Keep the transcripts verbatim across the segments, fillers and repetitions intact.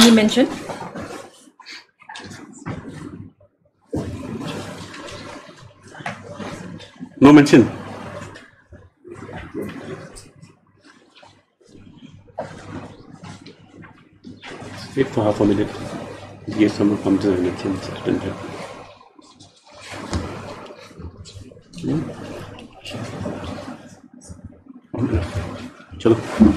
kindly mention? No mention. Wait for half a minute. Yes, someone comes in and mentions it. Chalo.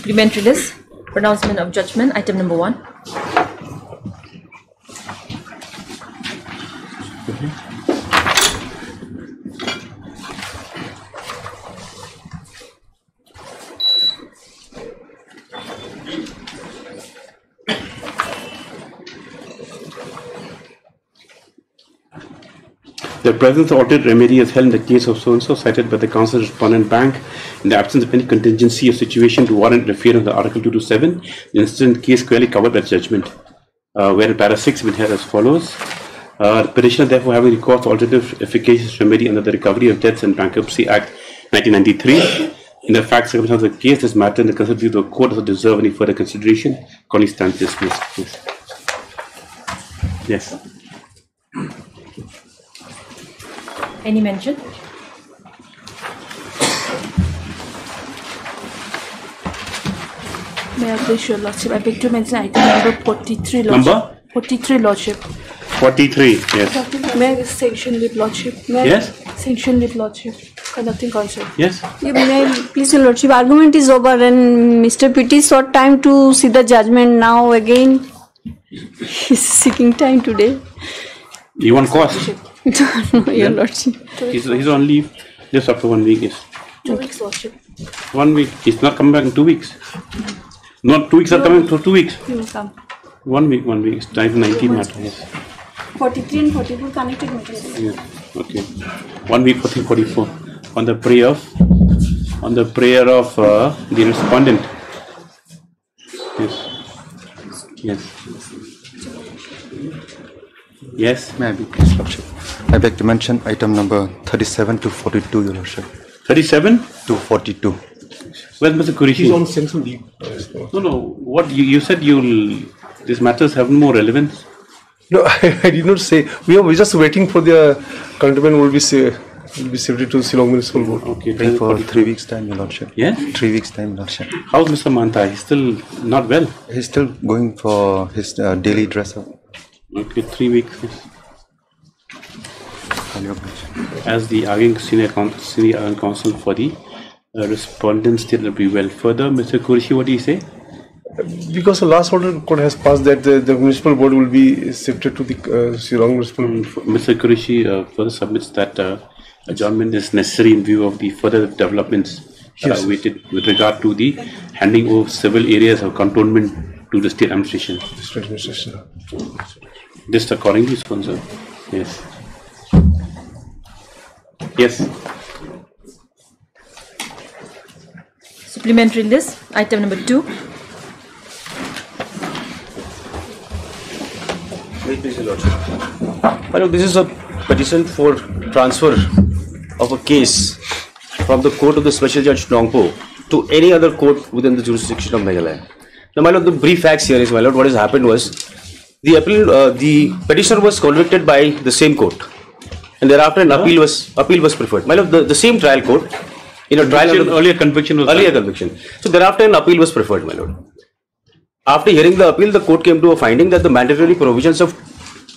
Supplementary list, pronouncement of judgment, item number one. The presence of alternate remedy is held in the case of so-and-so cited by the counsel respondent bank in the absence of any contingency or situation to warrant reference of Article two two seven. The incident case clearly covered by judgment, uh, where in para six we have as follows. Uh, the petitioner therefore having recourse to alternative efficacious remedy under the Recovery of Debts and Bankruptcy Act nineteen ninety-three. In the fact circumstances of the case, this matter and the consent of the court does deserve any further consideration. Connie stands dismissed. Yes. Yes. Any mention? May I please, your lordship? I beg to mention item number forty-three, lordship. Number? forty-three, lordship. forty-three, yes. May I sanction with lordship? May yes? Sanction with lordship. Conducting counsel. Yes? Yeah, may I please, your lordship? Argument is over and Mister Pitti sought time to see the judgment. Now again, he's seeking time today. You want cost? No, your yeah. lordship. He's, he's on leave just after one week. Yes. Two weeks, lordship. One week. He's not coming back in two weeks. No. Not two weeks no. are coming for two weeks. He will come. One week, one week. It's nineteen matter. Yes. Forty-three and forty-four connected matters. Yeah. Okay. One week, forty, forty-four. On the prayer of, on the prayer of uh, the respondent. Yes. Yes. Yes. May I be pleased, lordship? I beg to mention item number thirty-seven to forty-two, your lordship. Thirty-seven to forty-two. Well, Mister Qureshi, he's on central leave. No, no. What you, you said? You'll these matters have more relevance. No, I, I did not say. We are we're just waiting for the counterman will be say, will be shifted to Shillong Municipal Board. Okay. Waiting for forty-two. Three weeks time, your lordship. Yeah. Three weeks time, your lordship. How's Mister Mohanty? He's still not well. He's still going for his uh, daily dress-up. Okay, three weeks. As the arguing senior senior counsel for the uh, respondents, still will be well. Further, Mister Qureshi, what do you say? Because the last order court has passed that the, the municipal board will be shifted to the uh, Shillong Municipal Board. Mister Qureshi uh, further submits that uh, adjournment is necessary in view of the further developments yes. that are awaited with regard to the handing over several areas of cantonment to the state administration. State administration. Just accordingly, sponsor. Yes. Yes. Supplementary list, item number two. Hello, this is a petition for transfer of a case from the court of the special judge Nongpoh to any other court within the jurisdiction of Meghalaya. Now, my lord, the brief facts here is, my lord, what has happened was the appeal, uh, the petitioner was convicted by the same court, and thereafter an huh? appeal was appeal was preferred. My lord, the, the same trial court in a trial the, earlier conviction was earlier tried. conviction. So thereafter an appeal was preferred, my lord. After hearing the appeal, the court came to a finding that the mandatory provisions of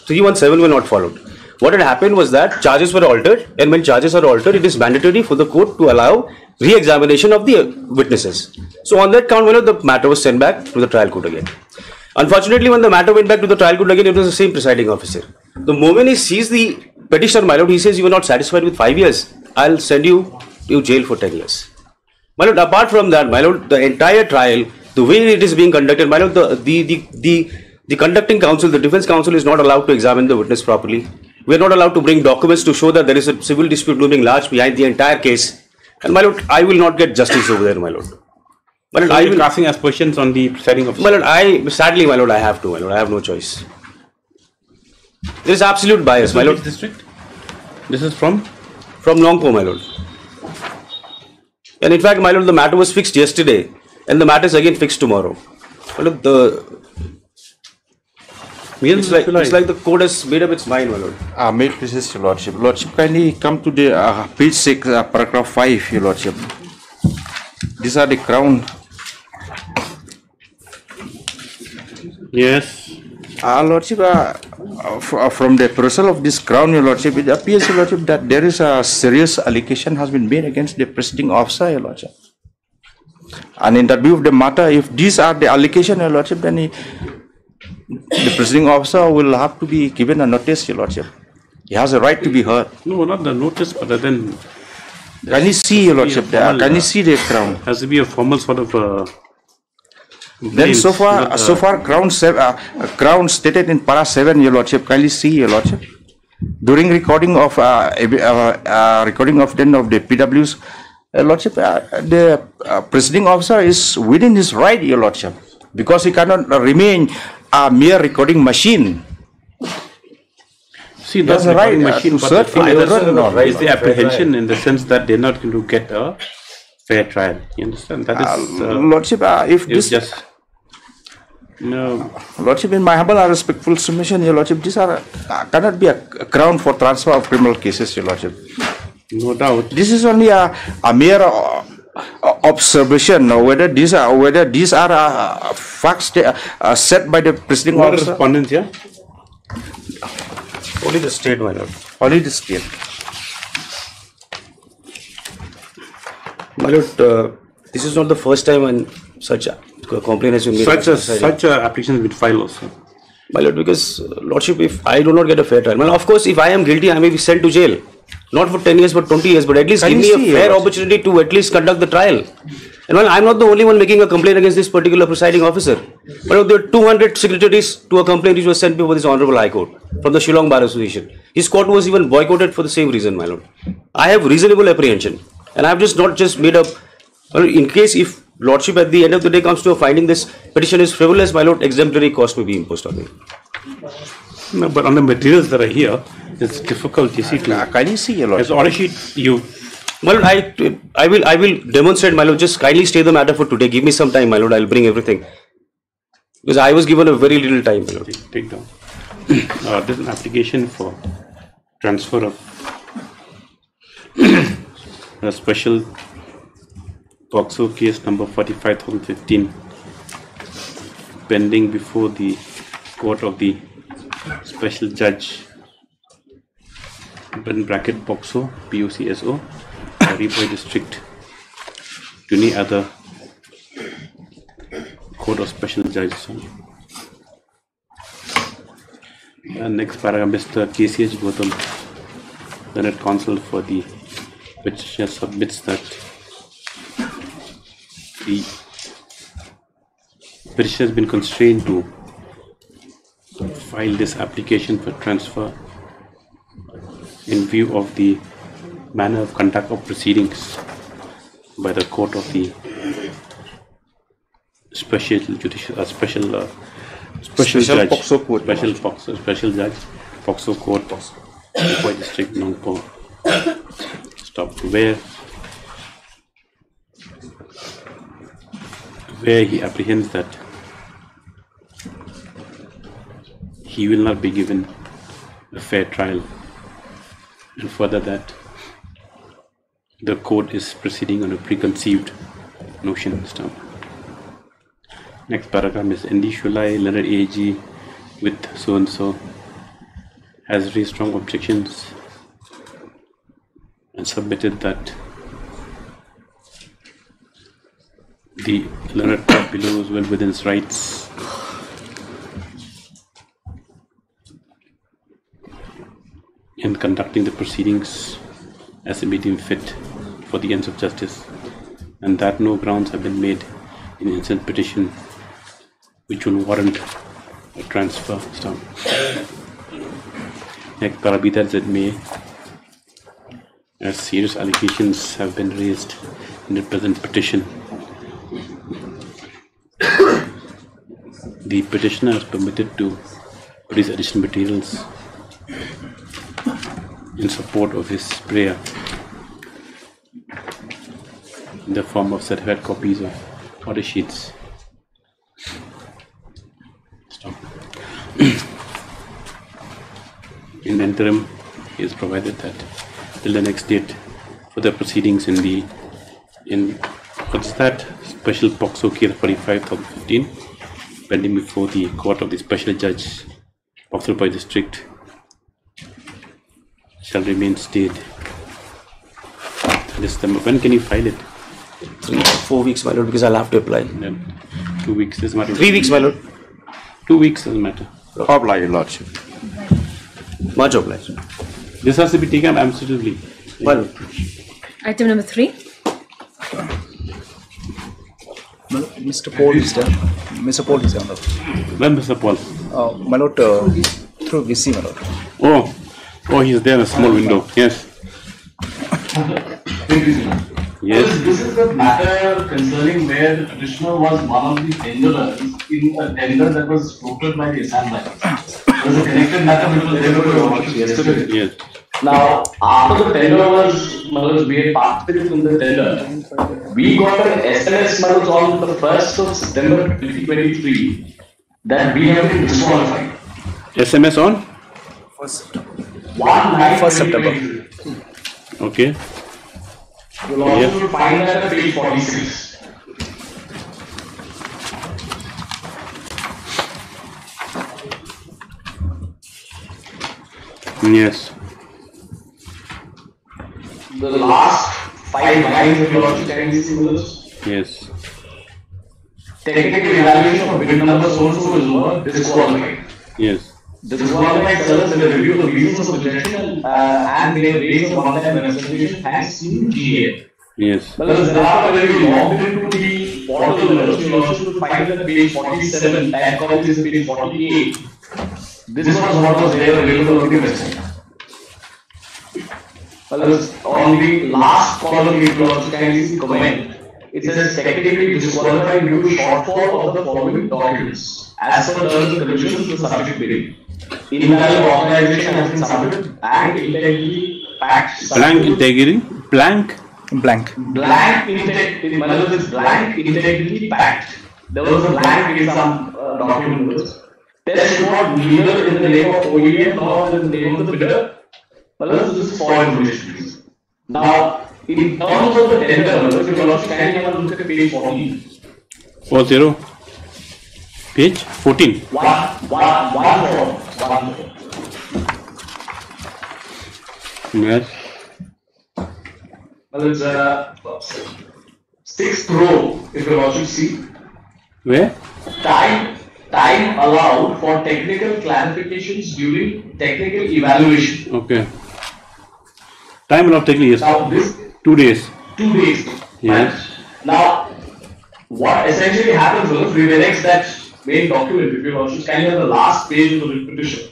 three one seven were not followed. What had happened was that charges were altered, and when charges are altered, it is mandatory for the court to allow re-examination of the witnesses. So on that count, well, the matter was sent back to the trial court again. Unfortunately, when the matter went back to the trial court again, it was the same presiding officer. The moment he sees the petitioner, my lord, he says, you were not satisfied with five years. I'll send you to jail for ten years. My lord, apart from that, my lord, the entire trial, the way it is being conducted, my lord, the, the, the, the, the conducting counsel, the defense counsel is not allowed to examine the witness properly. We are not allowed to bring documents to show that there is a civil dispute looming large behind the entire case. And my lord, I will not get justice over there, my lord. My lord, so I will casting aspersions on the presiding officer. My lord, I sadly, my lord, I have to. My lord, I have no choice. There is absolute bias, this my lord. District. This is from from Nongpoh, my lord. And in fact, my lord, the matter was fixed yesterday, and the matter is again fixed tomorrow. My lord, the it's like, it's like the court has made up its mind, my lord. Uh, may it please, your lordship. Lordship, kindly come to the uh, page six, uh, paragraph five, your lordship. These are the crown. Yes. Uh, lordship, uh, uh, from the perusal of this crown, your lordship, it appears, your lordship, that there is a serious allegation has been made against the presiding officer, your lordship. an interview of the matter. If these are the allegation, Your Lordship, then he, the presiding officer will have to be given a notice, Your Lordship. He has a right to be heard. No, not the notice, but then... Can you see, Your Lordship, formal, can you see the ground? Has to be a formal sort of... Uh, then so far, uh, so far, ground, uh, ground stated in para seven, Your Lordship. Can you see, Your Lordship? During recording of uh, uh, uh, recording of then of the P Ws, Your Lordship, uh, the uh, presiding officer is within his right, Your Lordship, because he cannot remain a mere recording machine. See, that's the right machine, uh, but the thing is, right, is the apprehension in the sense that they're not going to get a fair trial. You understand? That is, uh, uh, Lordship, uh, if this just no, Lordship, in my humble and respectful submission, Your Lordship, these are uh, cannot be a ground for transfer of criminal cases, Your Lordship. No doubt. This is only a, a mere uh, observation. Now, whether these are whether these are uh, facts uh, set by the presiding officer. Respondents, yeah. Only the state, my lord. Only the state. My lord, uh, this is not the first time when such a complaint has been made. Such a, such a application has been filed also. My lord, because uh, lordship, if I do not get a fair trial, my lord, of course, if I am guilty, I may be sent to jail. Not for ten years, but twenty years, but at least give me a fair opportunity to at least conduct the trial. And well, I'm not the only one making a complaint against this particular presiding officer. But there are two hundred signatories to a complaint which was sent before this Honorable High Court from the Shillong Bar Association. His court was even boycotted for the same reason, my lord. I have reasonable apprehension. And I've just not just made up, in case if lordship at the end of the day comes to a finding this petition is frivolous, my lord, exemplary cost may be imposed on me. No, but on the materials that are here, it's difficult, you see, to... Can you see, Your Lordship? As order sheet, you... My lord, I, I, will, I will demonstrate, my lord. Just kindly stay the matter for today. Give me some time, my lord. I will bring everything. Because I was given a very little time, my lord. Take, take down. Uh, there's an application for transfer of a special POCSO case number forty-five thousand fifteen pending before the court of the special judge in bracket POCSO, P O C S O, Haripai District, to any other court of special judge. And next paragraph, Mister K C H Gautam, Senate Counsel for the petitioner, submits that the petitioner has been constrained to file this application for transfer in view of the manner of conduct of proceedings by the court of the special judicial uh, special uh, special, special judge POCSO court, special POCSO, special judge POCSO court POCSO district Nongpoh stop where where he apprehends that he will not be given a fair trial, and further that the court is proceeding on a preconceived notion this time. Next paragraph is N D Shulai, Leonard A G with so and so has raised strong objections and submitted that the Leonard part below is well within his rights. In conducting the proceedings as it may deem fit for the ends of justice, and that no grounds have been made in the instant petition which will warrant a transfer. So, next paragraph, that may, as serious allegations have been raised in the present petition, the petitioner is permitted to produce additional materials in support of his prayer in the form of certified copies of order sheets. Stop. In the interim, it is provided that till the next date for the proceedings in the in what's that special POCSO case forty-five thousand fifteen pending before the court of the special judge POCSO by district shall remain stayed. This time, when can you file it? Three, four weeks, my lord, because I'll have to apply. No. Two weeks doesn't matter. Three weeks, my lord. Two weeks doesn't matter. Apply, your lordship. Much obliged. This has to be taken up absolutely. My lord. Item number three. Mister Paul is there. Mister Paul is there. When Mister Paul? Uh, my lord, uh, through V C, my lord. Oh, oh, he's there in a small window. Yes. Yes. This is the matter concerning where Krishna was one of the tenderers in a tender that was floated by the Assam Bank. It was a connected matter which was delivered yesterday. Yes. Now, after the tender was, was we had participated in the tender, we got an S M S models on the first of September twenty twenty-three that we have been disqualified. S M S on? first September. Okay. You'll also yes. find that page forty-six. Yes. The last five lines of your Yes. Technical evaluation of bid number so is over, disqualified. Yes. The disqualified sellers will review the reasons of objection uh, and they raise a one-time representation thanks to G A. Yes. But as now, when you log into the portal, you also find that page forty-seven and copy is page forty-eight. This was what was there available on the website. On the last column, you can also kindly see comment. It says technically disqualified due to shortfall of the following documents as per terms and conditions to subject bidding. Invalid organization has been submitted. Blank integrity pact. Blank integrity. Blank. Blank. Blank integrity. There was blank integrity pact. There was a blank in some uh, document. Test not neither in the name of O E M nor in the name of the bidder. Plus, this is for information. Now, in terms of the tender, if you can also look at page fourteen. Four zero. Page fourteen. One, one, one four. One four. Yes. Well, it's a uh, sixth row. If you can also see. Where? Time. Time allowed for technical clarifications during technical evaluation. Okay. Time allowed technically, yes. Now this two days. Two days. Yes. Now, what essentially happens is we annex that main document. If you also scan the last page of the petition.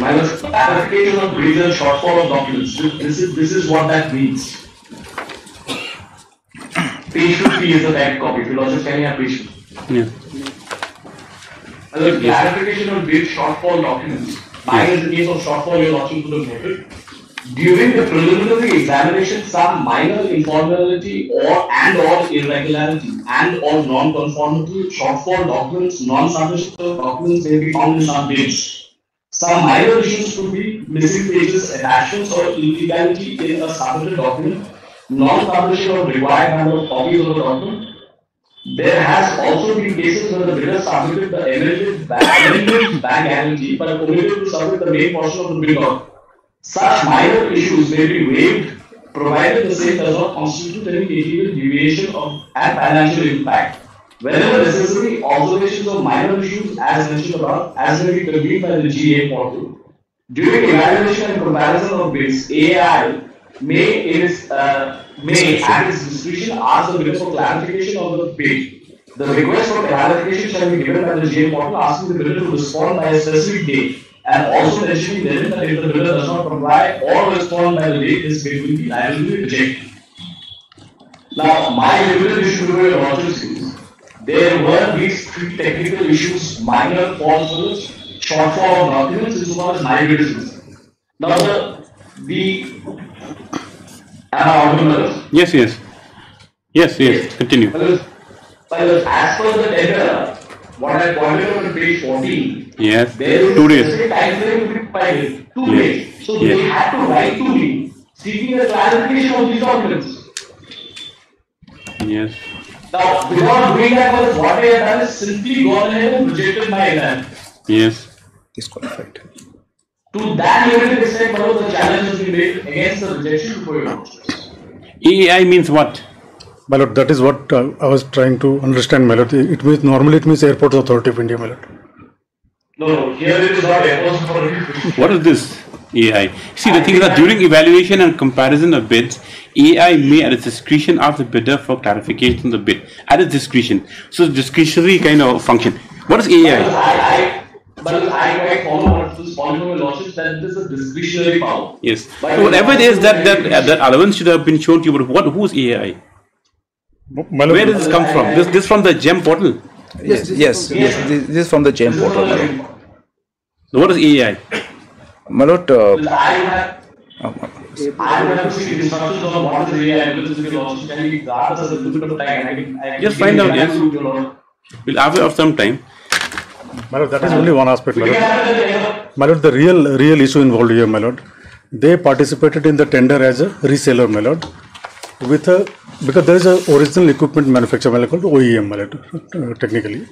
Minus clarification of reason shortfall of documents. This is this is what that means. Page fifty is a bad copy. If you also scan your page fifty. Yeah. And the clarification of bid shortfall documents. Mine is the case of shortfall your lordship would have noted. During the preliminary examination, some minor informality or and or irregularity and or non-conformity, shortfall documents, non-submission documents may be found in some bids. Some minor issues could be missing pages, attachments, or illegality in a submitted document. Non-publishing of required number of copies of the document. There has also been cases where the bidder submitted the amended bank guarantee but omitted to submit the main portion of the bid document. Such minor issues may be waived provided the same does not constitute any material deviation of and financial impact. Whenever necessary, observations of minor issues as mentioned above as may be convened by the G A portal. During evaluation and comparison of bids, A I May it is uh, may at its discretion ask the bidder for clarification of the bid. The request for clarification shall be given by the J M portal, asking the bidder to respond by a specific date, and also mentioning therein that if the bidder does not comply or respond by the date, his bid will be liability rejected. Now, my limited issue to your lordship is there were these three technical issues, minor falsehoods, shortfall of documents, as well as my bid is concerned. Now, the the Yes, yes, yes, yes, yes, continue. As per the tender, what I pointed out on page fourteen, yes, there is two days. A time frame by day, two yes. days. So yes. they had to write to me seeking a clarification of these documents. Yes. Now, without doing that, what I have done is simply gone ahead and rejected my exam. Yes. Disqualified. To that limited extent, what was the challenge we made against the rejection for your E I means what? My lord, that is what uh, I was trying to understand, my lord. It means normally it means Airports Authority of India, my lord. No, no, here it is not Airports Authority. What is this A I? See, the thing is that during evaluation and comparison of bids, A I may at its discretion ask the bidder for clarification on the bid. At its discretion. So discretionary kind of function. What is A I? But I, I follow what is following your lordship that this is a discretionary power. Yes. But so whatever it is that that uh, that allowance should have been shown to you. But what? Who's A I? Where does this come from? This this from the G E M portal. Yes, yes, yes. This, this is from the G E M portal. So what is A I? My lord, uh, I have I would have seen instructions on what is A I. This is your lordship. Can you guard us a little bit of time? Just find out. Yes. We'll have of some time. My lord, that is only one aspect, my lord. My lord, the real, real issue involved here, my lord. They participated in the tender as a reseller, my lord, with a, because there is an original equipment manufacturer, my lord, called O E M, my lord, technically.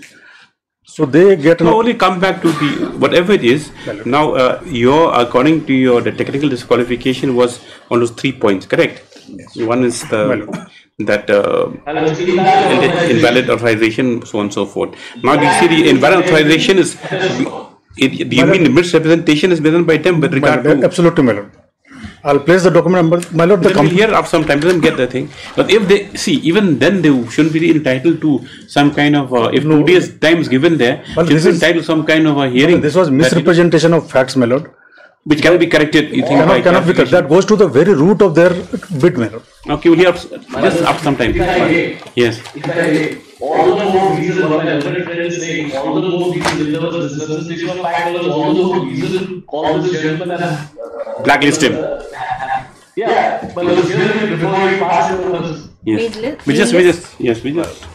So they get... No, only come back to the, whatever it is. Now, uh, your, according to your, the technical disqualification was on those three points, correct? Yes. One is the... that uh, invalid authorization, so on and so forth. Now you see the invalid authorization is, it, do you mean the misrepresentation is done by them with regard to... Absolutely, my lord. I'll place the document number, my lord. They will hear of some time, let them get the thing. But if they, see, even then they shouldn't be entitled to some kind of, uh, if no days time is given there, well, should be entitled to some kind of a hearing. This was misrepresentation of facts, my lord. Which cannot be corrected, you think? Cannot, cannot be corrected. That goes to the very root of their bid, my lord. Okay, we'll hear just up some time. Yes. All the more reason what my friend is saying, all the more reason there was this representation of five dollars, all the more reason call this gentleman and blacklist him. Yeah, but before we pass it, yes. We just, we just, yes, we just.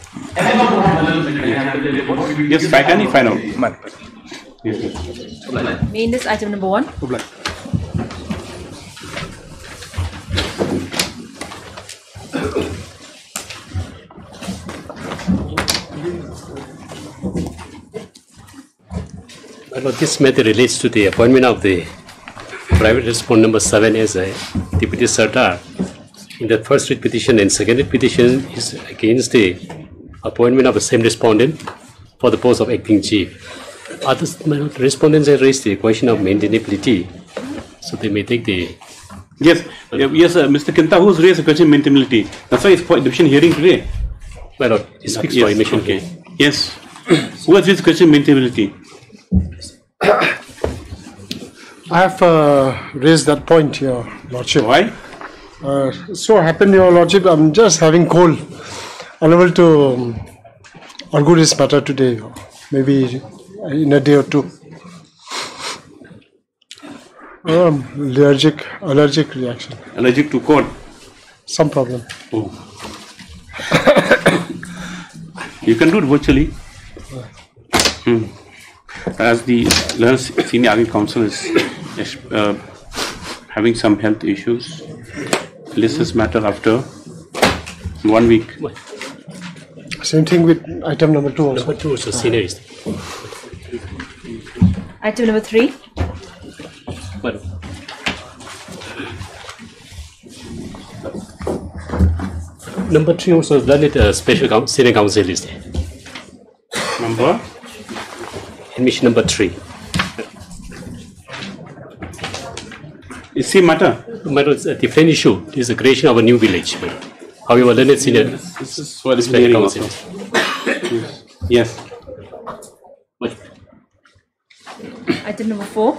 Yes, I can find out. Yes. Main is item number one. Public. Well, this matter relates to the appointment of the private respondent number seven as a deputy Sardar. In the first writ petition and second writ petition is against the appointment of the same respondent for the post of acting chief. Other respondents have raised the question of maintainability, so they may take the... Yes, uh, yes, uh, Mister Kinta, who's raised the question of maintainability? That's why it's for admission hearing today. Well, no, it's fixed yes. for admission okay. hearing. Yes. Who has raised the question of maintainability? I have uh, raised that point, Your Lordship. Why? Uh, so happened, Your Lordship, I'm just having cold. Unable to um, argue this matter today, maybe... in a day or two. Um, allergic, allergic reaction. Allergic to cold? Some problem. Oh. You can do it virtually. Hmm. As the senior army council is uh, having some health issues, list this matter after one week. Same thing with item number two also. Number two also, senior is. Item number three. Well. Number three also done it a special council, senior council is there. Number? Admission number three. Is it matter? Matter is a different issue. It is the creation of a new village. However, then it's senior. Yes, this is what is being council. Yes. Yes. Item number four.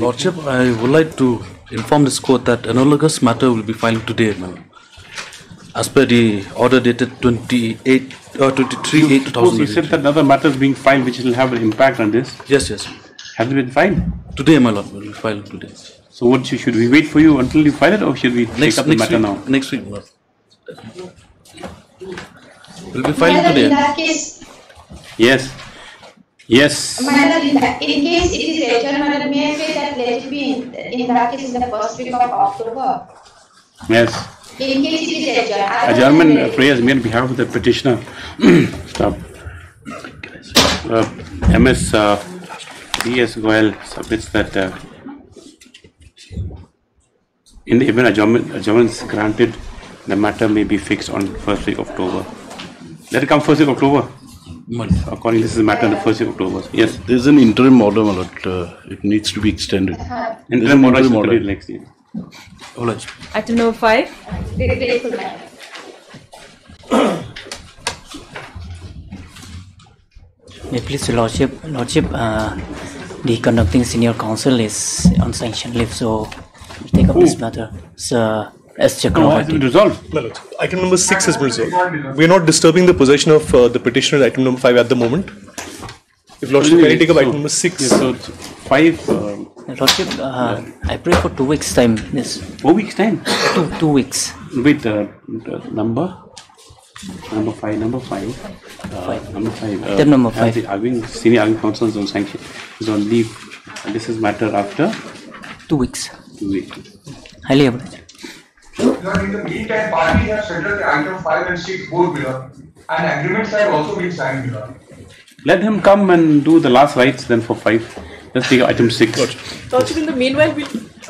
Lordship, I would like to inform this court that analogous matter will be filed today, ma'am. As per the order dated twenty-eight or twenty-three eight two thousand. You said that another matter is being filed which will have an impact on this. Yes, yes. Has it been filed? Today, my lord, will be filed today. So what should we wait for you until you file it, or should we take up the matter now? Next week, my lord. Will be filed today. In that case, yes, yes. Madam, in, in case it is later, madam, may I say that let it be in, in that case in the first week of October. Yes. In case it is later. Adjournment prayers made on behalf of the petitioner. Stop. Uh, M S Uh, D S Goyal submits that uh, in the event adjournments granted, the matter may be fixed on first week of October. Let it come first week of October. Month. According to this is a matter on the first week of October. Yes. There is an interim order, Malot. Uh, it needs to be extended. Interim order is order next year. All right. Item number five. Yeah, please, Lordship. Lordship, uh, the conducting senior counsel is on sanction leave, so we'll take up Ooh. this matter. So, as no, has been resolved. No, no. Item number six has been resolved. We are not disturbing the possession of uh, the petitioner. Item number five at the moment. If Lordship, can I take up so, item number six? Yes, so five. Um, Lordship, uh, yeah. I pray for two weeks time. Yes. Four weeks time. Two two weeks. With uh, number. Number five, number five, uh, five. number five. Uh, Item number five. The arguing, senior arguing counsel is on sanction, is on leave. And this is matter after two weeks. Two weeks. Highly obliged. In the meantime, parties have settled item five and six both below, and agreements have also been signed below. Let him come and do the last rites then for five. Let's take item six. Lordship, in the meanwhile, we'll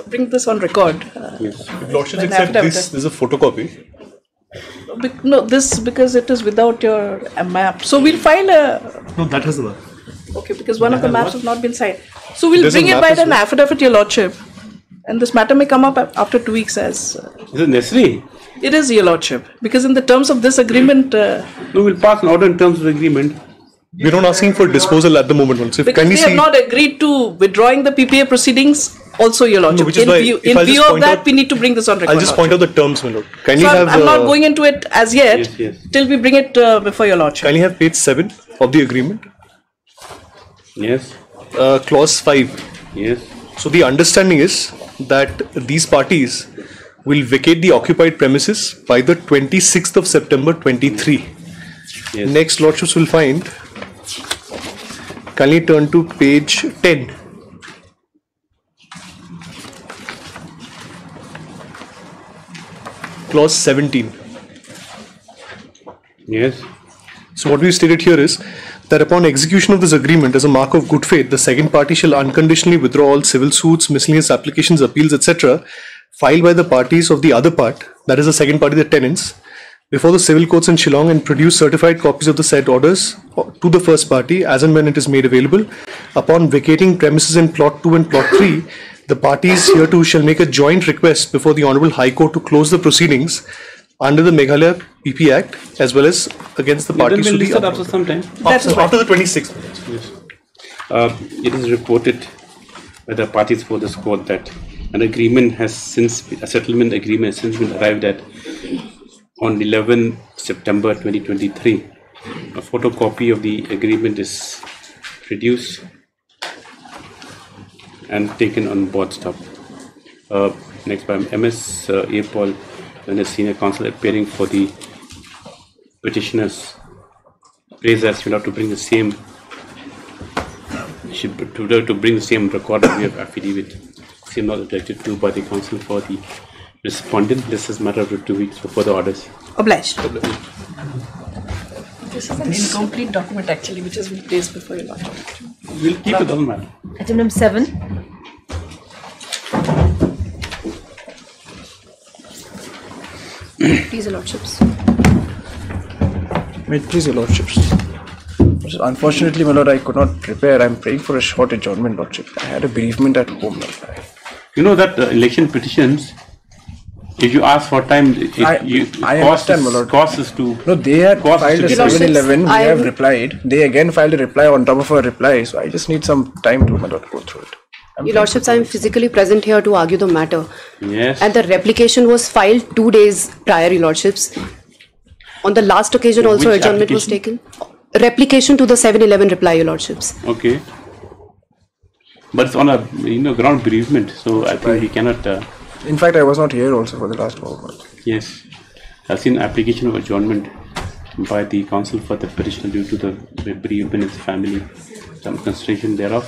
bring this on record. Uh, yes. Lordship, accept this. This is a photocopy. Be no, this because it is without your uh, map. So we'll file a. No, that is the one. Okay, because one that of the maps has not been signed. So we'll There's bring it by an well. affidavit, your lordship, and this matter may come up after two weeks as. Uh, is it necessary? It is, your lordship, because in the terms of this agreement. Uh, no, we'll pass an order in terms of the agreement. We're not asking for disposal at the moment, Lordship. Because can we they see have not agreed to withdrawing the P P A proceedings. Also, your lordship. No, in why, view, in view of that, out, we need to bring this on record. I'll just point out the terms, my lord. Can so you I'm, have, I'm uh, not going into it as yet. Yes, yes. Till we bring it uh, before your lordship. Can you have page seven of the agreement? Yes. Uh, clause five. Yes. So the understanding is that these parties will vacate the occupied premises by the twenty-sixth of September twenty-three. Yes. Next, lordships will find. Can you turn to page ten? Clause seventeen. Yes. So what we stated here is that upon execution of this agreement, as a mark of good faith, the second party shall unconditionally withdraw all civil suits, miscellaneous applications, appeals, et cetera filed by the parties of the other part, that is the second party, the tenants, before the civil courts in Shillong, and produce certified copies of the said orders to the first party as and when it is made available. Upon vacating premises in plot two and plot three, the parties hereto shall make a joint request before the Honourable High Court to close the proceedings under the Meghalaya P P Act as well as against the parties. Then we'll list it after some time. After, after the twenty-sixth. Yes. Uh, it is reported by the parties for this court that an agreement has since a settlement agreement has since been arrived at on eleventh September twenty twenty-three. A photocopy of the agreement is produced and taken on board stuff. Uh, next by M S Uh, Apol, when the senior counsel appearing for the petitioners, prays us, you know, to bring the same, she, to, to bring the same record of your affidavit, same not objected to by the counsel for the respondent. This is matter of two weeks for further orders. Obliged. Obliged. This is an this incomplete document actually, which has been placed before your lordship. We'll keep it on matter. Item number seven. Please, your lordships. May it please your lordships. Unfortunately, my lord, I could not prepare. I'm praying for a short adjournment, lordship. I had a bereavement at home. Lord. You know that uh, election petitions. If you ask for time, it, I, you, I cost, is, time cost is to... No, they had filed a seven eleven, we have replied. They again filed a reply on top of a reply. So I just need some time to go through it. I'm Your Lordships, I am physically present here to argue the matter. Yes. And the replication was filed two days prior, Your Lordships. On the last occasion also adjournment was taken. Replication to the seven eleven reply, Your Lordships. Okay. But it's on a you know ground bereavement, so That's I think right. we cannot... Uh, In fact, I was not here also for the last four months. Yes. I've seen application of adjournment by the counsel for the petitioner due to the bereavement in his family. Some consideration thereof.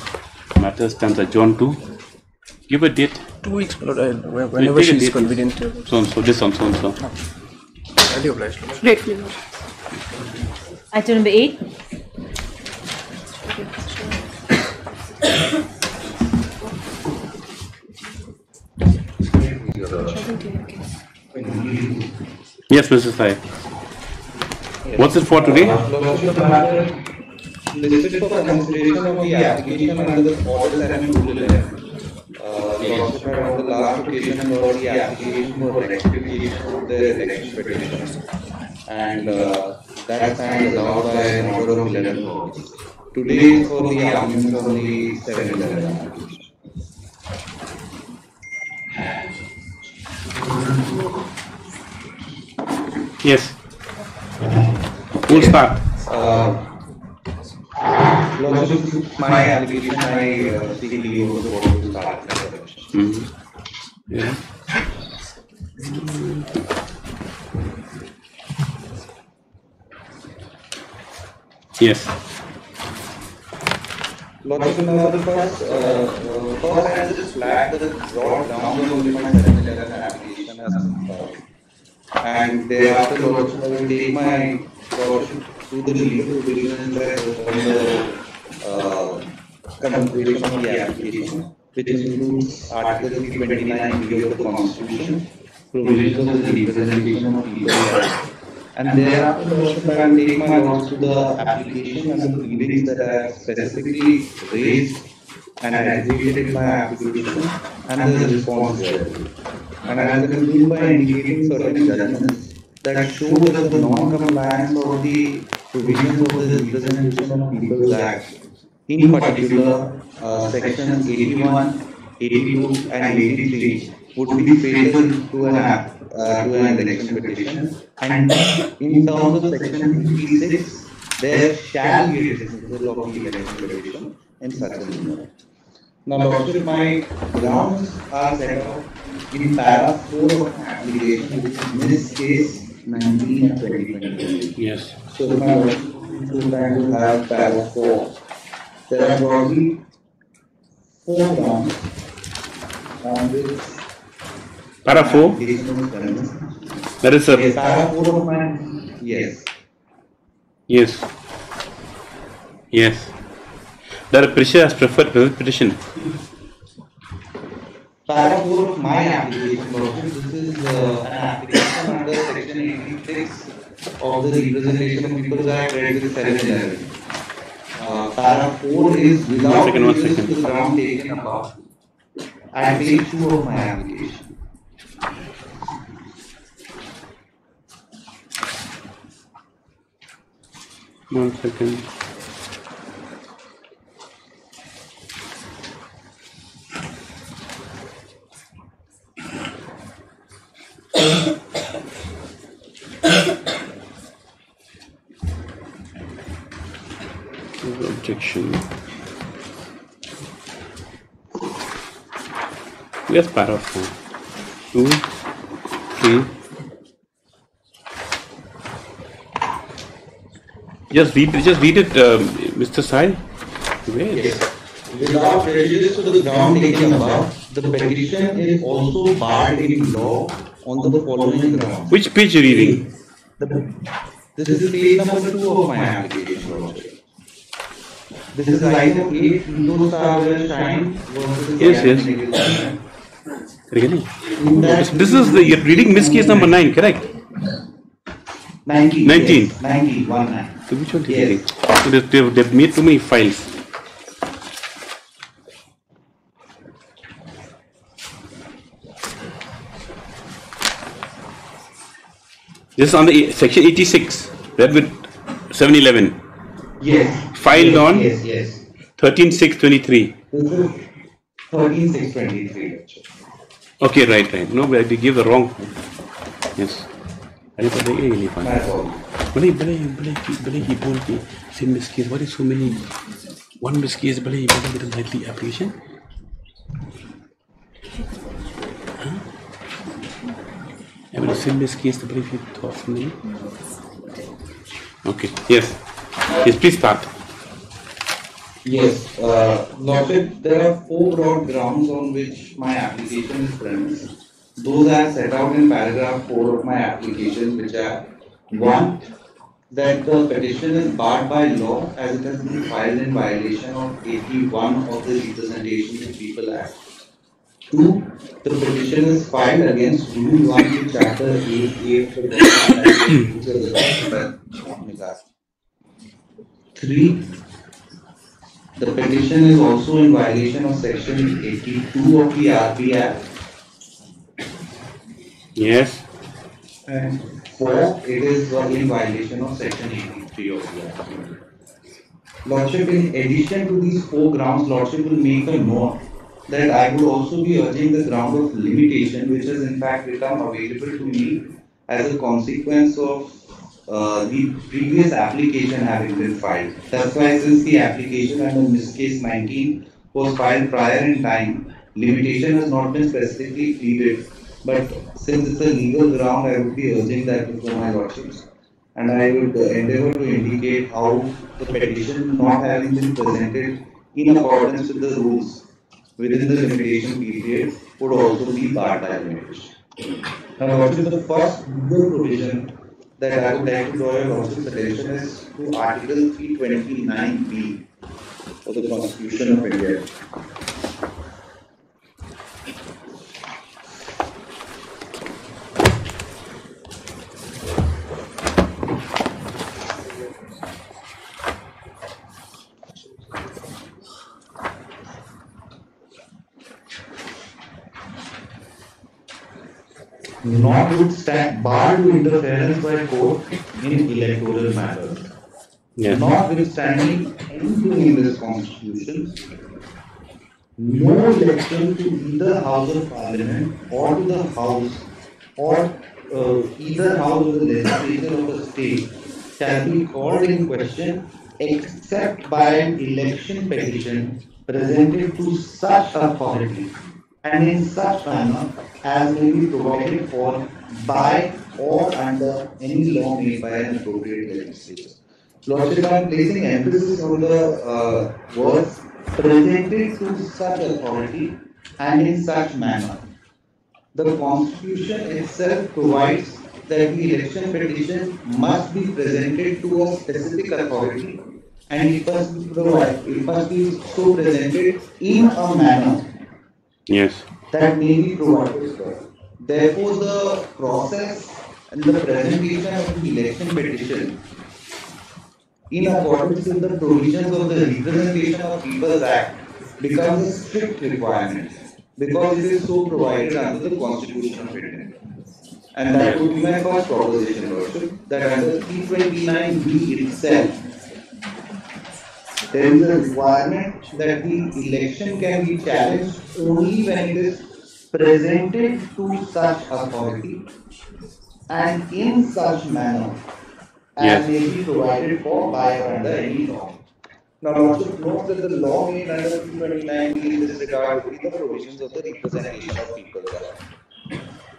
Matter stands adjourned to. Give a date. Two weeks, Lord. I, whenever she is convenient. So and so, this and so and so. Highly obliged. Great. Item number eight. Yes, Missus Sai. What's it for today? This is for consideration of the application under the model and rule eleven. The last occasion for the application for rectification of the election petitions. And uh, that time is allowed by an order of eleven votes. Today is for the argument of the seven eleven. Yes. We'll start. Uh, my allegation, I uh, think you would want to start. Mm-hmm. Yeah. Yes. Lord, uh, uh, first, I just flagged that it's brought down the seven eleven application as well. And thereafter, I will take my portion to the legal division and the uh, consideration of the application, which includes Article three twenty-nine B of the Constitution, provisions of the representation of people. And thereafter, I will take my words to the application and the readings that I have specifically raised and executed my application and the response thereof. And I will conclude by indicating certain judgments that show that the non-compliance of the provisions of the Representation of People's Act, in particular uh, sections eighty-one, eighty-two and eighty-three, would be fatal to an, uh, to an election petition, and in terms of section fifty-six, there shall be a dismissal of the election petition in such a manner. Now, Doctor, my grounds are set out in paragraph four of an application, which is in this case nineteen and twenty. Yes. So, if I would have paragraph four, there are probably four grounds on which paragraph four? That is a paragraph four of my. Yes. Yes. Yes. That a petitioner has preferred present petition. Paragraph four of my application, this is uh, an application under section eighty-six of the Representation of People's Act read with seven eleven. Uh, paragraph four is without one second, one second. The ground taken above. I page two of my application. One second. Objection. Yes, paragraph four. Two, three. Just read, just read it, uh, Mister Sai. Where? Yes. Without prejudice to the ground taken above, the petition is also barred in law on the following grounds. Which page are you reading? The, this is page number two of my application. This is item eight, Hindustar will shine versus. Yes, yes. Really? This is the, you're reading Miss Case number nine, correct? nineteen. nineteen. Yes. nineteen, one nine. So which one is yes. Reading? So they've, they've, they've made too many files. This is on the section eighty-six, that with seven eleven. Yes. Filed yes, on yes, yes. thirteen six twenty-three. thirteen six twenty-three. Okay, right, right. No, but we give the wrong. Yes. I thought they really fine. Same miscase. What is so many? One miscase, but he doesn't get a likely application. Huh? I mean, same miscase, but if you thought something. Okay, yes. Yes, please start. Yes, uh, noted there are four broad grounds on which my application is premised. Those are set out in paragraph four of my application, which are one, that the petition is barred by law as it has been filed in violation of eighty-one of the Representation of People's Act. Two, the petition is filed against Rule one Chapter eighty-eight of the Economic Act. Three, the petition is also in violation of Section eighty-two of the R P Act. Yes. And four, it is in violation of Section eighty-three of the Act. Lordship, in addition to these four grounds, Lordship will make a note that I would also be urging the ground of limitation, which has in fact become available to me as a consequence of uh, the previous application having been filed. That's why, since the application under miscase nineteen was filed prior in time, limitation has not been specifically pleaded. But since it's a legal ground, I would be urging that before my lordships. And I would endeavour to indicate how the petition, not having been presented in accordance with the rules within the limitation period, would also be barred by limitation. Now, what is the first legal provision that I would like to draw your Lordship's attention is to Article three twenty-nine B of the Constitution of India. Notwithstanding, barred to interference by court in electoral matters. Yes. Notwithstanding anything in this constitution, no election to either house of parliament or to the house or uh, either house of the legislature of the state shall be called in question except by an election petition presented to such authority and in such manner as may be provided for by or under any law made by an appropriate legislature. Lordship, I am placing emphasis on the uh, words presented to such authority and in such manner. The Constitution itself provides that the election petition must be presented to a specific authority and it must be, provided, it must be so presented in a manner. Yes. That may be provided for. Therefore, the process and the presentation of the election petition in accordance with the provisions of the Representation of People's Act becomes a strict requirement because it is so provided under the Constitution of India. And that would be my first proposition, Lordship, that under three twenty-nine B itself, there is a requirement that the election can be challenged only when it is presented to such authority and in such manner as yes. may be provided for by or under any law. Now, Lordship notes that the law made under three twenty-nine in this regard would be the provisions of the Representation of People's Act.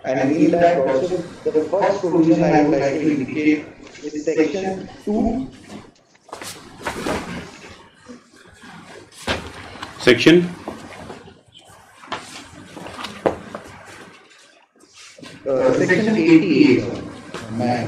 And in that, Lordship, the first provision I would like to indicate is Section two. Section uh, Section eighty-eight. Man.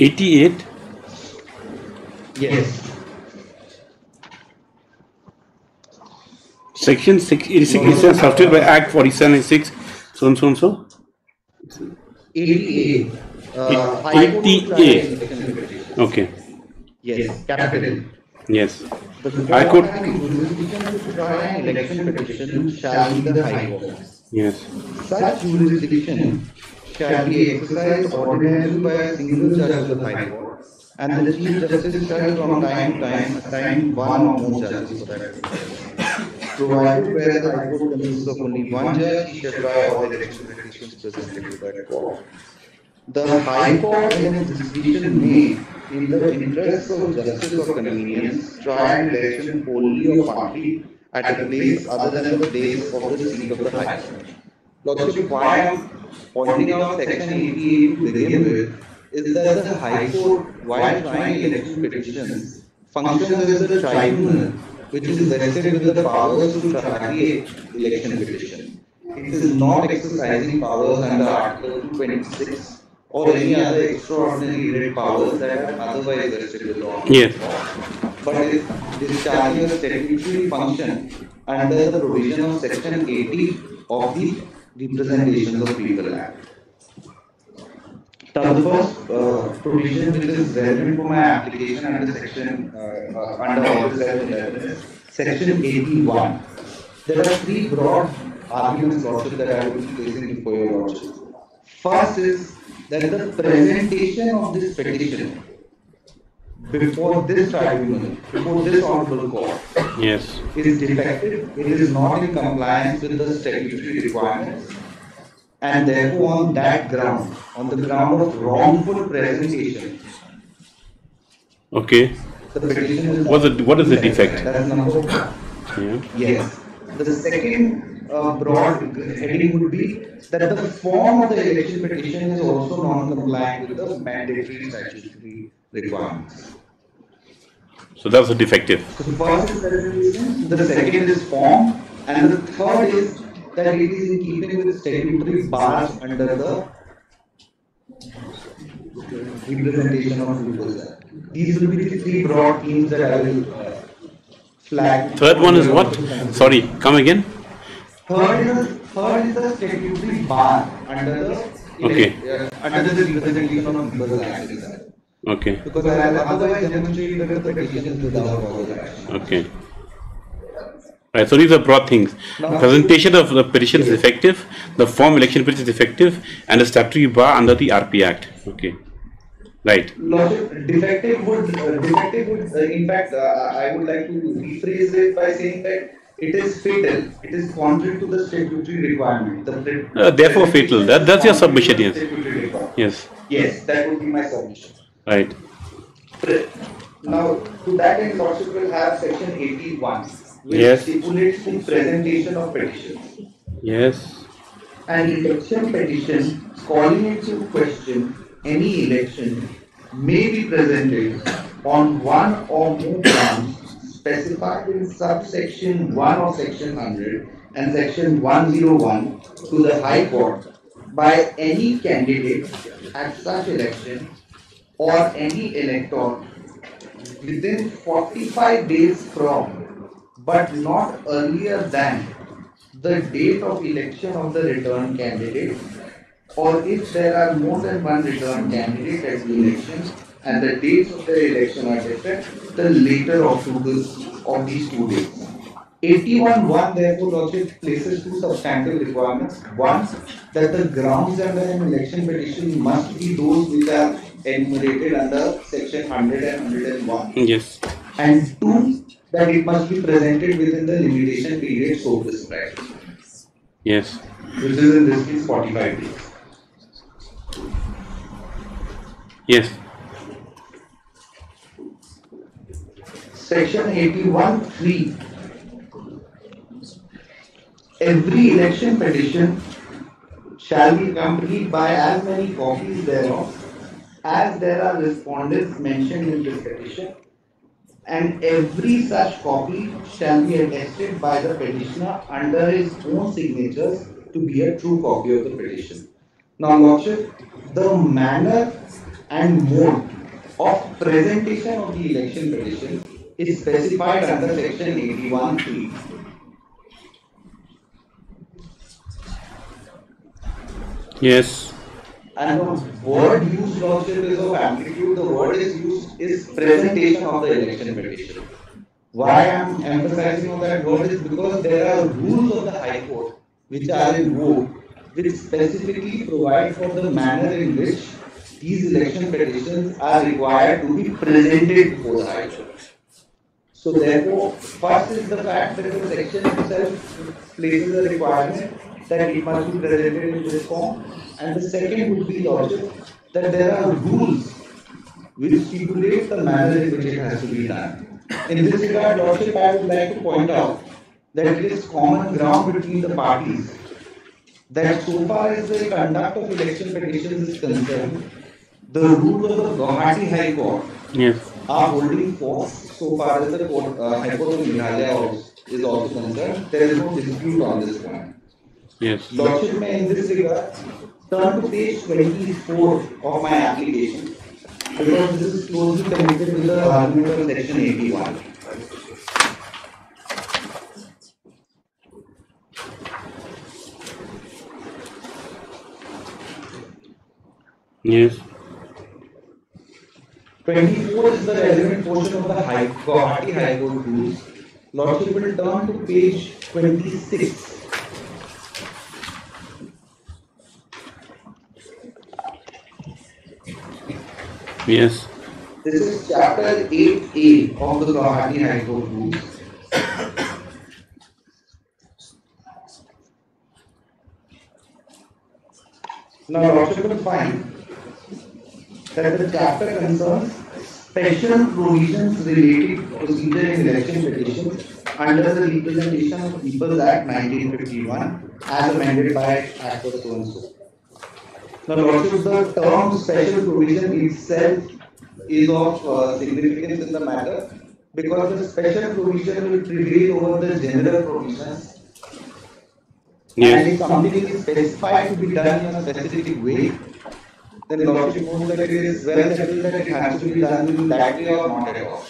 eighty-eight? Yes. Section six eighty-six no, is no, no, substituted no. by Act forty-seven eighty-six. So and so and so. eighty-eight. Uh, eighty-eight. Okay. Yes. Capital. Yes. I could. Election petition shall be the High Court. Yes. Such jurisdiction shall be exercised ordinarily by a single judge of the High Court, and the Chief Justice shall from time to time assign one or more judges of that court. Provided where the High Court consists of only one judge, he shall try all election petitions presented to that court. The High Court in its decision may, in the interests of justice or convenience, try an election wholly or partly at a place other than the place of the seat of the High Court. Lordship, why I am pointing out Section eighty-eight to begin with is that the High Court, while trying election petitions, functions as a tribunal which is vested with the powers to create election petition. It is not exercising powers under Article two twenty-six or any other extraordinary great powers that are otherwise vested with law. Yes. But it is discharging a statutory function under the provision of Section eighty of the Representation of People's Act. Now, the first uh, provision which is relevant for my application under section uh, uh, under Article Section eighty-one. There are three broad arguments, Lordship, that I will be placing before your Lordship. First is that the presentation of this petition before this tribunal, before this honorable court, yes, is defective. It is not in compliance with the statutory requirements. And therefore, on that ground, on the ground of wrongful presentation, okay, the petition is what, the, what is the defect? That's number one. Yeah. Yes. The second uh, broad heading would be that the form of the election petition is also non-compliant with the mandatory statutory requirements. So that's a defective. So the first is presentation, the second is form, and the third is that it is in keeping with the statutory bars under the Representation of People's Act. These will be the three broad themes that I will uh, flag. Third one is what? Sorry, come again. Third is, third is the statutory bar under the okay. uh, under the Representation of People's Act. Okay. Because I will otherwise demonstrate that the petition is without cause of action. Okay. Right, so these are broad things. Now, presentation of the petition is effective, the form election petition is effective, and the statutory bar under the R P Act. Okay, right. Logic, defective would, uh, defective would uh, in fact, uh, I would like to rephrase it by saying that it is fatal. It is contrary to the statutory requirement. The uh, therefore, fatal. That, that's your submission, yes. Yes. Yes, that would be my submission. Right. Now, to that end, Lordship will have Section eighty-one. Which yes. stipulates the presentation of petitions. Yes. An election petition calling into question any election may be presented on one or more grounds specified in subsection one of section one hundred and section one oh one to the High Court by any candidate at such election or any elector within forty-five days from but not earlier than the date of election of the return candidate, or if there are more than one return candidate at the election and the dates of the election are different, the later of, the, of these two dates. eighty-one point one therefore logic places two substantive requirements. One, that the grounds under an election petition must be those which are enumerated under section one hundred and one oh one. Yes. And two, that it must be presented within the limitation period so prescribed. Yes. Which is in this case forty-five days. Yes. Section eighty-one point three. Every election petition shall be accompanied by as many copies thereof as there are respondents mentioned in this petition, and every such copy shall be attested by the petitioner under his own signatures to be a true copy of the petition. Now, Lordship, the manner and mode of presentation of the election petition is specified under section eighty-one point three. Yes. And the word used, Lordship, is of amplitude. The word is used is presentation of the election petition. Why I am emphasizing on that word is because there are rules of the High Court which are in vogue, which specifically provide for the manner in which these election petitions are required to be presented before the High Court. So therefore, first is the fact that the section itself places a requirement that it must be presented in this form, and the second would be logic that there are rules which stipulate the manner in which it has to be done. In this regard, Lordship, I would like to point out that it is common ground between the parties that so far as the conduct of election petitions is concerned, the rule of the Guwahati High Court yes. are holding force so far as the court, uh, High Court of Meghalaya is also concerned. There is no dispute on this point. Yes. Lordship, may in this regard turn to page twenty-four of my application, because this is closely connected with the argument of section eighty-one. Yes. twenty-four is the relevant portion of the High Court, High Court rules. Lordship, will turn to page twenty-six. Yes. This is chapter eight A of the Guwahati High Court rules. Now, Lordship will find that the chapter concerns special provisions related to procedure in election petitions under the Representation of People's Act nineteen fifty-one as amended by Act of so and so. Now, Lordship, the term special provision itself is of uh, significance in the matter, because the special provision will prevail over the general provisions. Yes. And if something is specified to be done in a specific way, then Lordship knows that it is well settled that it has to be done in that way or not at all.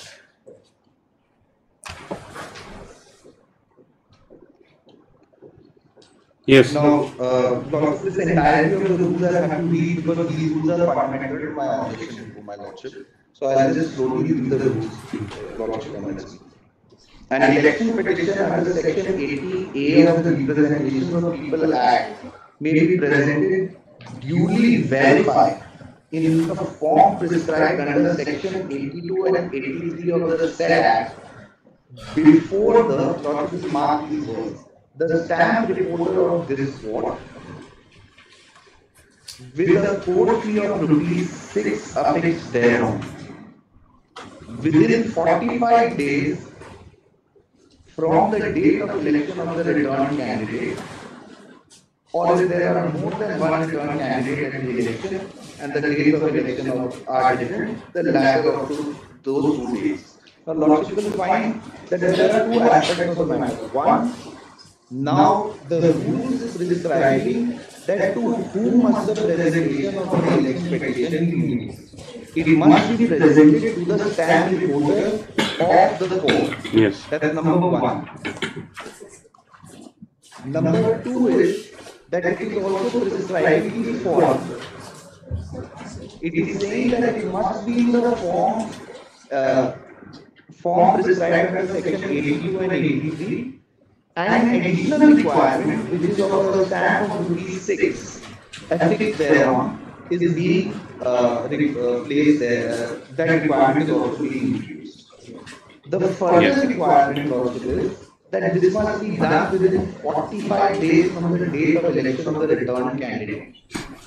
Yes. Now, uh, this entirety of the rules I have to read, because these rules are fundamental to my obligation to my Lordship. So I will just slowly read the rules, Lordship. An election petition under section eighty A of the Representation of People Act may be presented duly verified in the form prescribed under section eighty-two and eighty-three of the said Act before the Lordship mark these words. The stamp reporter of this ward, with a court fee of rupees six affixed thereon, within forty-five days from the date of election of the return candidate, or if there are more than one return candidate at the election and the dates of election of are different, the latter of those two days. Now, Lordship will find that there are two aspects of the matter. One, now the rules is prescribing that to whom must the presentation of the election petition be made. It must be presented to the stand reporter of the court. Yes. That is number one. Number two is that it is also prescribing the form. It is saying that it must be in the form, uh, form prescribed under section eighty-two and eighty-three. And an additional requirement, which is of the stamp of rupees six, affixed thereon, is being uh, placed there. That requirement is also being introduced. The further yes. requirement also is that this must be done within forty-five days from the date of election of the return candidate.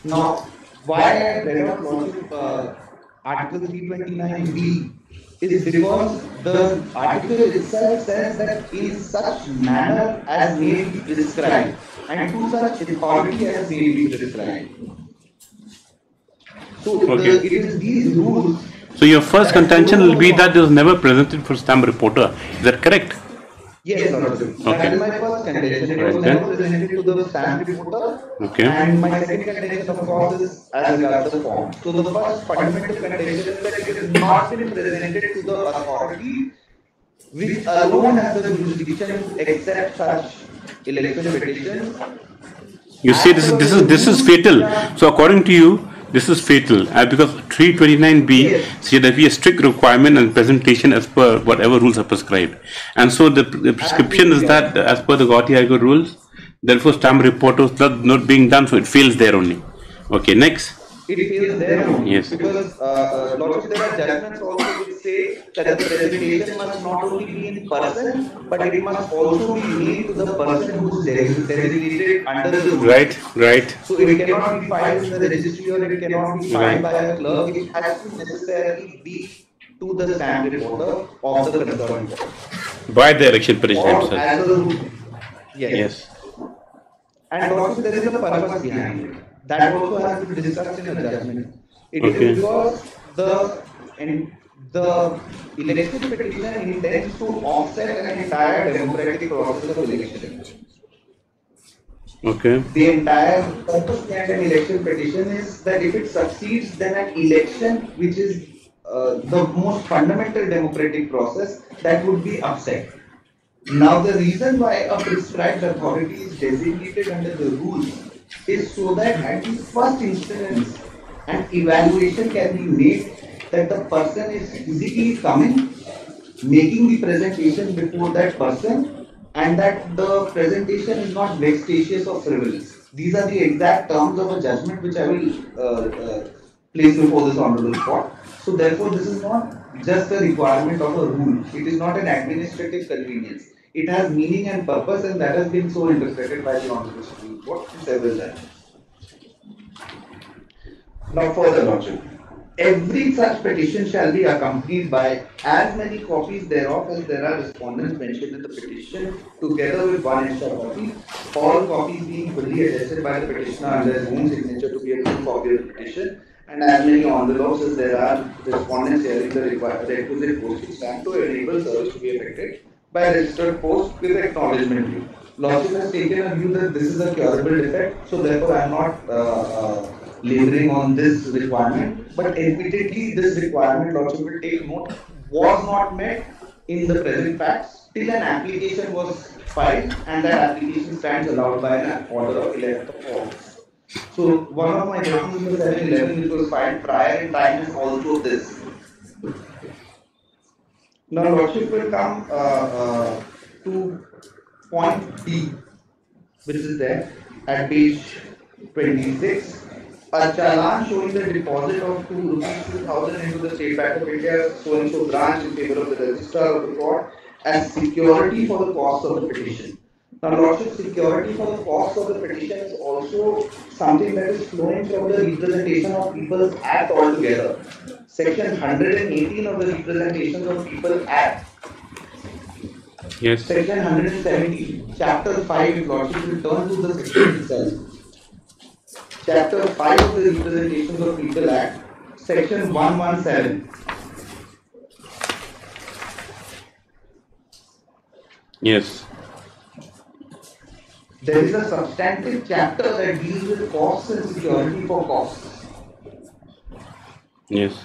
Now, why I read out Lordship uh, Article three twenty-nine B is because the article itself says that in such manner as may be prescribed, and to such authority as may be prescribed. So okay. the, it is these rules. So your first contention will be that it was never presented for stamp reporter. Is that correct? Yes, Lordship. Okay. That is my first contention. It was right, never presented to the stamp reporter. Okay. And my second contention, of course, is as regards the form. So the first fundamental contention is that it has not been presented to the authority which alone has the jurisdiction to accept such election petitions. You see, this is this is this is fatal. So according to you, this is fatal uh, because three twenty-nine B yes. says that we have strict requirement and presentation as per whatever rules are prescribed, and so the, the prescription is that uh, as per the Guwahati High Court rules, therefore stamp report was not, not being done, so it fails there only. Okay, next. It fails there only. Yes. Because uh, Lordship, there are judgments also which say that the presentation must not only be in person, but it must also be made to the person who is designated under the rules. Right, right. So it cannot be filed in the registry, or it cannot be filed right. by a clerk. It has to necessarily be to the stamp reporter of the concerned by the election petition himself. Yes. yes. And also there is a purpose behind it. That also has to be discussed in a judgment. It okay. is because the and the election petition intends to offset an entire democratic process of election. Okay. The entire purpose behind an election petition is that if it succeeds, then an election, which is uh, the most fundamental democratic process, that would be upset. Now, the reason why a prescribed authority is designated under the rules is so that at the first instance, an evaluation can be made that the person is physically coming, making the presentation before that person, and that the presentation is not vexatious or frivolous. These are the exact terms of a judgment which I will uh, uh, place before this honorable court. So therefore, this is not just a requirement of a rule. It is not an administrative convenience. It has meaning and purpose, and that has been so interpreted by the honorable Supreme Court several times. Now further logic. Every such petition shall be accompanied by as many copies thereof as there are respondents mentioned in the petition, together with one extra copy, all copies being fully attested by the petitioner under his own signature to be a true copy of the petition, and as many envelopes as there are respondents sharing the requisite postage stamp to enable service to be effected by registered post with acknowledgement view. Logic has taken a view that this is a curable defect, so therefore I am not uh, uh, laboring on this requirement, but admittedly this requirement, logic will take note, was not met in the present facts till an application was filed, and that application stands allowed by an order of eleventh of August. So one of my documents was eleven eleven, which was filed prior in time, is also this. Now logic will come uh, uh, to point D, which is there at page twenty-six. A challan showing the deposit of two thousand rupees into the State Bank of India, so and so branch in favour of the registrar of the court as security for the cost of the petition. Now, lordship, security for the cost of the petition is also something that is flowing from the Representation of People's Act altogether. Section one hundred eighteen of the Representation of People's Act. Yes. Section one hundred seventeen, Chapter five, lordship, will turn to the section itself. Chapter five of the Representations of People Act, Section one one seven. Yes. There is a substantive chapter that deals with costs and security for costs. Yes.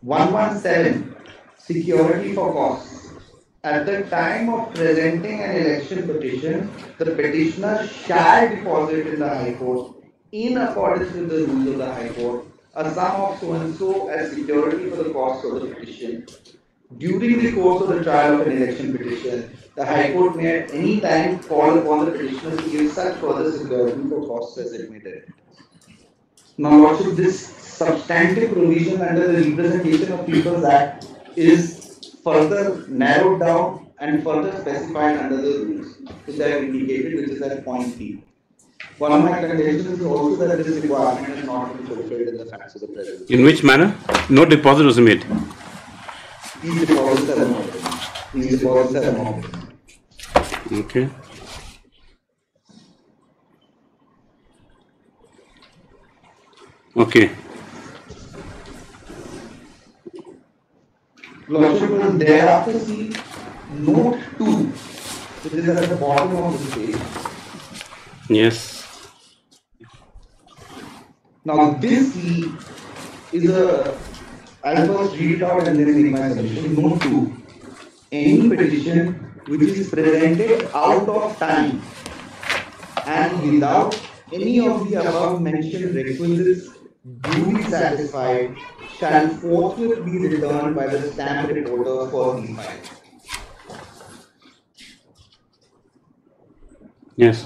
one one seven, security for costs. At the time of presenting an election petition, the petitioner shall deposit in the High Court, in accordance with the rules of the High Court, a sum of so and so as security for the cost of the petition. During the course of the trial of an election petition, the High Court may at any time call upon the petitioner to give such further security for costs as admitted. Now, also, this substantive provision under the Representation of People's Act is further narrowed down and further specified under the rules, which I have indicated, which is at point D. One of my conditions is also that this requirement is not fulfilled in the facts of the present. In which manner? No deposit was made. These deposits are not made. These deposits are not made. Okay. Okay. Lordship will thereafter see note two, which is at the bottom of the page. Yes. Now this is a, I'll first read it out and then make my submission. Note two. Any petition which is presented out of time and without any of the above mentioned requisites duly satisfied shall forthwith be returned by the stamp reporter for the file. Yes.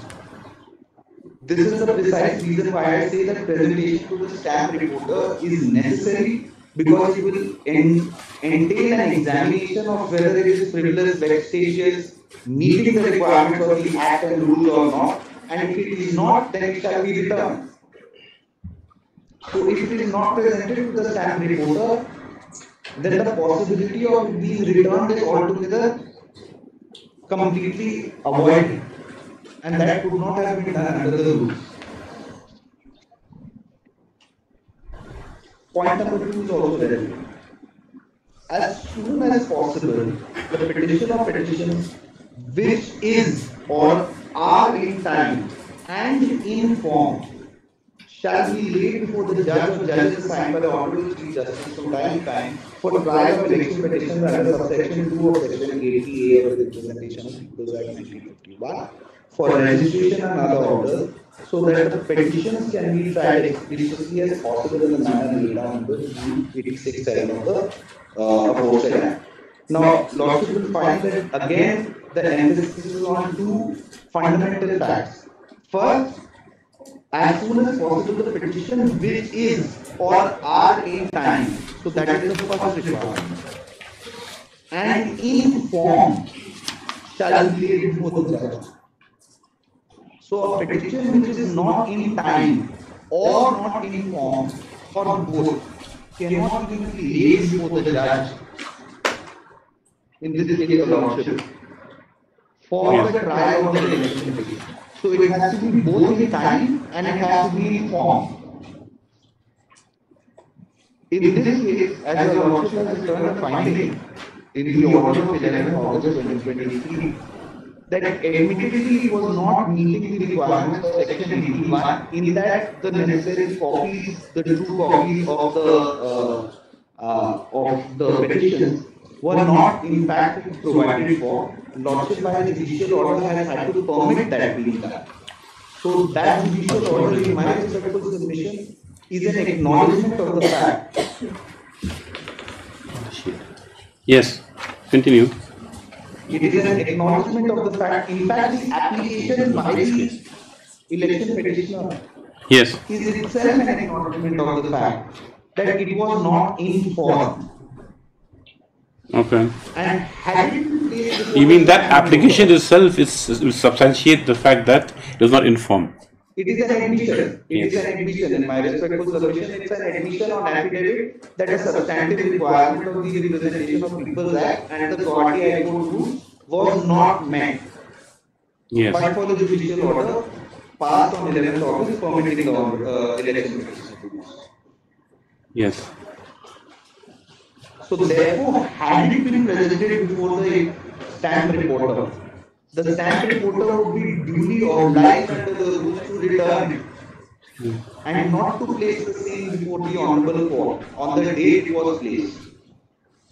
This is the precise reason why I say that presentation to the stamp reporter is necessary, because it will en entail an examination of whether it is frivolous, vexatious, meeting the requirements of the Act and rules or not, and if it is not, then it shall be returned. So if it is not presented to the stamp reporter, then the possibility of being returned is altogether completely avoided, and that could not have been done under the rules. Point number two is also very important. As soon as possible, the petition of petitions which is or are in time and in form shall be laid before the judge or judges signed by the Honorable Chief Justice from time to time for trial of election petitions under subsection two of section eighty A of the Representation of People's Act nineteen fifty-one for registration and other orders, so that the petitions can be tried expeditiously as possible in the manner laid down in the eighty-six seven of the uh, aforesaid Act. Now, lots will find that again the emphasis is on two fundamental facts. First, as soon as possible, the petition which is or are in time, so that is the first requirement, and in form shall be laid before the judge. So a petition which is not in time or not in form or both cannot be laid before the judge, in this case of lordship, for yes. the trial of the election petition. So it has to be both in time and it has to be in form. In this case, as your lordship has returned a finding in the order of eleventh of August twenty twenty-three, that admittedly was not meeting the requirements of section eighty-one, in that the necessary copies, the true copies of the uh, uh, of the petitions were not in fact provided for. Lordship by the judicial order has had to permit that being done. So that judicial order, in my respectful submission, is an acknowledgement of the fact. Yes, continue. It is an acknowledgement of the fact. In fact, the application by the election petitioner yes. is itself an acknowledgement of the fact that it was not in form. Okay. And had it you mean that application itself is, is will substantiate the fact that it was not in form? It is an admission. It yes. is an admission. In my respectful submission, it's an admission on affidavit that a substantive requirement of the Representation of People's Act and the Guardian I go to was not met. Yes. But for the judicial order passed on eleventh of August permitting the uh, election. Yes. So therefore, had it been presented before the stamp reporter, the stamp reporter would be duly obliged under the rules to return it mm. and not to place the same before the Honorable Court on the day it was placed.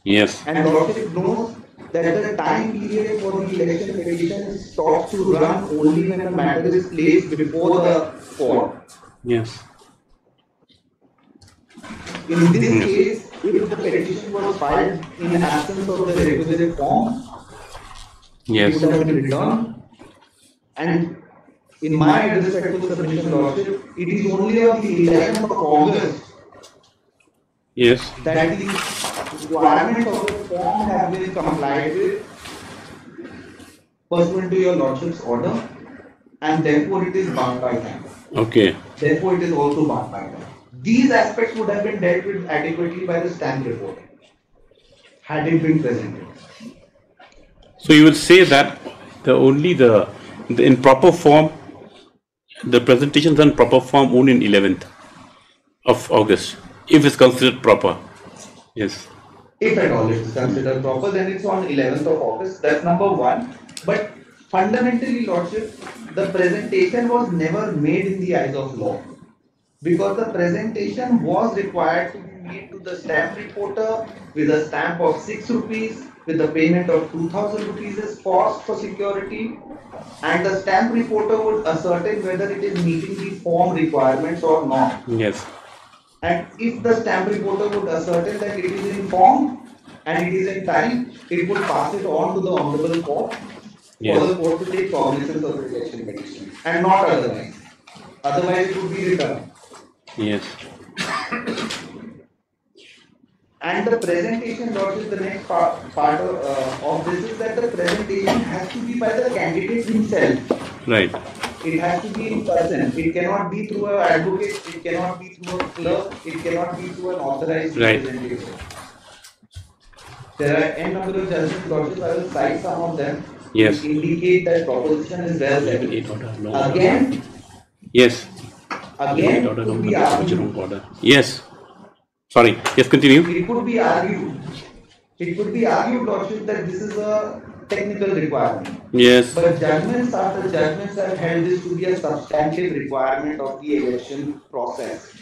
Yes. And Lordship knows that the time period for the election petition stops to run only when the matter is placed before the court. Yes. In this yes. case, if the petition was filed in absence of the requisite form, yes. it would have been returned, and in my respectful submission, Lordship, it is only on the eleventh of August yes. that the requirement of the form has been complied with pursuant to your Lordship's order, and therefore it is bound by time. Okay. Therefore, it is also bound by time. These aspects would have been dealt with adequately by the stamp report had it been presented. So you would say that the only the, the in proper form, the presentation is in proper form only in eleventh of August, if it's considered proper. Yes. If at all it is considered proper, then it's on eleventh of August. That's number one. But fundamentally, Lordship, the presentation was never made in the eyes of law, because the presentation was required to be made to the stamp reporter with a stamp of six rupees, with the payment of two thousand rupees as cost for security, and the stamp reporter would ascertain whether it is meeting the form requirements or not. Yes. And if the stamp reporter would ascertain that it is in form and it is in time, it would pass it on to the Honorable Court yes. for the court to take cognizance of the election petition, and not otherwise. Otherwise, it would be returned. Yes. And the presentation, Lordship, the next part, part of, uh, of this is that the presentation has to be by the candidate himself. Right. It has to be in person. It cannot be through an advocate. It cannot be through a clerk. It cannot be through an authorized representative. Right. There are n number of judges, Lordship. I will cite some of them. Yes. To indicate that proposition is well settled. Again. Yes. Again. Order, to be order. Yes. Sorry, yes, continue. It could be argued, it could be argued, Lordship, that this is a technical requirement. Yes. But judgments after judgments have held this to be a substantive requirement of the election process,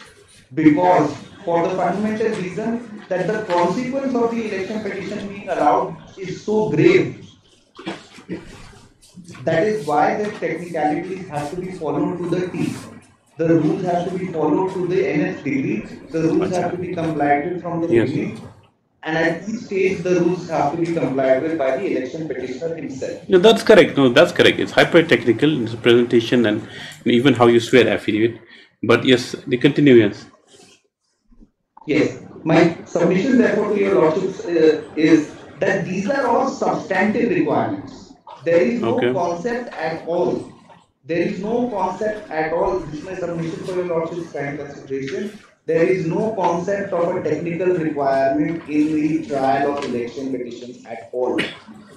because for the fundamental reason that the consequence of the election petition being allowed is so grave. That is why the technicalities have to be followed to the T. The rules have to be followed to the nth degree. The rules have to be complied with from the beginning. Yes. And at each stage, the rules have to be complied with by the election petitioner himself. No, that's correct. No, that's correct. It's hyper-technical in its presentation and even how you swear affidavit. But yes, the continuance. Yes. My submission, therefore, to your lordships uh, is that these are all substantive requirements. There is no okay. concept at all. There is no concept at all. This is my submission for your lordships' kind consideration. There is no concept of a technical requirement in the trial of election petitions at all.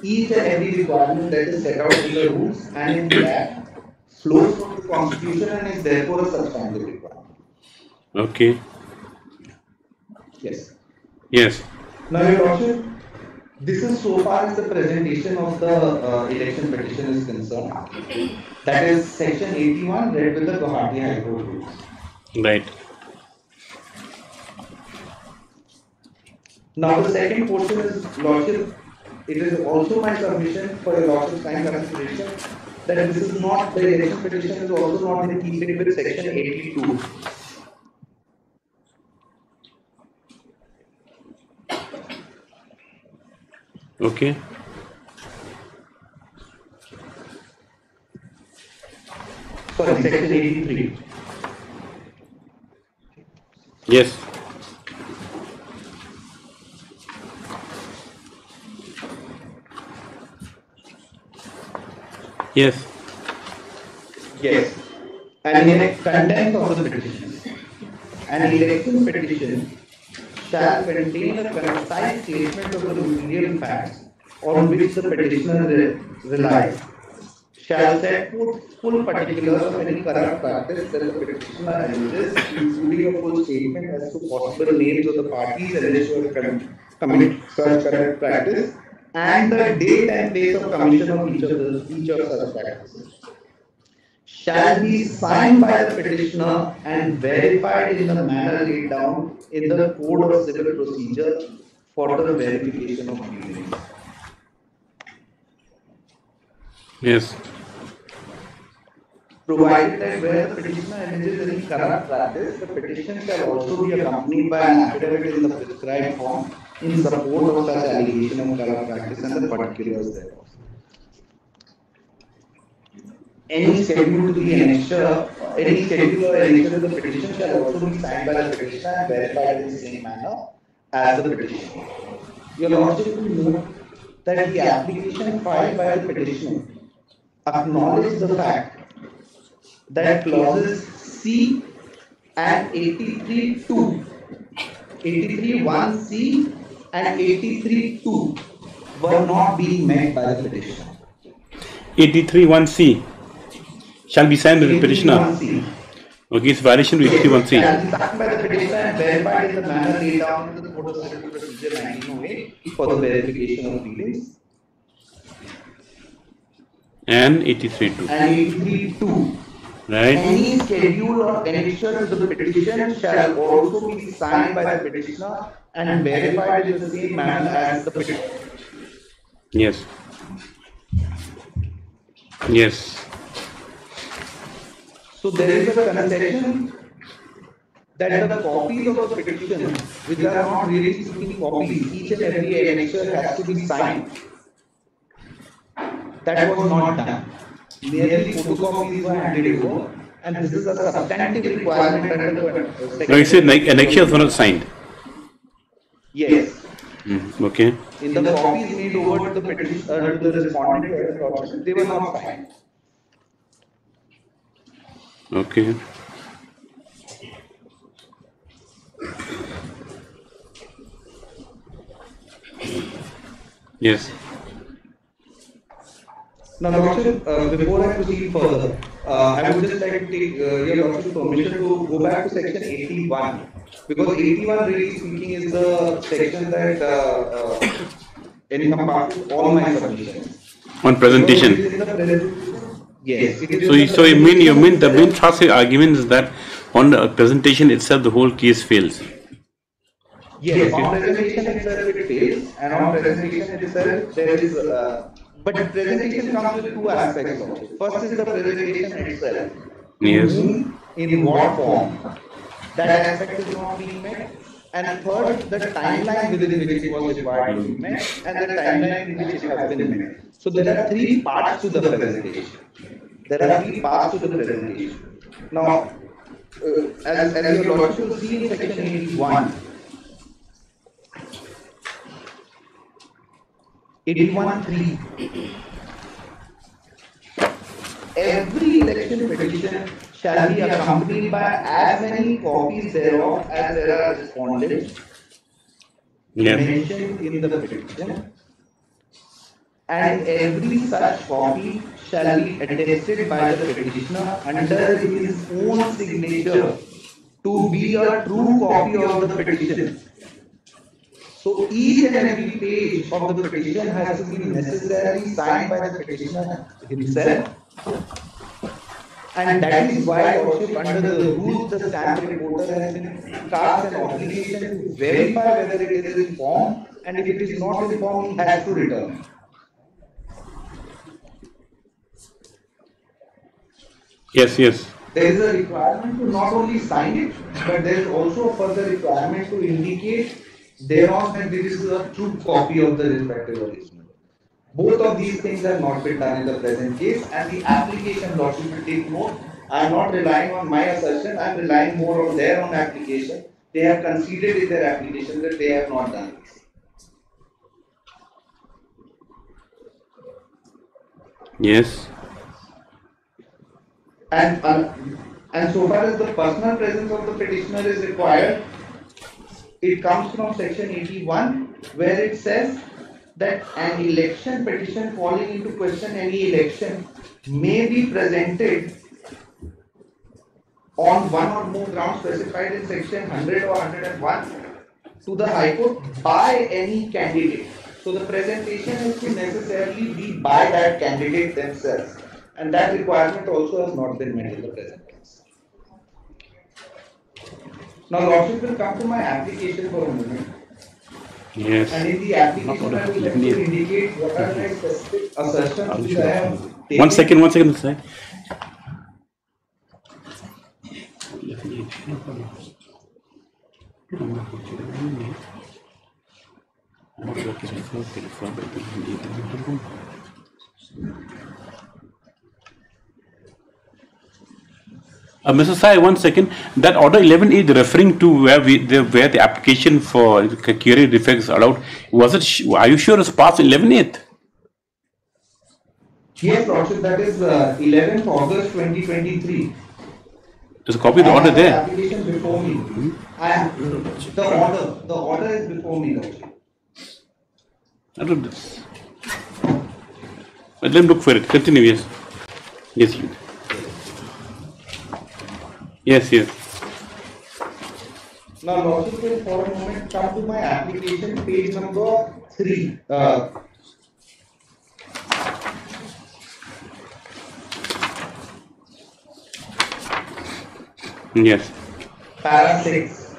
Each and every requirement that is set out in the rules and in the Act flows from the Constitution and is therefore a substantive requirement. Okay. Yes. Yes. Now, Your Lordship, this is so far as the presentation of the uh, election petition is concerned. That is Section eighty-one, read with the Guwahati High Court rules. Right. Now the second portion is, Lordship, it is also my submission for the Lordship's time consideration that this is not, the election petition is also not in keeping with Section eighty-two. Okay. Sorry, Section eighty-three. Yes. Yes. Yes. And in the contents of the petition, an election petition shall contain a concise statement of the material facts on which the petitioner re relies, shall set forth full particulars of any current practice that the petitioner alleges, including a full statement as to possible names of the parties alleged to have committed such current practice, and the date and place of commission of each of the each of such practices shall be signed by the petitioner and verified in the manner laid down in the Code of Civil Procedure for the verification of meaning. Yes. Provided that where the petitioner alleges any corrupt practice, the petition shall also be accompanied by an affidavit in the prescribed form in support of such allegation of corrupt practice and the particulars thereof. Any schedule to the annexure, any schedule or annexure to the petition shall also be signed by the petitioner and verified in the same manner as the petition. Your Lordship will note that the application filed by the petitioner acknowledges the fact that clauses C and eighty-three two, eighty-three one C and eighty-three two were not being met by the petitioner. eighty-three one C shall be signed by the petitioner. Okay, it's violation to eighty-three one C. Shall be signed by the petitioner and verified in the manner laid down in the Code of Civil Procedure nineteen oh eight for the verification of pleadings. And eighty-three two. And eighty-three two. Right. Any schedule or annexure to the petition shall also be signed by the petitioner and verified in the same manner as the petition. Yes. Yes. So there is a concession that the copies of the petition, which are not really speaking copies, each and every annexure has to be signed. That was not done. Merely photocopies were handed over, and this is a substantive requirement under the. No, you said annexure was not signed. Yes. Mm, okay. In the copies made over to the petition, uh, to the respondent, they were not signed. Okay. Yes. Now, Lordship, uh, before I proceed further, uh, I would just like to take uh, your Lordship's permission to go back to Section eighty-one. Because eighty-one really speaking is the section that uh, uh, encompasses all my submissions. On presentation. So present, yes. So you, so you mean you mean the main thrust argument is that on the presentation itself the whole case fails. Yes, yes, on presentation itself it fails, and on presentation itself there is. Uh, but presentation comes with two aspects of it. First is the presentation itself. Yes. In, in what form? That aspect is not being met, and third, the timeline within which it was required to be met, and the timeline in which it has been met. So there are three parts to the presentation. There are three parts to the presentation. Now, uh, as, as you also see in section eighty-one, eighty-one point three, every election petition shall be accompanied by as many copies thereof as there are respondents yeah. mentioned in the petition, and every such copy shall be attested by the petitioner under his own signature to be a true copy of the petition. So each and every page of the petition has to be necessarily signed by the petitioner himself. And that is why, also under the rules, the stamp reporter has been cast an obligation to verify whether it is informed, and if it is not informed, he has to return. Yes, yes. There is a requirement to not only sign it, but there is also a further requirement to indicate thereon that this is a true copy of the respective original. Both of these things have not been done in the present case, and the application law should take note. I am not relying on my assertion, I am relying more on their own application. They have conceded in their application that they have not done this. Yes. And, uh, and so far as the personal presence of the petitioner is required, it comes from section eighty-one, where it says that an election petition falling into question any election may be presented on one or more grounds specified in section one hundred or one hundred and one to the High Court by any candidate. So the presentation is to necessarily be by that candidate themselves, and that requirement also has not been met in the present case. Now Lordship will come to my application for a moment. Yes. And in the application, I would like to indicate what are my specific assertions which I have taken. One second, one second, sir. Uh, Mister Sai, one second. That order eleven is referring to where we the, where the application for query defects allowed. Was it? Are you sure it's past eleven eighth? Yes, Lordship. That is uh, eleventh August twenty twenty-three. There's a copy of the I order there. Application before me. Hmm? I have the order. The order is before me, Lordship. I don't know. But let me look for it. Continue. Yes. Yes. You. Yes, yes. Now, Lordship will for a moment come to my application page number three. Uh, yes. Para six.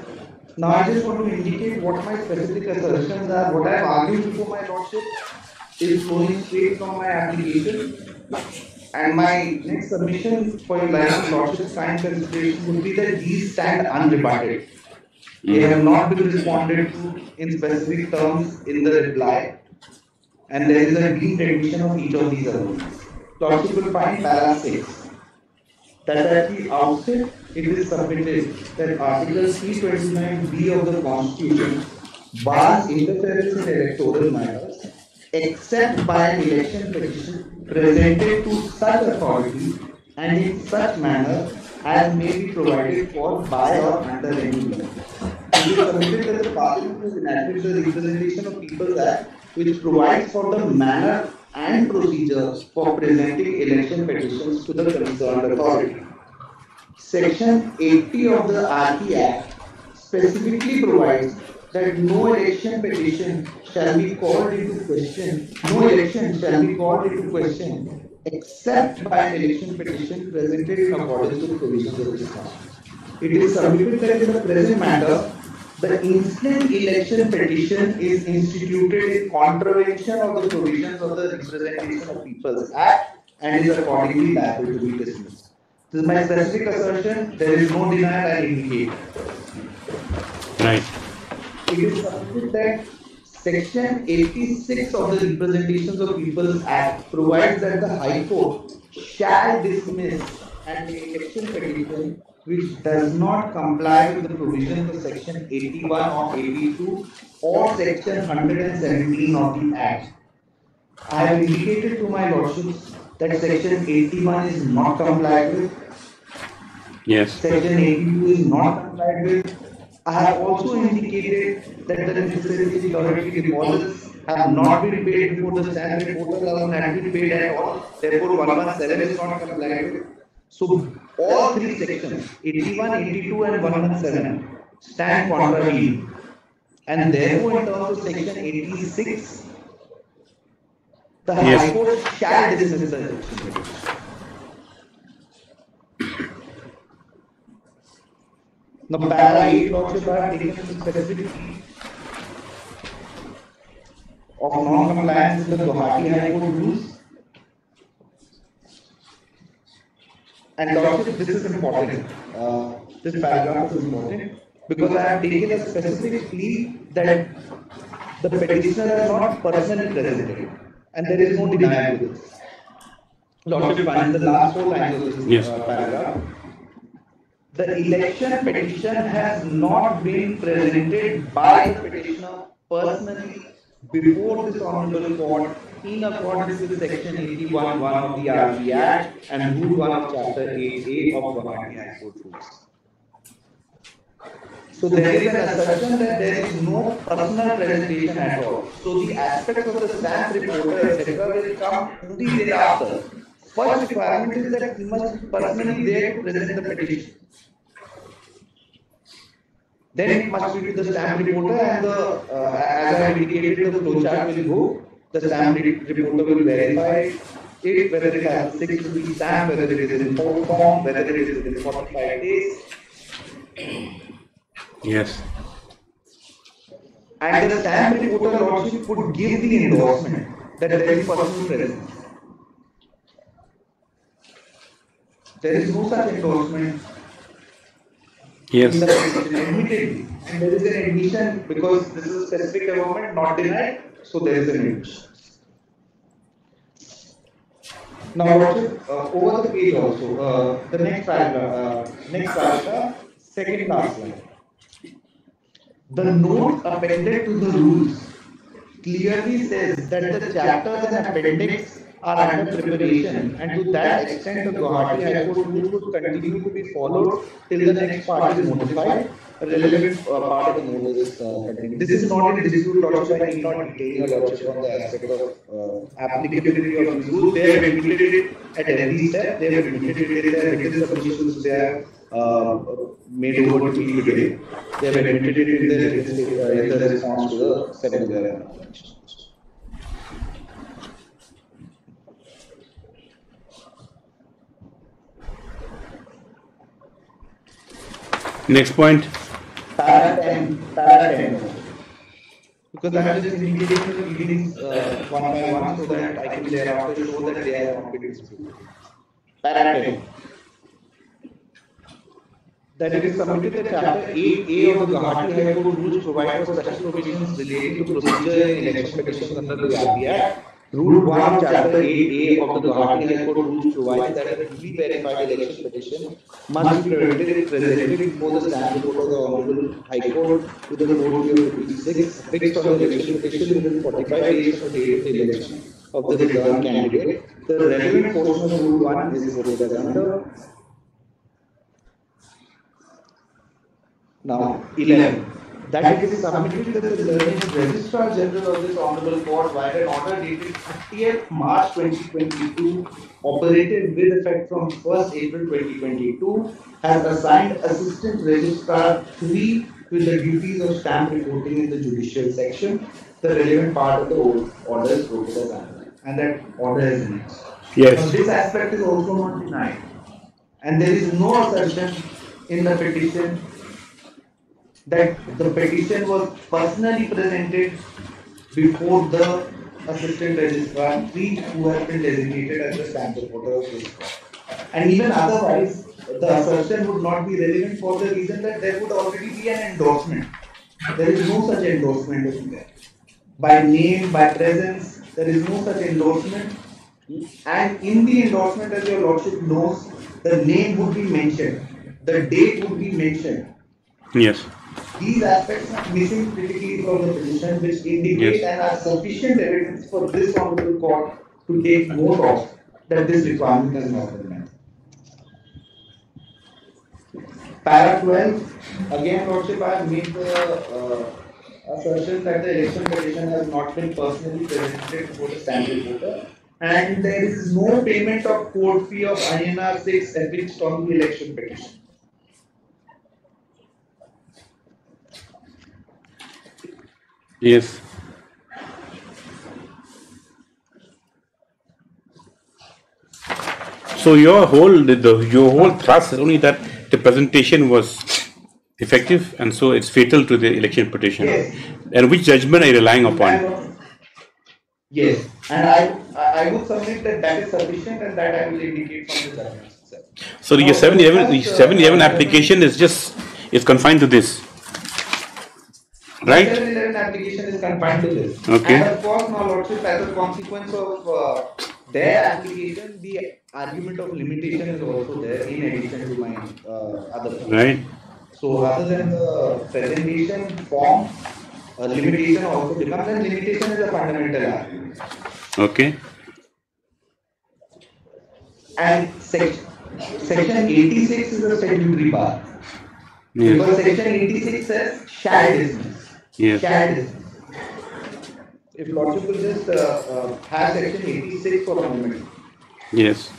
Now, I just want to indicate what my specific assertions are. What I have argued before my Lordship is flowing straight from my application. And my next submission for your license Lordship signed consideration would be that these stand unrebutted. They have not been responded to in specific terms in the reply, and there is a deep admission of each of these arguments. Lordship will find para six, that at the outset it is submitted that Article three twenty-nine B of the Constitution bars interference in electoral matters except by an election petition presented to such authority and in such manner as may be provided for by or under any law. It is submitted that the Parliament has enacted the Representation of People's Act, which provides for the manner and procedures for presenting election petitions to the concerned authority. Section eighty of the R T Act specifically provides that no election petition shall be called into question, no election shall be called into question except by an election petition presented in accordance with provisions of this law. It is submitted that in the present matter, the instant election petition is instituted in contravention of the provisions of the Representation of People's Act and is accordingly liable to be dismissed. This is my specific assertion. There is no denial I indicate. Right. It is submitted that Section eighty-six of the Representations of People's Act provides that the High Court shall dismiss an election petition which does not comply with the provisions of Section eighty-one or eighty-two or Section one hundred seventeen of the Act. I have indicated to my Lordships that Section eighty-one is not complied with. Yes. Section eighty-two is not complied with. I have also indicated that the necessary security deposits have not been paid before the standard reporters have not been paid at all. Therefore, one seventeen is not complied with. So, all three sections, eighty-one, eighty-two and one seventeen, stand contrary. And therefore, in terms of Section eighty-six, the yes. High Court shall dismiss the election. Now, para eight lordships are taken specifically of non-compliance with the Guwahati High Court rules. And lordships, this is important. Uh, this paragraph is important because I have taken a specific plea that the petitioner is not personally presented, and there is no denial to this. Lordship, find the last four lines of this yes. uh, paragraph. The election petition has not been presented by the petitioner personally before this Honorable Court in accordance with Section eighty-one one of the R B Act and Rule one of Chapter eight A of the Guwahati High Court rules. So there is an assertion that there is no personal presentation at all. So the aspects of the stamp reporter, et cetera, will come only thereafter. First requirement is that he must be personally there to present the petition. Then it must be to the stamp reporter, and the, uh, as I indicated, the flowchart will go. The stamp reporter will verify it, whether it has a six-week stamp, whether it is in four form, whether it is in forty-five days. Yes. And the stamp reporter also could give the endorsement that there is personal presence. There is no such endorsement. Yes. In the petition, and there is an admission because this is a specific amendment, not denied, so there is an admission. Now, uh, over the page also, uh, the next paragraph, uh, next paragraph, second last line. The note appended to the rules clearly says that the chapters and appendix are under preparation, and to that extent the Guwahati High Court rules would continue to be followed till the next part is notified. A relevant uh, part of the notice is uh, continued. This is not in dispute, Lordship. I need not detain your Lordship on the aspect of uh, applicability of the rules. They have admitted it at every step. They have admitted it in their written submissions. They have uh, made over to you today. They have admitted it in their written uh, response to the seven their applications. Next point. Para ten. Para ten. Because I have just indicated the readings uh, one by one so that I can thereafter show that they are completed. Para ten. That it is submitted that Chapter eight A of the Guwahati High Court rules provide for special provisions relating to procedure in election petitions under the Guwahati Act. Rule one of Chapter eight A of the Guwahati High Court rules provides that a duly verified election petition must be presented before the stamp report of the Honorable High Court to the court of fifty-six, fixed on the election petition within forty-five days of the date of the election of the return candidate. The relevant portion of Rule one is quoted as under. Now, eleven. That it is submitted to the learning Registrar General of this Honorable Court via an order dated thirtieth March twenty twenty-two, operated with effect from first April twenty twenty-two, has assigned Assistant Registrar three to the duties of stamp reporting in the judicial section, the relevant part of the order is quoted as analyzed, and that order is annexed. Yes. So this aspect is also not denied, and there is no assertion in the petition that the petition was personally presented before the assistant registrar who has been designated as the stamp reporter of this court. And even otherwise, the assertion would not be relevant for the reason that there would already be an endorsement. There is no such endorsement in there. By name, by presence, there is no such endorsement. And in the endorsement, as your lordship knows, the name would be mentioned, the date would be mentioned. Yes. These aspects are missing critically from the petition, which indicate yes. and are sufficient evidence for this honorable court to take note of that this requirement has not been met. Para twelve, again, Lordship, I have made the uh, assertion that the election petition has not been personally presented before the stamp reporter, and there is no payment of court fee of I N R six affixed on the election petition. Yes. So your whole the your whole thrust is only that the presentation was effective, and so it's fatal to the election petition. Yes. And which judgment are you relying upon? Yes, and I I would submit that that is sufficient, and that I will indicate from the judgment itself. So now, your seven eleven application is just is confined to this. Right. seven eleven application is confined to this. Okay. And of course, now Lordship, as a consequence of uh, their application, the argument of limitation is also there in addition to my uh, other points. Right. So rather than the presentation form, uh, limitation also becomes, and limitation is a fundamental argument. Okay. And section section eighty-six is a statutory bar. Yes. Because section eighty-six says shall dismiss. Yes. Shall. If Lordship will just uh, uh, have section eighty-six for a moment. Yes.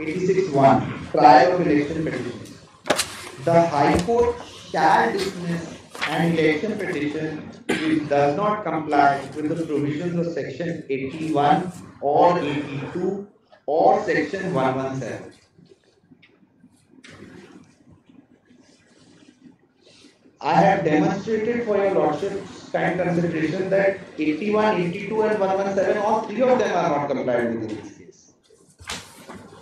eighty-six point one. Prior of election petition. The High Court shall dismiss an election petition which does not comply with the provisions of section eighty-one or eighty-two or section one one seven. I have demonstrated for your Lordship's kind consideration that eighty-one, eighty-two and one seventeen, all three of them are not complied with in this case.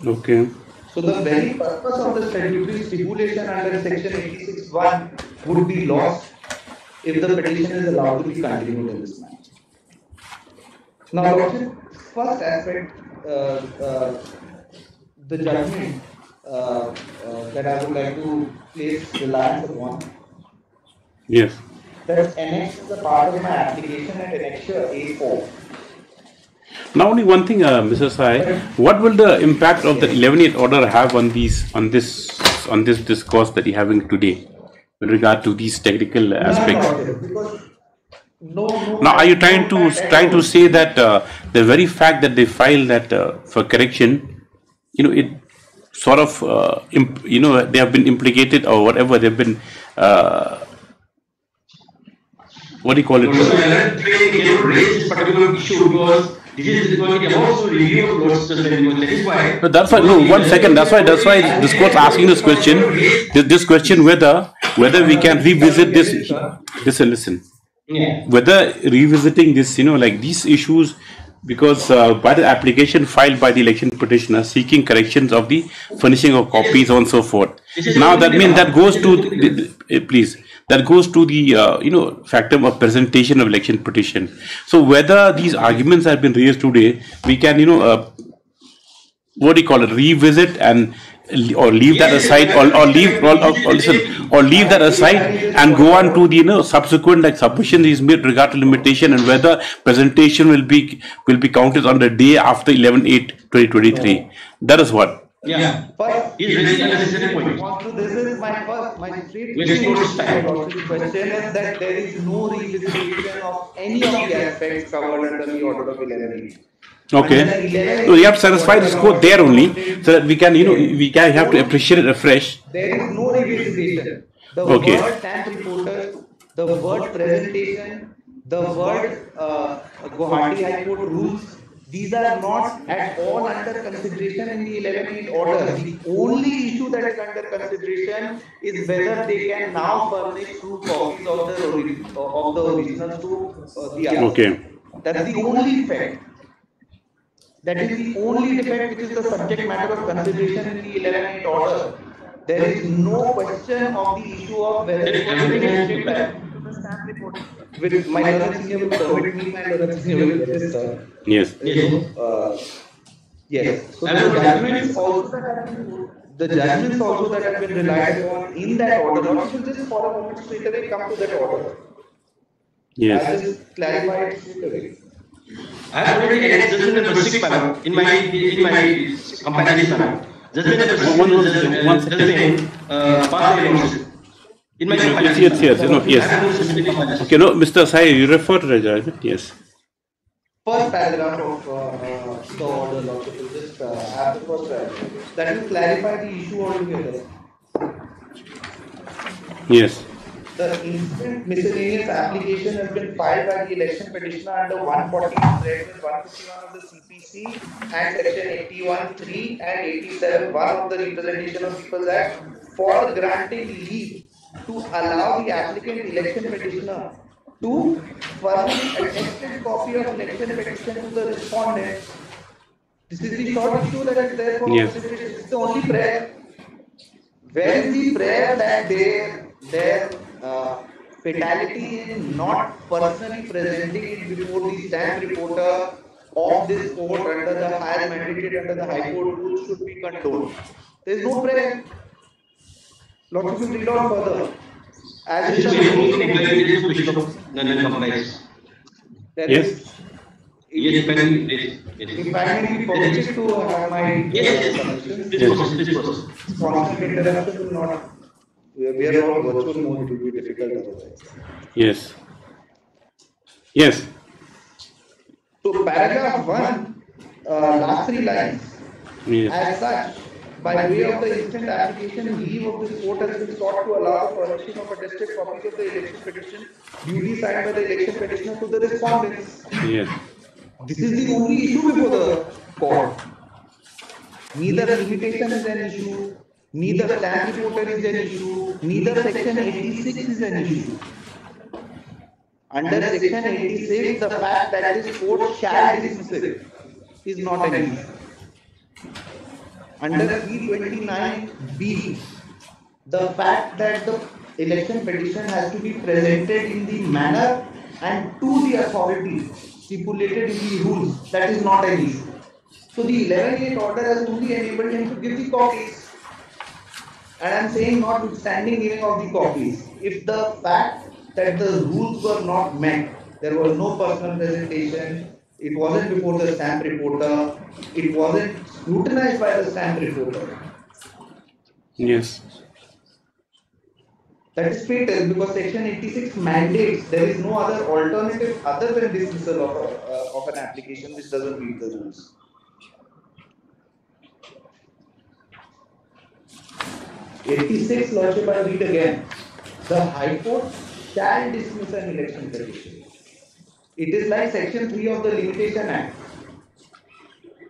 Okay. So the very purpose of the statutory stipulation under section eighty-six point one would be lost if the petition is allowed to be continued in this manner. Now, Lordship, first aspect, uh, uh, the judgment uh, uh, that I would like to place reliance upon. Yes. That annex is a part of my application at annexure A four. Now only one thing, uh, Mister Sai, what will the impact of the eleven eight order have on these, on this, on this discourse that you're having today, with regard to these technical aspects? No, no, because no, no. Now, are you trying to trying to say that uh, the very fact that they filed that uh, for correction, you know, it sort of, uh, imp, you know, they have been implicated or whatever they've been. Uh, What do you call it? So, another thing, they would raise this particular issue because this is going to be about to review of Lord's judgment. That is why. No, that's why. No, one second. That's why. That's why this court asking this question. This, this question whether whether we can revisit this. This listen. Yeah. Whether revisiting this, you know, like these issues, because uh, by the application filed by the election petitioner seeking corrections of the furnishing of copies and so forth. Now that means that goes to the, the, please. That goes to the uh, you know factor of presentation of election petition. So whether these arguments have been raised today, we can you know uh, what do you call it revisit and or leave that aside or, or leave or, or, listen, or leave that aside and go on to the you know subsequent like submission is made regard to limitation and whether presentation will be will be counted on the day after eleven eight twenty twenty-three. That is what. Yeah. yeah. First, is resident point. This is my first, my three question is that there is no revisitation of any of the aspects covered under the order of eleven. Okay. So you have to satisfy the scope there only, so that we can, you know, we can have to appreciate it afresh. There is no revisitation. The okay. word stamp reporter, the word presentation, the word uh, Guwahati High Court rules. These are not at all under consideration in the eleventh order. The only issue that is under consideration is whether they can now furnish two copies of the of the originals to uh, the other. Okay. That's the only fact. That is the only defect which is the subject matter of consideration in the eleventh order. There is no question of the issue of whether it was related to the stamp report. With my senior will permit me, my senior will register. Yes. So, uh, yes. So the judgments also that have been the judgments also that have been relied on in that order. Not should just for a moment straight away come to that order. Yes. That is clarified straight away. I have already adjusted the domestic panel in my in my comparison panel. Just the one one one second. Uh, past In my yes, yes, yes, no, yes. Okay, no, Mister Sai, you refer to the judgment, yes. First paragraph of uh, the order, just uh, after first paragraph, that will clarify the issue altogether. Yes. The instant miscellaneous application has been filed by the election petitioner under one forty-one, one fifty-one of the C P C and section eighty-one three and eighty-seven one of the Representation of People's Act for granting leave to allow the applicant election petitioner to furnish attested copy of election petition to the respondent. This is the short issue that is there for yes. consideration. It's the only prayer. Where is the prayer that their their uh, fatality in not personally presenting it before the stamp reporter of this court under the higher mandate under the High Court rules should be condoned? There is no prayer. Lot of you read on further. As it is yes. Yes, finally, policy to have my. Yes, this process. Constant interruption will not. We are all virtual mode, it will be difficult otherwise. Yes. Yes. So, paragraph one, uh, last three lines. Yes. As such, by way of the instant application, leave of this court has been sought to allow the furnishing of attested copies of the election petition duly signed by the election petitioner to the respondents. Yes. This is the only issue before the court. Neither limitation is an issue, neither stamp reporter is an issue, neither section eighty-six is an issue. Under section eighty-six, the fact that this court shall dismiss it is not an issue. Under three twenty-nine B, the fact that the election petition has to be presented in the manner and to the authority stipulated in the rules, that is not an issue. So the eleven eight order has only enabled him to give the copies. And I am saying notwithstanding giving of the copies, if the fact that the rules were not met, there was no personal presentation, it wasn't before the stamp reporter, it wasn't scrutinized by the stamp reporter. Yes. That is fatal because section eighty-six mandates there is no other alternative other than dismissal of, a, uh, of an application which doesn't meet the rules. eighty-six, Lordship, I read again. The High Court shall dismiss an election petition. It is like section three of the Limitation Act.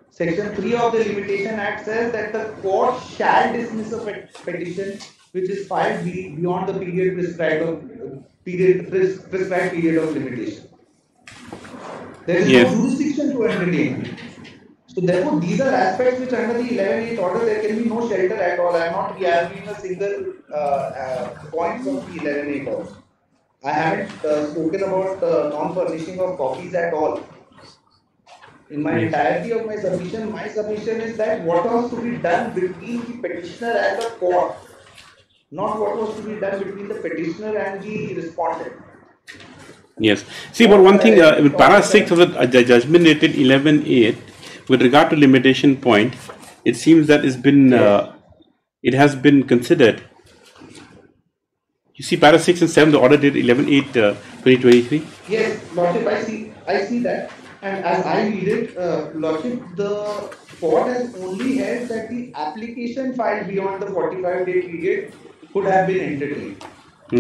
Section three of the Limitation Act says that the court shall dismiss a pet petition which is filed be beyond the period prescribed of uh, period pres prescribed period of limitation. There is yes. no jurisdiction to entertain. So therefore, these are aspects which under the eleven eight order there can be no shelter at all. I am not rearranging a single uh, uh, point of the eleven eight order. I haven't uh, spoken about uh, non-furnishing of copies at all. In my entirety of my submission, my submission is that what was to be done between the petitioner and the court, not what was to be done between the petitioner and the respondent. Yes. See, but one thing, uh, with para six of the judgment dated eleven eight, with regard to limitation point, it seems that it's been uh, it has been considered. You see, para six and seven, the order date eleven eight twenty twenty-three. Yes, Lordship, I see, I see that, and as I read it, uh, Lordship, the court has only held that the application filed beyond the forty-five day period could have been entertained.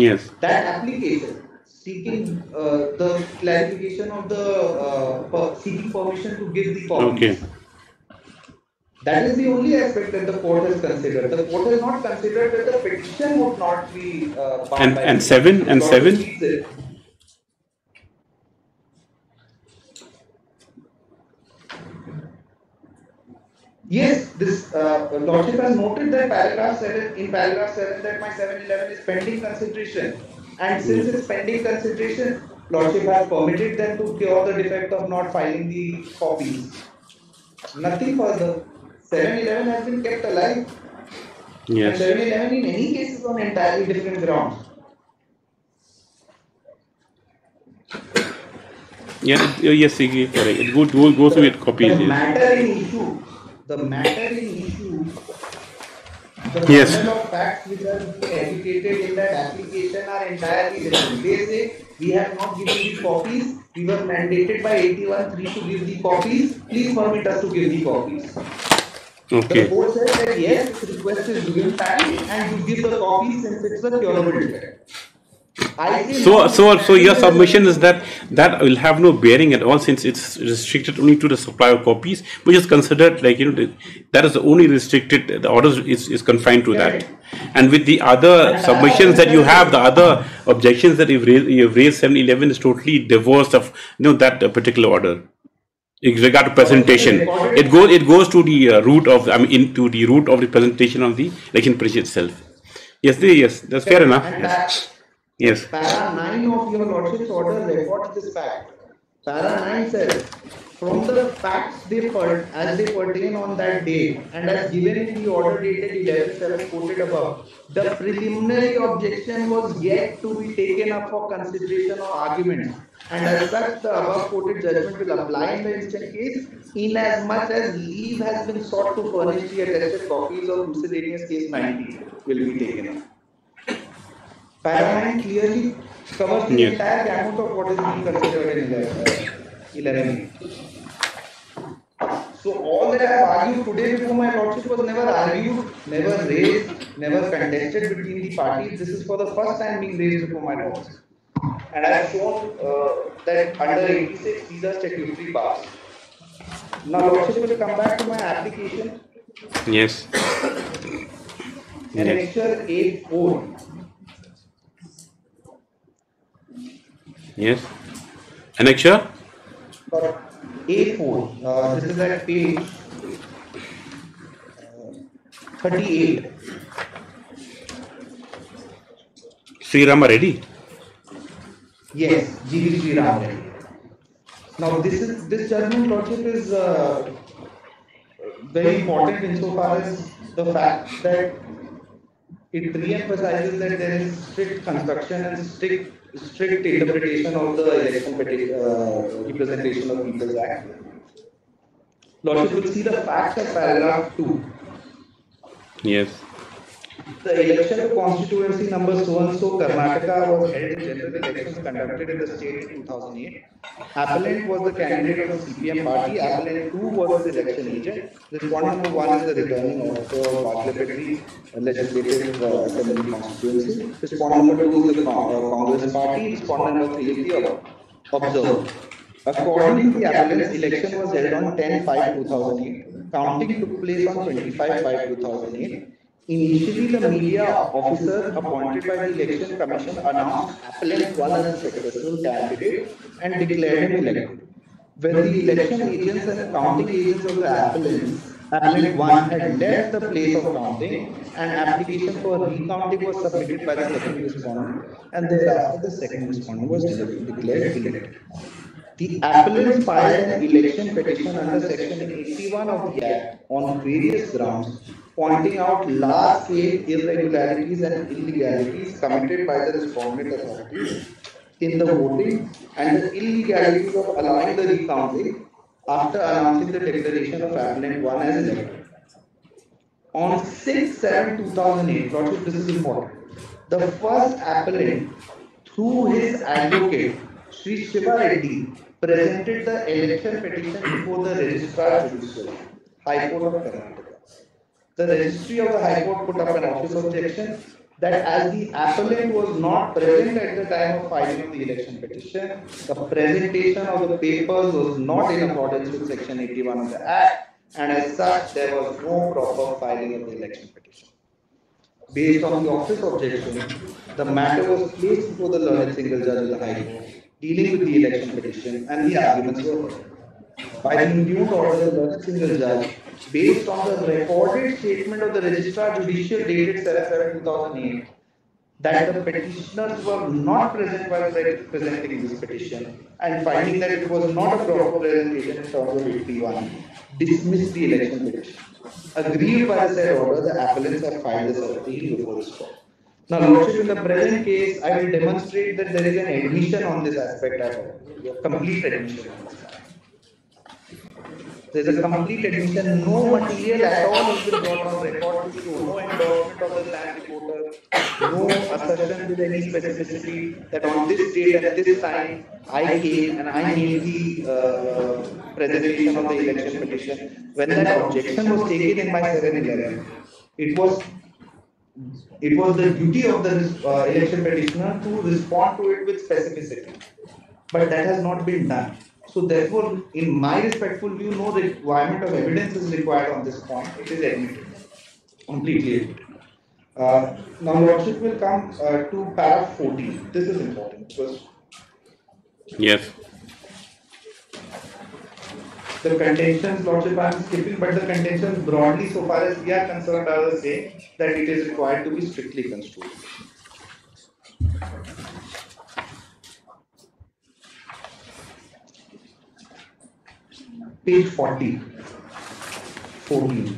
Yes. That application seeking uh, the clarification of the uh, per seeking permission to give the court. Okay. That is the only aspect that the court has considered. The court has not considered that the petition would not be uh, bound and, by and seven and seven. Yes, this uh, Lordship has noted that paragraph seven in paragraph seven that my seven eleven is pending consideration, and since it's pending consideration, Lordship has permitted them to cure the defect of not filing the copies. Nothing further. Seven eleven has been kept alive. Yes. And seven eleven in any case is on entirely different ground. Yeah. Yes, agree. Correct. It goes go, goes with copies. The matter in issue. The matter in issue, the yes. number of facts which are educated in that application are entirely different. They say we have not given the copies. We were mandated by eighty-one three to give the copies. Please permit us to give the copies. Okay. The court says that yes, this request is given time and you give the copies since it's a curable defect. So, so, so your submission is that that will have no bearing at all since it's restricted only to the supply of copies, which is considered like you know that is only restricted. The order is is confined to that, and with the other submissions that you have, the other objections that you've raised, you've raised seven eleven is totally divorced of you know that particular order. In regard to presentation, it goes it goes to the uh, root of I mean into the root of the presentation of the election petition itself. Yes, yes, that's fair enough. Yes. Yes. Para nine of your Lordship's order records this fact. Para nine says, from the facts they per as they pertain on that day and as given in the order dated eleven seven quoted above, the preliminary objection was yet to be taken up for consideration or argument, and as such the above quoted judgment will apply in the instant case, inasmuch as leave has been sought to furnish the attested copies of miscellaneous case ninety will be taken up. Paragraph clearly covers the yes. entire gamut of what is being considered in eleven. So all that I have argued today before my Lordship was never argued, never raised, never contested between the parties. This is for the first time being raised before my Lordship. And I have shown uh, that under eighty-six these are statutory bars. Now Lordship will come back to my application. Yes. And yes. Lecture eight four. Yes. Annexure? A four. Uh, this is at page uh, thirty-eight. Shri Ram ready? Yes, G V Shri Ram ready. Now this is this judgment Lordship is uh, very important insofar as the fact that it re-emphasizes that there is strict construction and strict strict interpretation of the election petition, uh, Representation of People's Act. Lordship will see the facts of paragraph two. Yes. The election of constituency number so and so Karnataka was held in general elections conducted in the state in two thousand eight. Appellant was the candidate of the C P M party. Appellant two was the election agent. Respondent number one is the returning officer of parliamentary legislative uh, assembly constituency. Respondent number two is the Congress party. Respondent number three is the observer. Accordingly, the appellant's election was held on ten five two thousand eight. Counting took place on twenty-five five two thousand eight. Initially, the media officer appointed by the Election Commission announced appellant one as a successful candidate and declared him elected. When the election agents and counting agents of the appellants, appellant one had left the place of counting, and application for recounting was submitted by the second respondent, and thereafter the second respondent was declared elected. The appellant filed an election petition under Section eighty-one of the Act on various grounds, pointing out large-scale irregularities and illegalities committed by the respondent authorities in the voting and the illegalities of allowing the recounting after announcing the declaration of appellant one as elected. on sixth July two thousand eight, Lordship, this is important, the first appellant through his advocate, Sri Shiva I D, presented the election petition before the Registrar Judiciary, High Court of Karnataka. The Registry of the High Court put up an office objection that as the appellant was not present at the time of filing of the election petition, the presentation of the papers was not in accordance with Section eighty-one of the Act, and as such, there was no proper filing of the election petition. Based on the office objection, the matter was placed before the learned single judge of the High Court, dealing with the election petition, and the arguments were heard. By the new order, the learned single judge, based on the recorded statement of the Registrar Judicial dated seventh July two thousand eight, that the petitioners were not present while presenting this petition, and finding that it was not a proper presentation in terms of eighty-one, dismissed the election petition. Agreed by the said order, the appellants have filed this appeal before this court. Now, Lordship, in the present case, I will demonstrate that there is an admission on this aspect at all, complete admission. There is a complete admission, no material at all has been brought on record to show, no endorsement of the land reporter, no assertion with any specificity that on this date and this time I came and I made the uh, presentation of the election petition. When that objection was taken in my seven eleven, it was It was the duty of the uh, election petitioner to respond to it with specificity, but that has not been done. So therefore, in my respectful view, no requirement of evidence is required on this point. It is admitted, completely admitted. Uh, now, Lordship will come uh, to paragraph fourteen. This is important. First. Yes. The contentions, Lordship, I am skipping, but the contentions broadly, so far as we are concerned, are the same, that it is required to be strictly construed. Page forty, fourteen.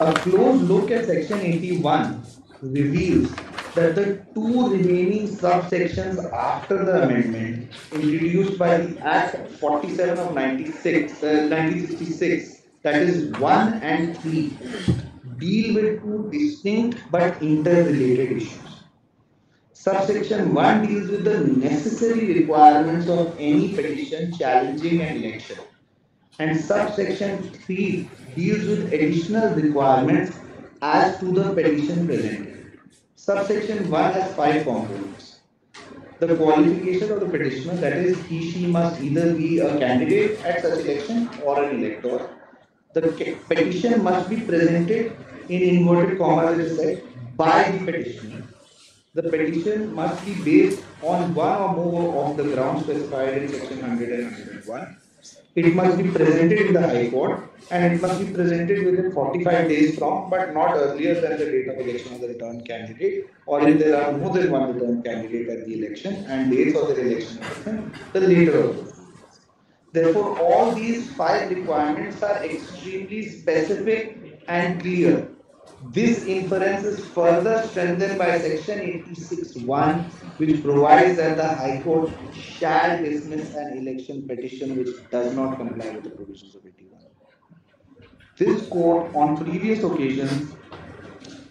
A close look at section eighty-one reveals that the two remaining subsections after the amendment introduced by the Act forty-seven of nineteen ninety-six, uh, nineteen sixty-six, that is one and three, deal with two distinct but interrelated issues. Subsection one deals with the necessary requirements of any petition challenging an election, and subsection three deals with additional requirements as to the petition presented. Subsection one has five components. The qualification of the petitioner, that is, he, she must either be a candidate at such election or an elector. The petition must be presented, in inverted commas, it is said, by the petitioner. The petition must be based on one or more of the grounds specified in section one hundred and one hundred and one. It must be presented in the High Court, and it must be presented within forty-five days from, but not earlier than the date of election of the returned candidate, or if there are more than one returned candidate at the election and dates of the election, the later of those. Therefore, all these five requirements are extremely specific and clear. This inference is further strengthened by section eighty-six point one, which provides that the High Court shall dismiss an election petition which does not comply with the provisions of eighty-one. This court on previous occasions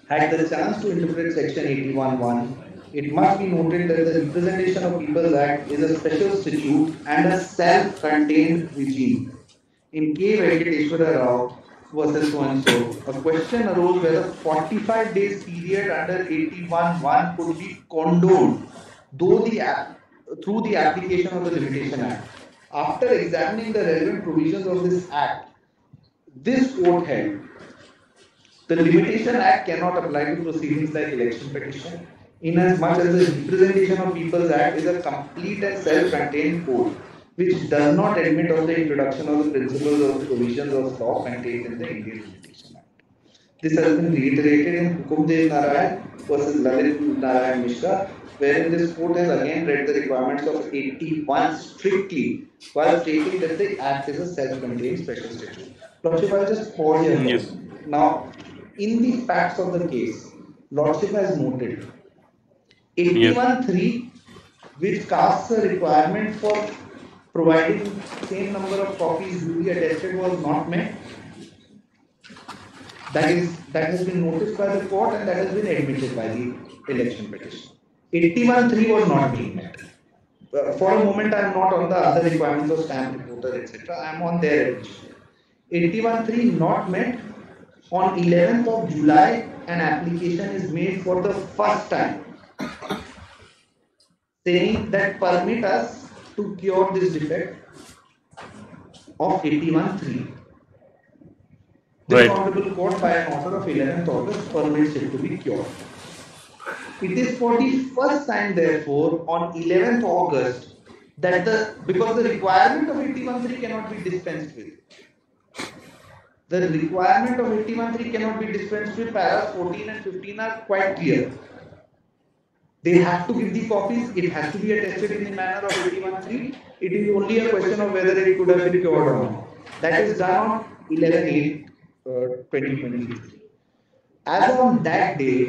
had the chance to interpret section eighty-one point one. It must be noted that the Representation of People's Act is a special statute and a self-contained regime. In K. Veditishwararau versus so-and-so, a question arose whether forty-five days period under eighty-one point one could be condoned though the app, through the application of the Limitation Act. After examining the relevant provisions of this Act, this court held the Limitation Act cannot apply to proceedings like election petition, inasmuch as the Representation of People's Act is a complete and self-contained code, which does not admit of the introduction of the principles or the provisions of law contained in the Indian Limitation Act. This has been reiterated in Hukum Dev Narayan versus Lalit Narayan Mishra, wherein this court has again read the requirements of eighty-one strictly, while stating that the Act is a self-contained special statute. Lordship, I just pause here. Yes. Now, in the facts of the case, Lordship has noted eighty-one point three, which casts a requirement for providing same number of copies duly attested was not met. that is that has been noticed by the court and that has been admitted by the election petition. eighty-one three was not being met. For a moment, I am not on the other requirements of stamp reporter, et cetera. I am on their eighty-one three not met. On eleventh of July, an application is made for the first time, saying that permit us to cure this defect of eighty-one three. This honorable court, by an order of eleventh August, permits it to be cured. It is for the first time, therefore, on eleventh August, that the because the requirement of eighty-one three cannot be dispensed with. The requirement of eighty-one three cannot be dispensed with. Paragraphs fourteen and fifteen are quite clear. They have to give the copies. It has to be attested in the manner of eighty-one three. It is only a question of whether it could have been cured or not. That is done on eleven eight twenty twenty-three. As on that day,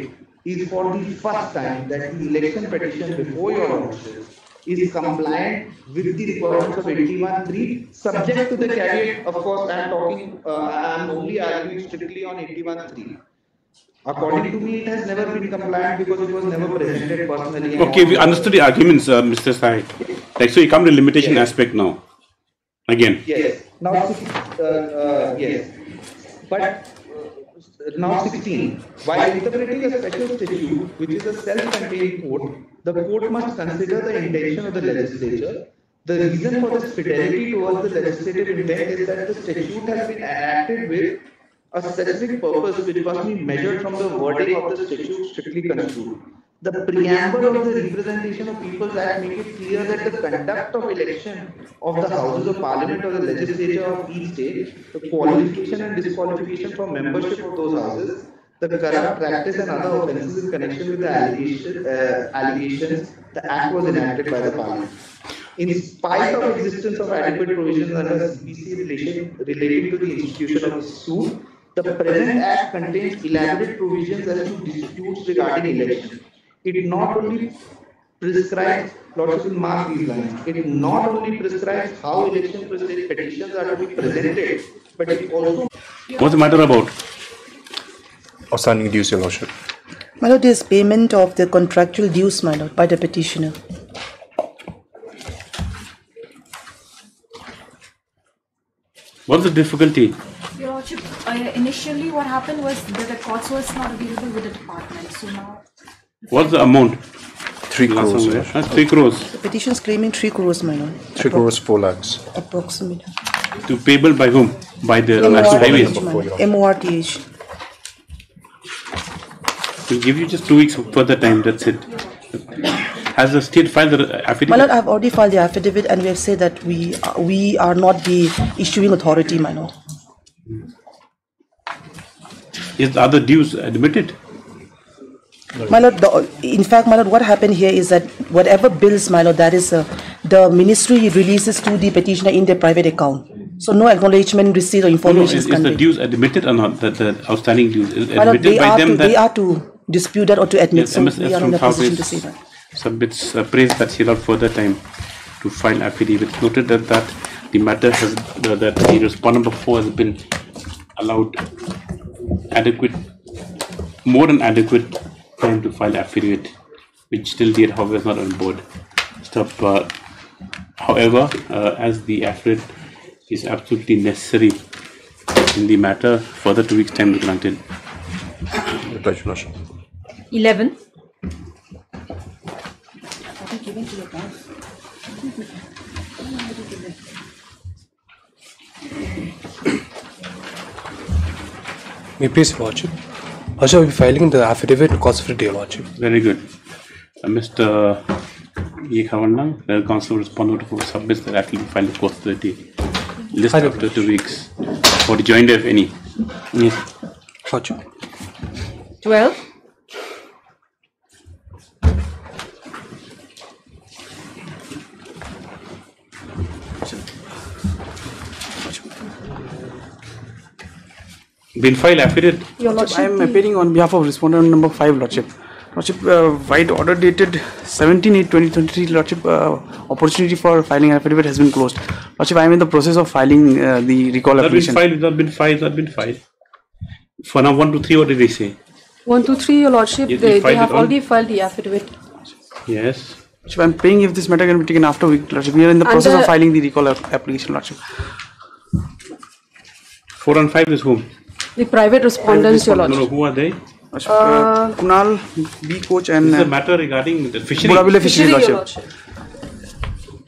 is for the first time that the election petition before your Lordship is compliant with the requirements of eighty-one three, subject to the caveat. Of course, I am talking, uh, I am only arguing strictly on eighty-one three. According to me, it has never been compliant because it was never presented personally. Okay, we understood the arguments, uh, Mister Sai. Like, so you come to the limitation yes. aspect now. Again. Yes. Now, uh, uh, yes. But now sixteen. While interpreting a special statute, which is a self-contained court, the court must consider the intention of the legislature. The reason for this fidelity towards the legislative intent is that the statute has been enacted with a specific purpose which must be measured from the wording of the statute strictly construed. The preamble of the Representation of People's Act makes it clear that the conduct of election of the Houses of Parliament or the legislature of each state, the qualification and disqualification for membership of those houses, the corrupt practice and other offences in connection with the allegation, uh, allegations, the Act was enacted by the Parliament. In spite of existence of adequate provisions under C P C relation, relating to the institution of suit, the present Act contains elaborate provisions as to disputes regarding election. It not only prescribes, Lordship will mark these lines, it not only prescribes how election petitions are to be presented, but it also... What's the matter about? Outstanding dues, Your Lordship. My Lord, is payment of the contractual dues, my Lord, by the petitioner. What's the difficulty? Your Lordship, uh, initially what happened was that the courts was not available with the department, so now... What's the amount? Three crores. Huh? Three crores. The petition is claiming three crores, my lord. Three Appro crores, four lakhs. Approximately. To payable by whom? By the National Highways. M O R T H. We'll give you just two weeks further time. That's it. Has the state filed the affidavit? My lord, I've already filed the affidavit, and we have said that we uh, we are not the issuing authority, my lord. Is the other dues admitted? My lord, the, in fact, my lord, what happened here is that whatever bills, my lord, that is, uh, the ministry releases to the petitioner in their private account. So no acknowledgement, receipt, or information. No, no, is, is the dues admitted or not? That the outstanding dues is admitted lord, by are them. To, that they are to dispute that or to admit. Yes, so M S S we are in the position to say that. Submits uh, praise that she allowed further time to file affidavit. Noted that that the matter has uh, that the respondent number four has been allowed adequate, more than adequate time to file affidavit, which still did, however, is not on board. Stop, uh, however, uh, as the affidavit is absolutely necessary in the matter, further two weeks' time is granted. eleven. May please watch it. Also, we'll be filing the affidavit in course of the day, Lordship. Very good. Uh, Mister Yekhavanlang, the council respondent who submits the affidavit filed in course of the day. List I after two weeks. For the joint, if any. Yes. Lordship. twelve. Been filed affidavit. Your Lordship, I am appearing on behalf of respondent number five, Lordship. Lordship, uh, white order dated seventeen eight twenty twenty-three, Lordship, uh, opportunity for filing affidavit has been closed. Lordship, I am in the process of filing uh, the recall that application. Been filed, that been filed, that been filed. For now, one, two, three, what did they say? one, two, three, Your Lordship, you, they, they have already filed the affidavit. Yes. So I'm praying if this matter can be taken after week, Lordship. We are in the and process the, of filing the recall application, Lordship. Four and five is whom? The private respondents, Your Lordship. No, no, who are they? Lordship, uh, Kunal, B. Coach and... This is a matter regarding the fishery. Fishery, fishery Lordship. Lordship.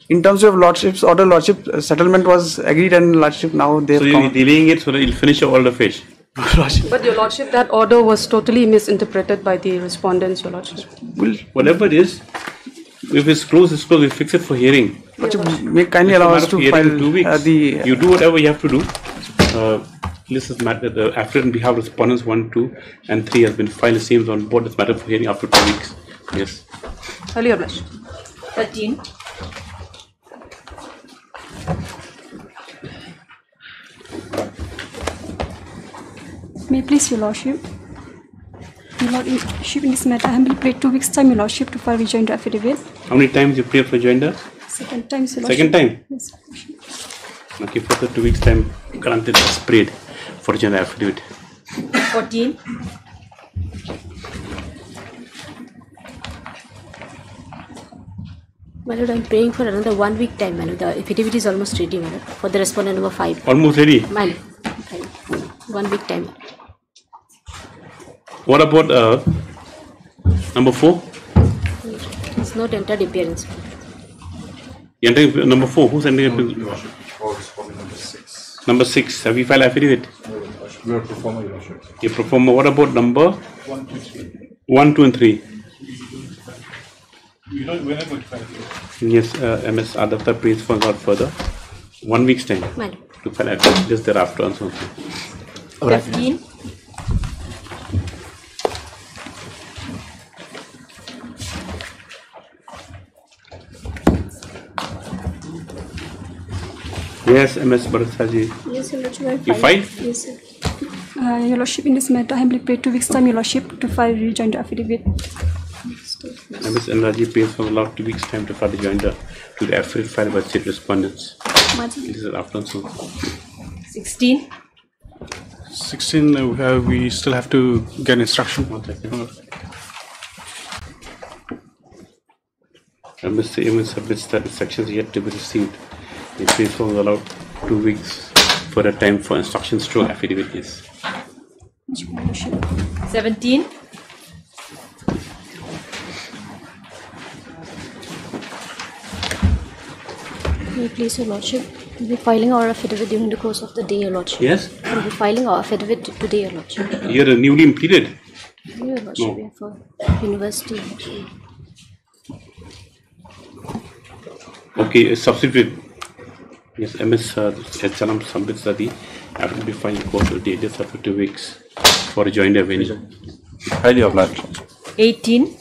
In terms of Lordship's order, Lordship, uh, settlement was agreed and Lordship now they have So you're delaying it so that you'll finish all the fish. But Your Lordship, that order was totally misinterpreted by the respondents, Your Lordship. Well, whatever it is, if it's closed, it's closed. We fix it for hearing. Lordship, may kindly allow us to file two weeks. Uh, the, uh, you do whatever you have to do. Uh, this is matter. The affidavit on behalf of respondents one, two, and three has been filed. The same is on board. This matter for hearing after two weeks. Yes. Hello, Lordship. Thirteen. May please, Your Lordship. Your Lordship, in this matter, I humbly plead two weeks' time, Your Lordship, to file rejoinder affidavit. How many times you plead for rejoinder? Second time, Your Lordship. Second time? Yes, Your Lordship. Okay, for the two weeks' time, granted, it's prayed for rejoinder affidavit. fourteen. My Lord, I'm praying for another one week time, my Lord. The affidavit is almost ready, my Lord, for the respondent number five. Almost ready? My Lord. One week time. What about uh, number four? It's not entered appearance. Entered number four. Who's entering appearance? No, number six. Number six. Have you filed affidavit? We are performer. You performer. What about number? One, two, three. One, two, and three. You know, we're not going to file affidavit. Yes, uh, M S Adapta, please find out further. One week's time well. To file affidavit. Just thereafter and so on. fifteen. Yes, M S Bharatsaji. Yes, Your Lordship. You filed? Yes, sir. Uh, Your Lordship, in this matter, I humbly pray two weeks' time, Your Lordship, to file rejoinder affidavit. M S N R G pays for allowed two weeks' time to file rejoinder to the affidavit filed by state respondents. This is after so. sixteen. sixteen, uh, we still have to get instruction. Mister Eamon submits that instructions yet to be received. The case was allowed two weeks for a time for instructions to affidavit is. seventeen. Please, Your Lordship. We'll be filing our affidavit during the course of the day, Your Lordship. Yes? We'll be filing our affidavit today, Your Lordship. You're newly implemented? No, Your Lordship. No. We are for university. Okay, substitute. Yes, M S H L M Sambit Sadi. I will be filing course of the day just after two weeks for a joint venue. Highly obliged. eighteen.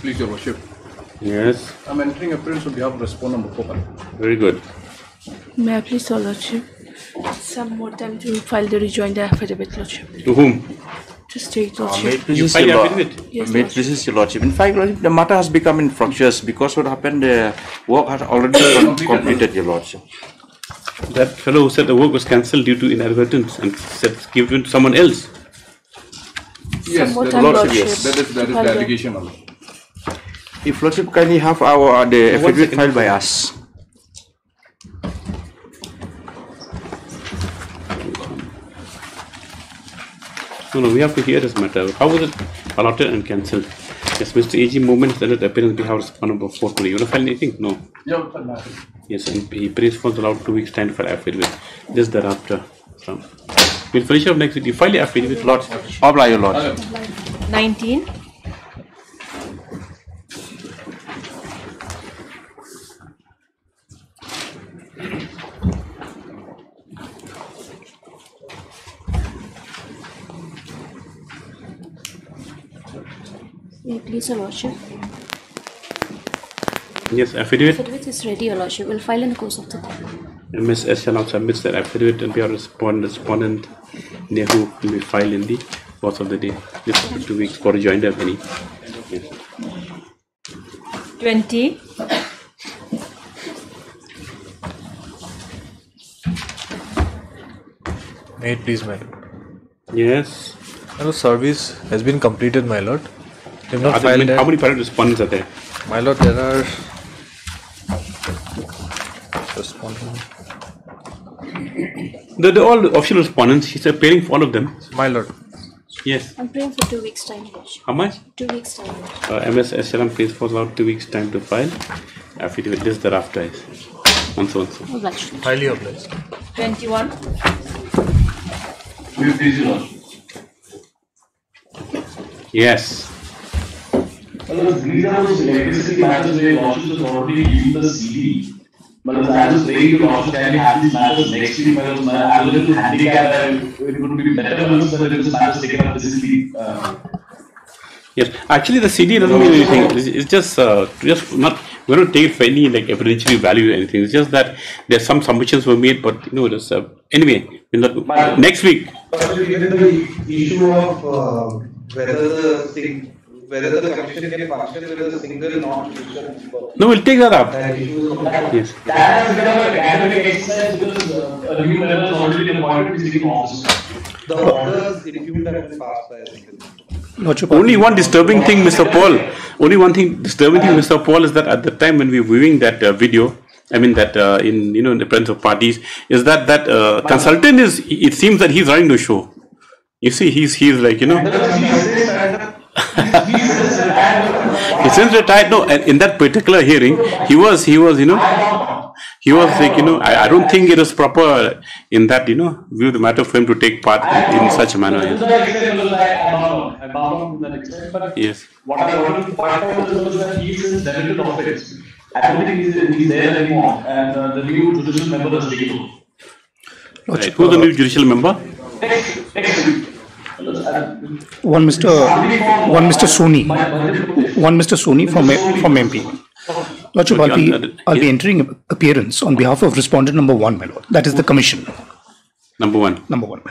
Please, Your Worship. Yes. I'm entering appearance on behalf of respondent number four. Very good. May I please, Your Lordship, some more time to file the rejoinder affidavit, Lordship. To whom? To state, Lordship. Uh, you file the affidavit? Yes, Lordship. This is, Your Lordship. In fact, Lordship, the matter has become infructuous because what happened, the work has already completed, Your Lordship. That fellow who said the work was cancelled due to inadvertence and said give it to someone else. Yes, Lordship, Lordship. Yes. That is, that is the allegation, Lordship. If Lordship kindly have our the affidavit filed by us. No, no, we have to hear this matter. How was it allotted and cancelled? Yes, Mister A G Moment that it appearance behalf of number four today. You want to file anything? No. No. Yes, and he prays for allowed two weeks time for affidavit. Just thereafter. So, we'll finish up next week. You file the affidavit. Lord, oblige your Lord. Nineteen. Please, Your Lordship. Yes, affidavit. Affidavit is ready, Your Lordship. We'll file in the course of the time. M S Shallong submits that affidavit and be our respondent, respondent who will be filed in the course of the day. This will be two weeks for a joint of any. Yes. twenty. May it please, my lord. Yes. And the service has been completed, my lord. They have not filed. How many filed respondents are there? My lord, there are. They're the all official respondents. He's appearing for all of them. My lord. Yes. I'm praying for two weeks' time. Rich. How much? Two weeks' time. Uh, M S S L M prays for about two weeks' time to file. Affidavit list thereafter is. And so on so. Highly obliged. twenty-one. Yes. Yes. But I was very cautious and happy with matters next week. I was a little handicapped that it would be better once, but it was matters taken up physically. Uh, yes, actually, the C D doesn't mean anything. It's, it's just, uh, just not. We don't take it for any like evidentiary value or anything. It's just that there's some submissions were made, but you know, just uh, anyway. We'll not, but next week. But even the issue of uh, whether the thing. Whether the commission can function with a single non-commission. No, we'll take that up. That, yes. That is a bit of an academic exercise because uh, a new member is already appointed to sitting officer. The orders reviewed have been passed by a single. Only one disturbing thing, Mister Paul. Only one thing disturbing thing, Mister Paul, is that at the time when we were viewing that uh, video, I mean that uh, in you know in the presence of parties, is that that uh, consultant is. It seems that he's running the show. You see, he's he's like you know. He seems retired. No, and in that particular hearing, he was, he was, you know, he was like, you know, I, I don't think it is proper in that, you know, view the matter for him to take part in, in such a manner. Yes. What I wanted to point out was that he is limited office. I don't think he's there anymore, and the new judicial member is taking over. Who's the new judicial member? One Mister One Mister Soni, one Mister Soni from from M P. Lord Chief, I'll be, I'll be entering appearance on behalf of respondent number one, my lord. That is the commission. Number one. Number one.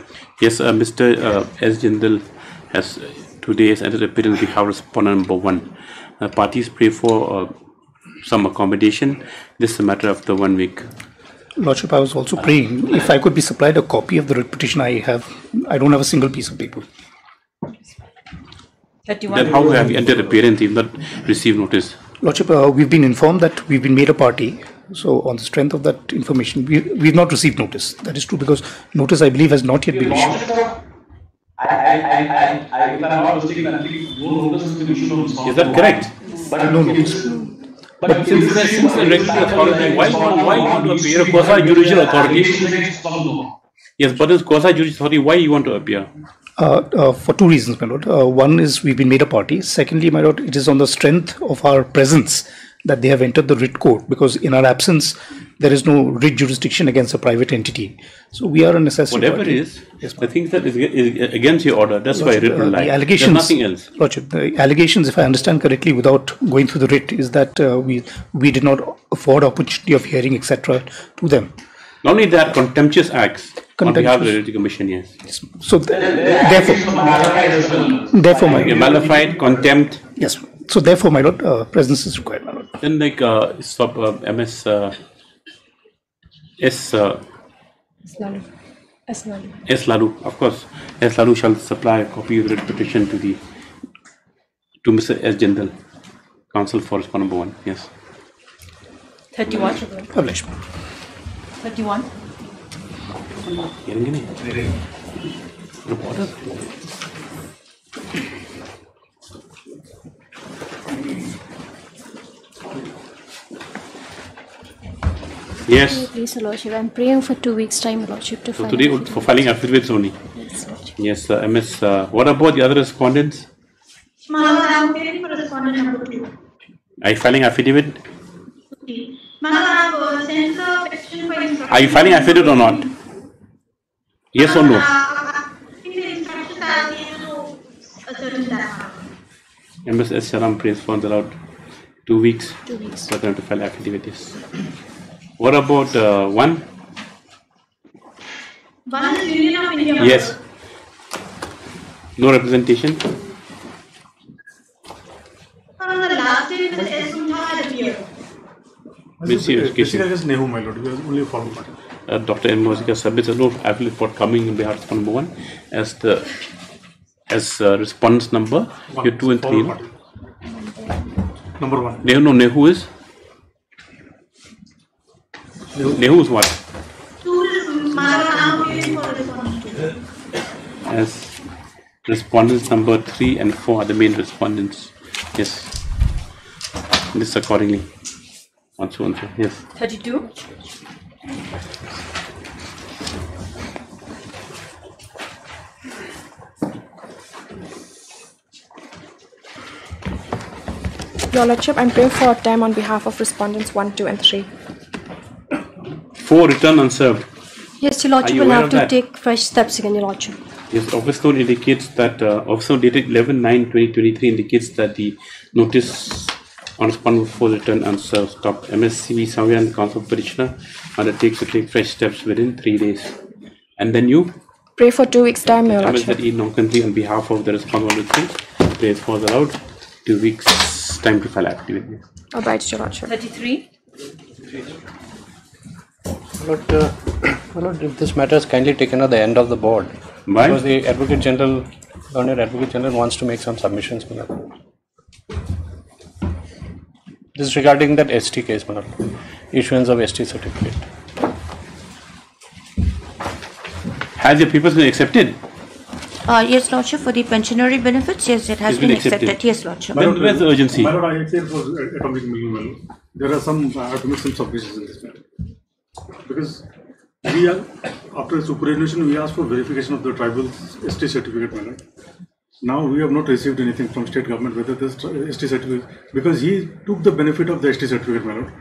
Yes, uh, Mister Uh, S. Jindal has uh, today has entered appearance on behalf of respondent number one. Uh, parties pray for uh, some accommodation. This is a matter of the one week. Lordship, I was also praying if I could be supplied a copy of the writ petition. I have, I don't have a single piece of paper. Then how have you entered appearance if not received notice? Lordship, uh, we've been informed that we've been made a party. So on the strength of that information, we, we've not received notice. That is true because notice, I believe, has not yet been issued. I, I, I, I, if I'm not mistaken, I think no notice has been issued on this. Is that correct? But no notice. But, but since the regulatory authority, why you want to appear a quasi judicial authority? Yes, but as quasi judicial authority, why you want to appear? Uh, uh, for two reasons, my lord. Uh, one is we've been made a party. Secondly, my lord, it is on the strength of our presence that they have entered the writ court because in our absence, there is no writ jurisdiction against a private entity. So we are a necessary. Whatever party. It is, yes, the thing that is, is against your order, that's Lordship, why writ will lie. The allegations, there's nothing else. Lordship, the allegations, if I understand correctly, without going through the writ, is that uh, we we did not afford opportunity of hearing, et cetera, to them. Not only that, contemptuous acts on behalf of the Regulatory Commission, yes. yes. So th therefore, therefore, my lord, malified contempt. Yes. So therefore, my lord, uh, presence is required, my lord. Then, like, uh, stop, uh, M S. Uh, S. Uh, S. Lalu. S. Lalu. S. Lalu, of course. S. Lalu shall supply a copy of the petition to the to Mister S. Jindal, counsel for respondent number one. Yes. Thirty-one. Publish. Thirty-one. Reporter. Yes. Please, Lordship. I'm praying for two weeks' time, Lordship, to so file. Today, affidavits. For filing affidavits only. Yes, Lordship. Yes, uh, M S. Uh, what about the other respondents? Ma'am, I'm praying for respondent number two. Are you filing affidavit? Okay. Ma'am, I've uh, sent the petition for instruction. Are you filing affidavit or not? Yes or no? I think the instructions are given to a certain time. M S. Sharam prays for allowed two weeks. Two weeks. For them to file affidavits. What about uh, one? One is Union of India. Yes. No representation. On the last day, Mister S. Sunthar appeared. Uh, Doctor M Mohanty submits a note of affidavit for coming in behalf of number one as the as uh, response number one, here two and three. No? Number one. Nehu no Nehu is Nehu, Nehu is what? As respondents number three and four are the main respondents. Yes. This accordingly. On so on so. Yes. Thirty-two. Your Lordship, I am praying for time on behalf of respondents one, two and three. four return unserved. Yes, Your Lordship, we will have to that? take fresh steps again, Your Lordship. Yes, Office Note indicates that, uh, Office Note dated eleven nine twenty twenty-three indicates that the notice on respondent four return unserved. Stop. M S C V Savyan, Council Petitioner, undertakes to take fresh steps within three days. And then you? Pray for two weeks' time, Your Lordship. M S C E non-country on behalf of the respondent three. Praise for the allowed. Two weeks. Time to file activity. Obliged, Your Lordship. Thirty-three. But, uh, but if this matter is kindly taken at the end of the board, why? Because the Advocate General, Learned Advocate General, wants to make some submissions, Manal. This is regarding that S T case, Manal, issuance of S T certificate. Has your papers been accepted? Uh, yes, Lordship, for the pensionary benefits, yes, it has been, been accepted. accepted. Yes, Lordship. Then where's the urgency? My Lord, I accept for atomic minimum. There are some, I have to make some submissions in this matter. Because we are, after superannuation, we asked for verification of the tribal S T certificate, my Lord. Now we have not received anything from state government whether this S T certificate, because he took the benefit of the S T certificate, my Lord.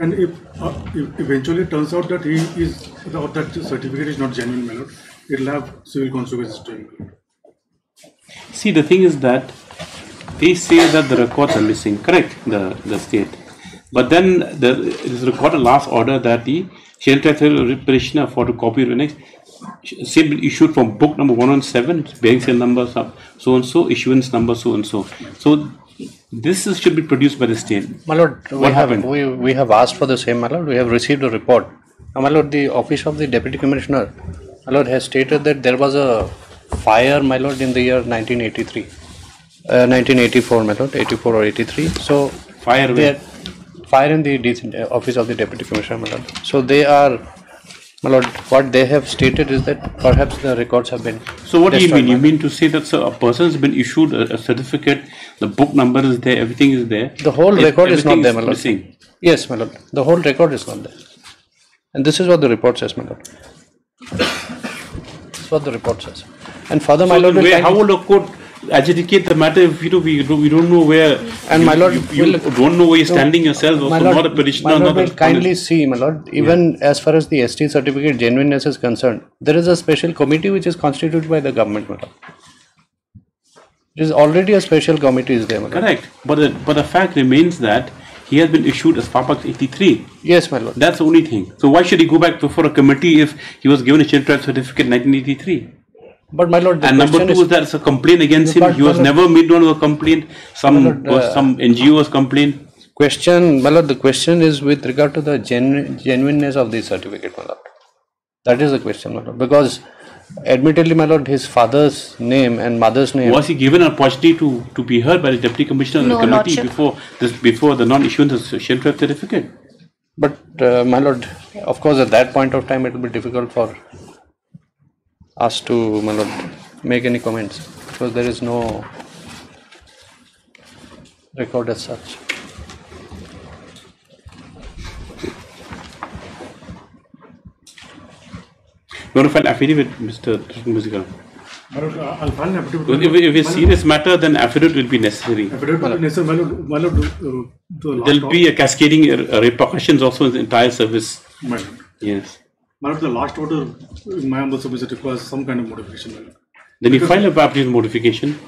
And if, uh, if eventually it turns out that he is, that, that certificate is not genuine, my Lord, it will have civil consequences to him. See, the thing is that they say that the records are missing, correct, the, the state. But then the, it is recorded last order that the shelter petitioner for to copy next same issued from book number one one seven, bearing sale number so and so, issuance number so and so. So this is, should be produced by the state. My Lord, what we happened? Have, we, we have asked for the same, my Lord. We have received a report. Now, my Lord, the office of the Deputy Commissioner, my Lord, has stated that there was a fire, my Lord, in the year nineteen eighty-three, uh, nineteen eighty-four, my Lord, eighty-four or eighty-three. So fire, they are, fire in the de office of the Deputy Commissioner, my Lord. So they are, my Lord, what they have stated is that perhaps the records have been. So what do you mean? You mean to say that, sir, a person has been issued a, a certificate, the book number is there, everything is there. The whole it, record is not there, my Lord. Missing. Yes, my Lord. The whole record is not there, and this is what the report says, my Lord. That's what the report says. And further, so my Lord, way, how will a court adjudicate the matter if you know, we, we don't know where, and you, my Lord, you, you will, don't know where you're standing yourself, also Lord, not a petitioner. My Lord, will kindly see, my Lord, even yeah. as far as the S T certificate genuineness is concerned, there is a special committee which is constituted by the government, my Lord. There is already a special committee is there, my Lord. Correct, but the, but the fact remains that he has been issued as Papax eighty-three. Yes, my Lord. That's the only thing. So why should he go back before a committee if he was given a child tribe certificate in nineteen eighty-three? But my Lord, the and number two is that it's a complaint against him. He was Lord, never made one of a complaint. Some Lord, uh, some N G Os complained. Question, my Lord, the question is with regard to the genu genuineness of the certificate, my Lord. That is the question, my Lord. Because admittedly, my Lord, his father's name and mother's name. Was he given an opportunity to, to be heard by the Deputy Commissioner no, and the committee before this before the non-issuance of the Shiltrap certificate? But uh, my Lord, of course, at that point of time, it will be difficult for us to, my Lord, make any comments because there is no record as such. Going to file affidavit, Mister Musical. I'll file an affidavit. If, if it's a serious matter, then affidavit will be necessary. Affidavit will be necessary. There will be a cascading repercussions also in the entire service. Yes. But the last order, in my humble submission, requires some kind of modification. Then you file a application modification.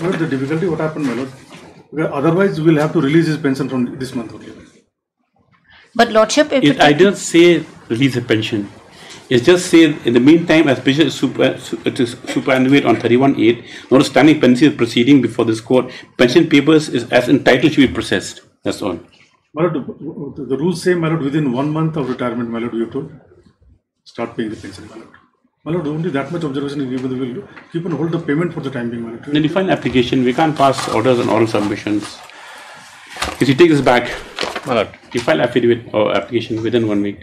But the difficulty, what happened, my Lord? Otherwise, we'll have to release his pension from this month only. But Lordship, if it, I didn't say release the pension. It's just say in the meantime, as petitioner super, super, superannuate on thirty-one eight, notice standing pension is proceeding before this court. Pension papers is as entitled should be processed. That's all. Malad, the rules say, Malad, within one month of retirement, Malad, you have to start paying the pension, Malad. Malad, only that much observation is given, we will keep and hold the payment for the time being, Malad. Then define application, we can't pass orders on all submissions. If you take this back, Malad, you file affidavit or application within one week.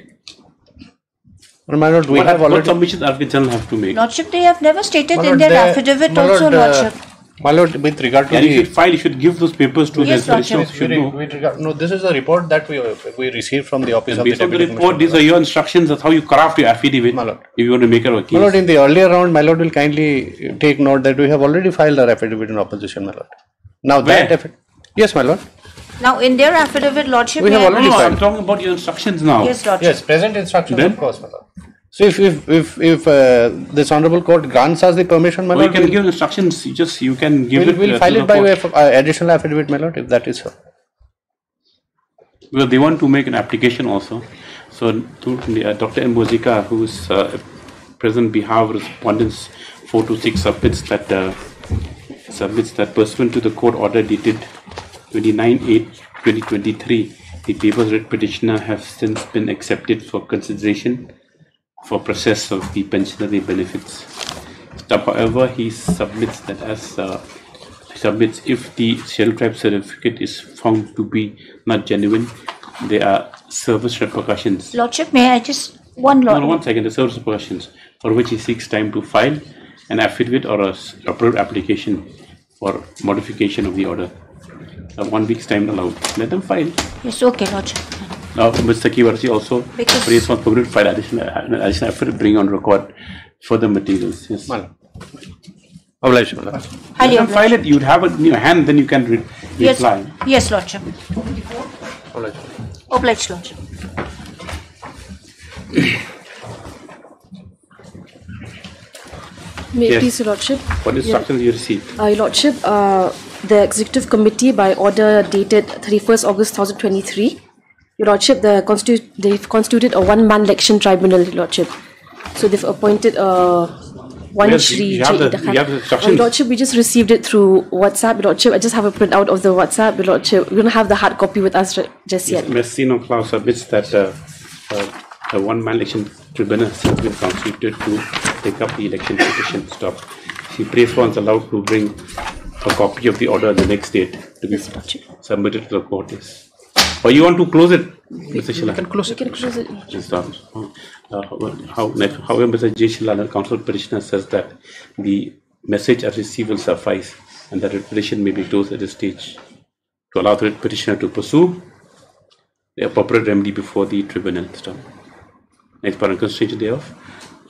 Well, my Lord, we what, have what already submissions are we general have to make? Lordship, they have never stated Lord, in their they, affidavit Lord, also, Lordship. My Lord, with regard to and the... you should file, you should give those papers to yes, the regard. No, this is a report that we we received from the office and of the Deputy the report, these are your instructions of how you craft your affidavit, my Lord. If you want to make a case. My Lord, in the earlier round, my Lord will kindly take note that we have already filed our affidavit in opposition, my Lord. Now Where? that... Yes, my Lord. Now, in their affidavit, Lordship... We have already no, I'm talking about your instructions now. Yes, Lordship. Yes, present instructions, then? Of course, my Lord. So, if if if, if uh, this Honourable Court grants us the permission, my Lord... We can we'll, give instructions, you just you can give we'll, it... We'll uh, file it by way of uh, additional affidavit, my Lord, if that is so. Well, they want to make an application also. So, to, uh, Doctor M. Bozika, who is uh, present behalf respondents four to six, submits that, uh, submits that pursuant to the court order dated twenty-ninth of August twenty twenty-three, the papers read petitioner have since been accepted for consideration for process of the pensionary benefits. However, he submits that as uh, submits if the shell tribe certificate is found to be not genuine, there are service repercussions. Lordship, may I just one lord? No, one second. The service repercussions for which he seeks time to file an affidavit or a approved application for modification of the order. Uh, one week's time allowed. Let them file. Yes, okay, Lordship. Now, Mister Kivarsi also raised one permanent file additional, additional effort to bring on record further materials. Yes. Malam. Obligation, Malam. Let them file it. You'd have it in your hand, then you can re yes. reply. Yes, Lordship. Obligation. Obliged, Lordship. May yes. Please, Lordship. What instructions yeah. you received? Uh, Lordship, uh, the Executive Committee, by order dated thirty-first of August twenty twenty-three, Your Lordship, the constitu they've constituted a one-man election tribunal, Your Lordship. So they've appointed uh, one yes, Shri you have, the, you have the instructions. Your Lordship, we just received it through WhatsApp, Your Lordship. I just have a printout of the WhatsApp, Your Lordship. We don't have the hard copy with us just yet. Yes, Messino Klaus submits that uh, uh, a one-man election tribunal has been constituted to take up the election petition. Stop. She prays once allowed to bring a copy of the order on the next date to be submitted to the court. Yes. Or you want to close it, Mister Shila? We can close it. We can close it. Uh, how, however, Mister J. Shila, the counsel petitioner, says that the message as received will suffice and that the petition may be closed at this stage to allow the petitioner to pursue the appropriate remedy before the tribunal. Stop. Next part, constitution thereof.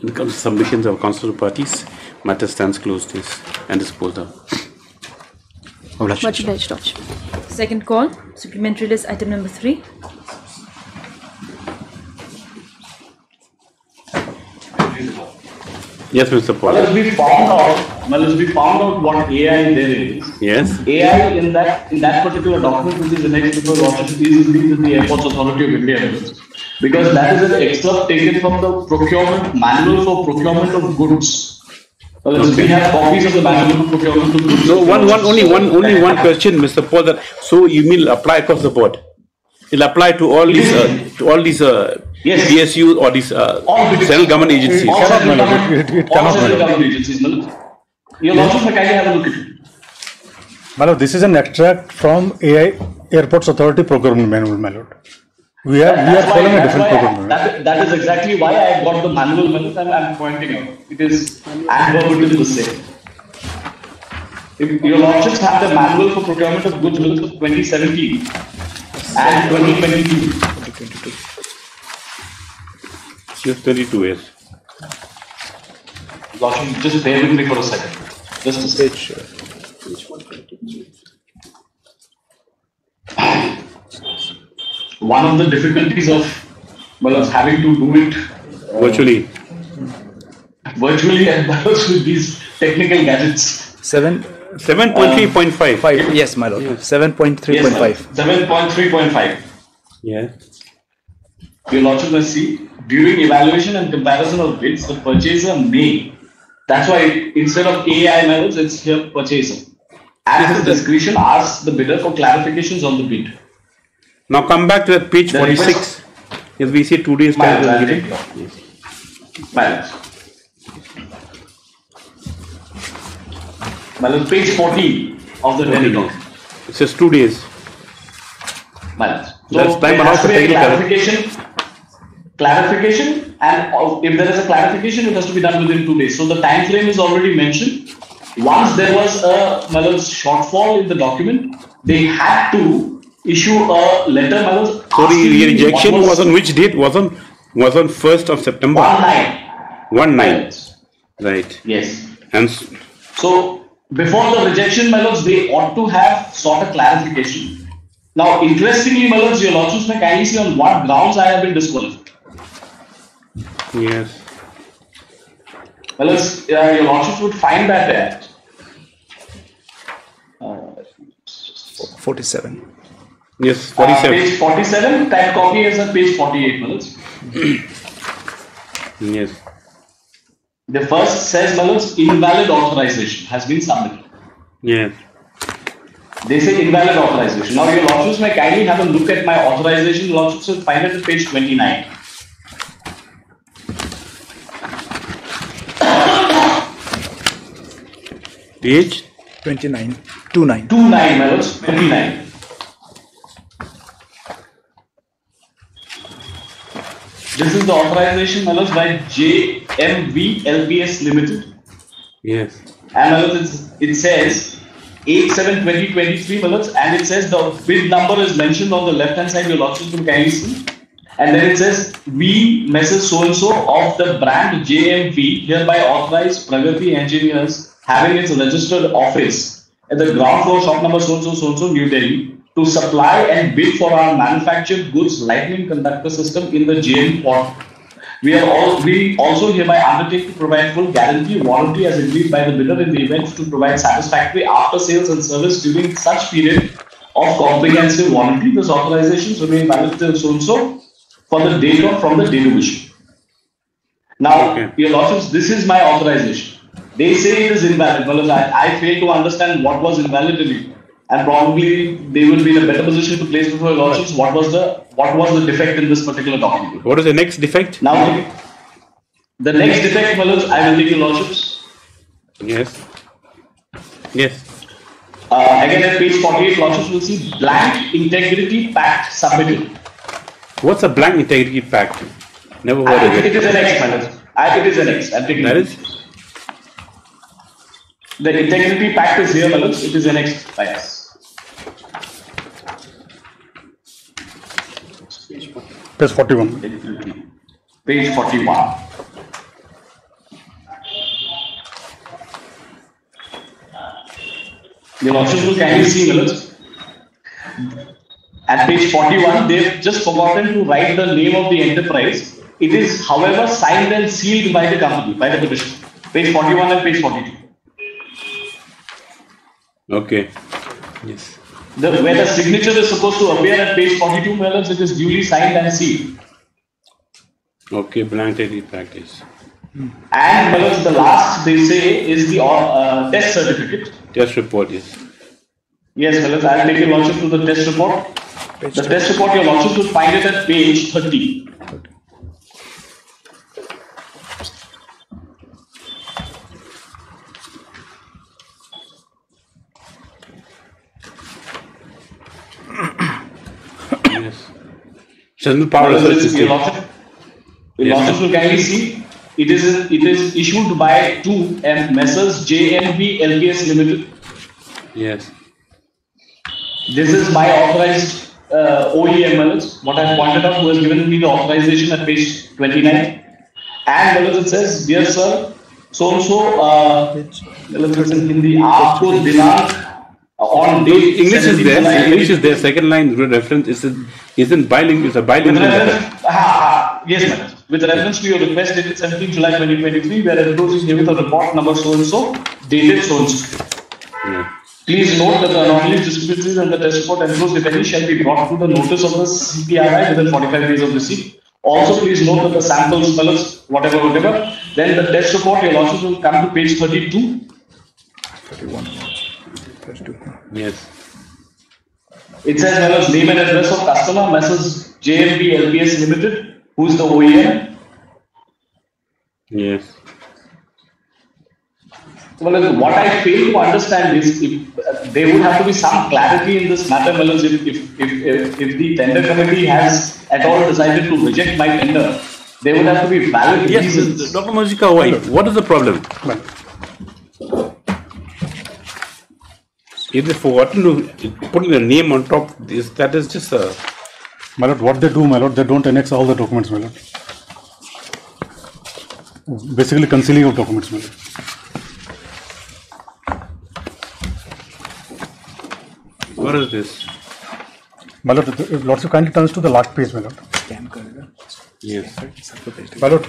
When it comes to submissions of constitutional parties, matter stands closed yes, and disposed of. Much obliged, Lordship. Second call, supplementary list item number three. Yes, Mister Paul. Let us be found out. Let us be found out what A I there is. Yes. A I in that in that particular document, which is the next paper, Lordship, is in the Airports Authority of India, because that is an excerpt taken from the procurement manual for procurement of goods. Well, okay. We have copies of the manual for procurement of goods. So one, one, only one, only one question, Mister Paul. That so you mean apply across the board? It'll apply to all these, uh, to all these uh, yes. B S U or these uh, central government agencies. All central government, it, it all central government agencies. Your Lordship, yes. Can you have a look at it? My Lord, this is an extract from A I Airports Authority procurement manual, my Lord. We are we are following a different program. That, that is exactly why I got the manual method and I'm pointing out. It is adverbially the same. If your Lordships have the manual for procurement of goods bills of twenty seventeen and twenty twenty-two. Yes, twenty-two yes. Lordship, just bear with me for a second. Just a stage. Page one twenty-three. One of the difficulties of well, of having to do it uh, virtually, virtually, and with these technical gadgets. Seven, seven point three point five. Five. Yes, my Lord. Yes. Seven point three yes, point five. Seven point three point five. Yeah. Your Lordship, let's see. During evaluation and comparison of bids, the purchaser may. That's why instead of A I models, it's here purchaser. At his discretion, asks the bidder for clarifications on the bid. Now come back to the page forty-six. If we see two days time, we'll get it. Balance. Balance. Page forty of the technical. It says two days. Balance. So that's time allowed for technical. Clarification. Clarification, and if there is a clarification, it has to be done within two days. So the time frame is already mentioned. Once there was a shortfall in the document, they had to issue a letter. So the rejection was, was on which date? Wasn't wasn't first of September. One nine. One nine. Right. Yes. And so before the rejection, my lords, they ought to have sought a clarification. Now, interestingly, my lords, your lordships may kindly see on what grounds I have been disqualified. Yes. Well, as, uh, your lordships would find that at uh, forty-seven. Yes, forty-seven. Uh, page forty-seven. That copy is on page forty-eight. Malas. Yes. The first says, Malas, invalid authorization has been submitted. Yes. They say invalid authorization. Now, your lordships may kindly have a look at my authorization. Lordships will find it at page twenty-nine. Page twenty-nine, two nine. two nine, my lords, twenty-nine. This is the authorization, my lords, by J M V L P S Limited. Yes. And my lords, it says eight seven twenty twenty-three, my lords, and it says the bid number is mentioned on the left hand side, your lords will kindly see. And then it says, we, Messrs so and so of the brand J M V, hereby authorize Pragati engineers having its registered office at the ground floor shop number so-and-so, so-and-so, New Delhi, to supply and bid for our manufactured goods lightning conductor system in the J M port. We are all we also hereby undertake to provide full guarantee warranty as agreed by the bidder in the event to provide satisfactory after sales and service during such period of comprehensive warranty. This authorization remain valid till so-and-so for the date of from the date of issue. Now, okay. Your lordships, this is my authorization. They say it is invalid. Well, I, I fail to understand what was invalid in it, and probably they will be in a better position to place before your lordships what was the what was the defect in this particular document. What is the next defect? Now, the next defect, my lords, I will take your lordships. Yes. Yes. Uh, again, at page forty-eight, lordships will see blank integrity pact submitted. What's a blank integrity pact? Never heard of it. It is an X, my lords. I, it is an X. I'm taking that it. Is. The integrity pact is here, my lords. It is annexed by us. Page forty-one. Page forty-one. The lordships will kindly see, my lords. At page forty-one, they've just forgotten to write the name of the enterprise. It is, however, signed and sealed by the company, by the petition. Page forty-one and page forty-two. Okay. Yes. The, where the signature is supposed to appear at page forty-two, my lords, it is duly signed and sealed. Okay, blank integrity pact. Hmm. And my lords, the last they say is the uh, test certificate. Test report, yes. Yes, my lords, I'll take your lordship to the test report. Page the test report, your lordship will find it at page thirty. Okay. General Power no, Research System. The losses will kindly see. It is it is issued by two M Messrs J M V L P S Limited. Yes. This is my authorized uh, O E M L S. What I pointed out, who has given me the authorization at page twenty-nine. And it says, dear sir, so and so. Uh, in the aapko dinar. On date English is there. English is there. Second line reference is isn't bilingual. It's a bilingual. Yes, madam. With reference to your request dated seventeenth July twenty twenty-three, we are enclosing here with a report number so and so dated so and so. Yeah. Please note that the anomalous discrepancies and the test report enclosed if any shall be brought to the notice of the C P R I within forty-five days of receipt. Also, please note that the samples, colors, whatever, whatever. Then the test report, your losses will come to page thirty-two. thirty-one. Yes. It's as well as name and address of customer, Messrs J M V L P S Limited, who is the O E M. Yes. Well, what I fail to understand is if, uh, there would have to be some clarity in this matter, well, if, if, if, if the tender committee has at all decided to reject my tender, there would have to be valid yes, reasons. Doctor Majika, why? What is the problem? If they forgotten to put the name on top, this, that is just a... My lord, what they do, my lord, they don't annex all the documents, my lord. Basically, concealing of documents, my lord. What is this? My lord, lots of kindly turns to the last page, my lord. Yes. My lord,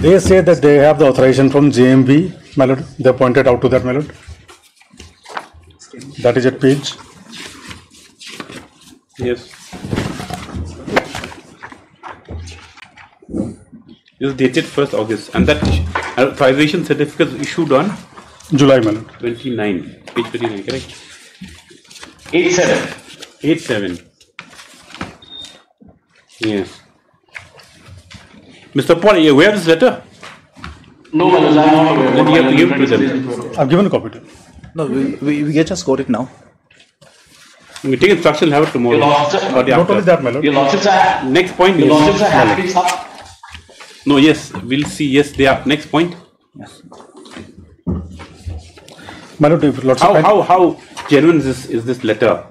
they say that they have the authorization from J M B, my lord. They pointed out to that, my lord. That is at page. Yes. It is dated first August, and that authorization certificate is issued on July, my lord. twenty-nine. Page twenty-nine, correct? eighty-seven. eighty-seven. Yes. Mister Paul, are you aware of this letter? No, I am not aware. What do you have to give to them? I have given a copy to them. No, we, we, we just got it now. We take instruction, have it tomorrow. Not only that, my lord. Your losses are... Next point. Your losses are happening. No, yes. We'll see. Yes, they are. Next point. Yes. My lord, how, how, how genuine is this, is this letter?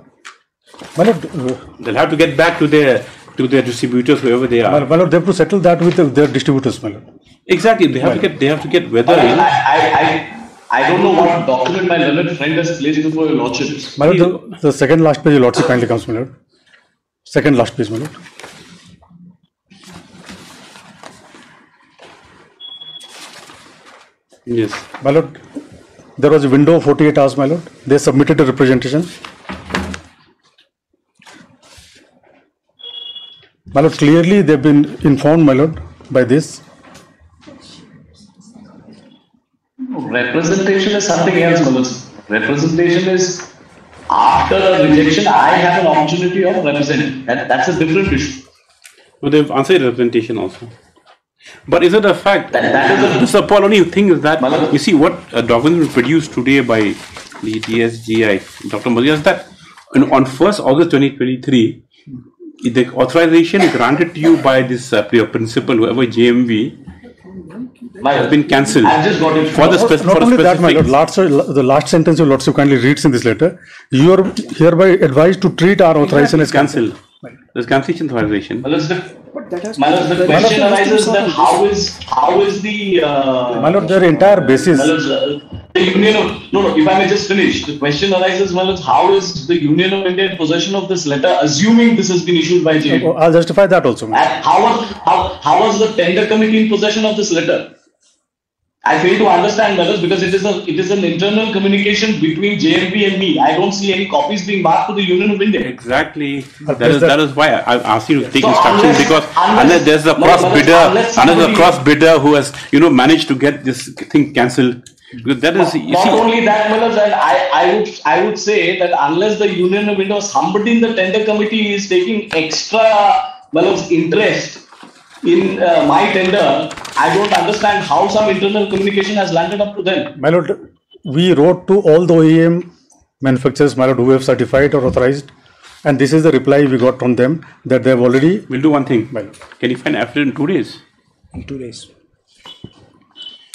My lord, uh, they'll have to get back to their to their distributors, whoever they are. My lord, they have to settle that with their distributors, my lord. Exactly. They have to get. They have to get whether. I, I, I, I don't know what document my learned friend has placed before your lordships. My lord, the, the second last page, your lordship kindly comes, my lord. Second last page, my lord. Yes. My lord, there was a window of forty-eight hours, my lord. They submitted a representation. My lord, clearly they've been informed, my lord, by this. Representation is something else, Malas. Representation is after a rejection, I have an opportunity of representing. That, that's a different issue. But they've answered representation also. But is it a fact? That, that is a Paul, only thing is that Malas, you see what a document was produced today by the D S G I, Doctor Malia, is that on first August twenty twenty-three, the authorization granted to you by this uh, principal, whoever J M V, has been cancelled. I've just got it. For the specific. Not only that, my lord, last, the last sentence your lordship kindly reads in this letter. You are hereby advised to treat our authorization as cancelled. There's cancellation authorization. Well, the, that my lord, the question arises that how is how is the uh, my lord, their entire basis. Uh, the Union of no no. If I may just finish, the question arises, my lord, how is the Union of India in possession of this letter, assuming this has been issued by J M V? Oh, I'll justify that also. And how was how how was the tender committee in possession of this letter? I fail to understand, my lord, because it is a it is an internal communication between J M V and me. I don't see any copies being marked to the Union of India. Exactly. That, that is that, that is why I asked you to take so instructions, unless, because unless, unless there's a cross no, bidder, unless, unless a cross bidder who has you know managed to get this thing cancelled. Because that is you not see, only that, my lord. I I would I would say that unless the Union of India, somebody in the tender committee is taking extra, my lord's interest in uh, my tender, I don't understand how some internal communication has landed up to them. My lord, we wrote to all the O E M manufacturers, my lord, who have certified or authorized, and this is the reply we got from them that they have already. We'll do one thing, my lord. Can you find after in two days? In two days.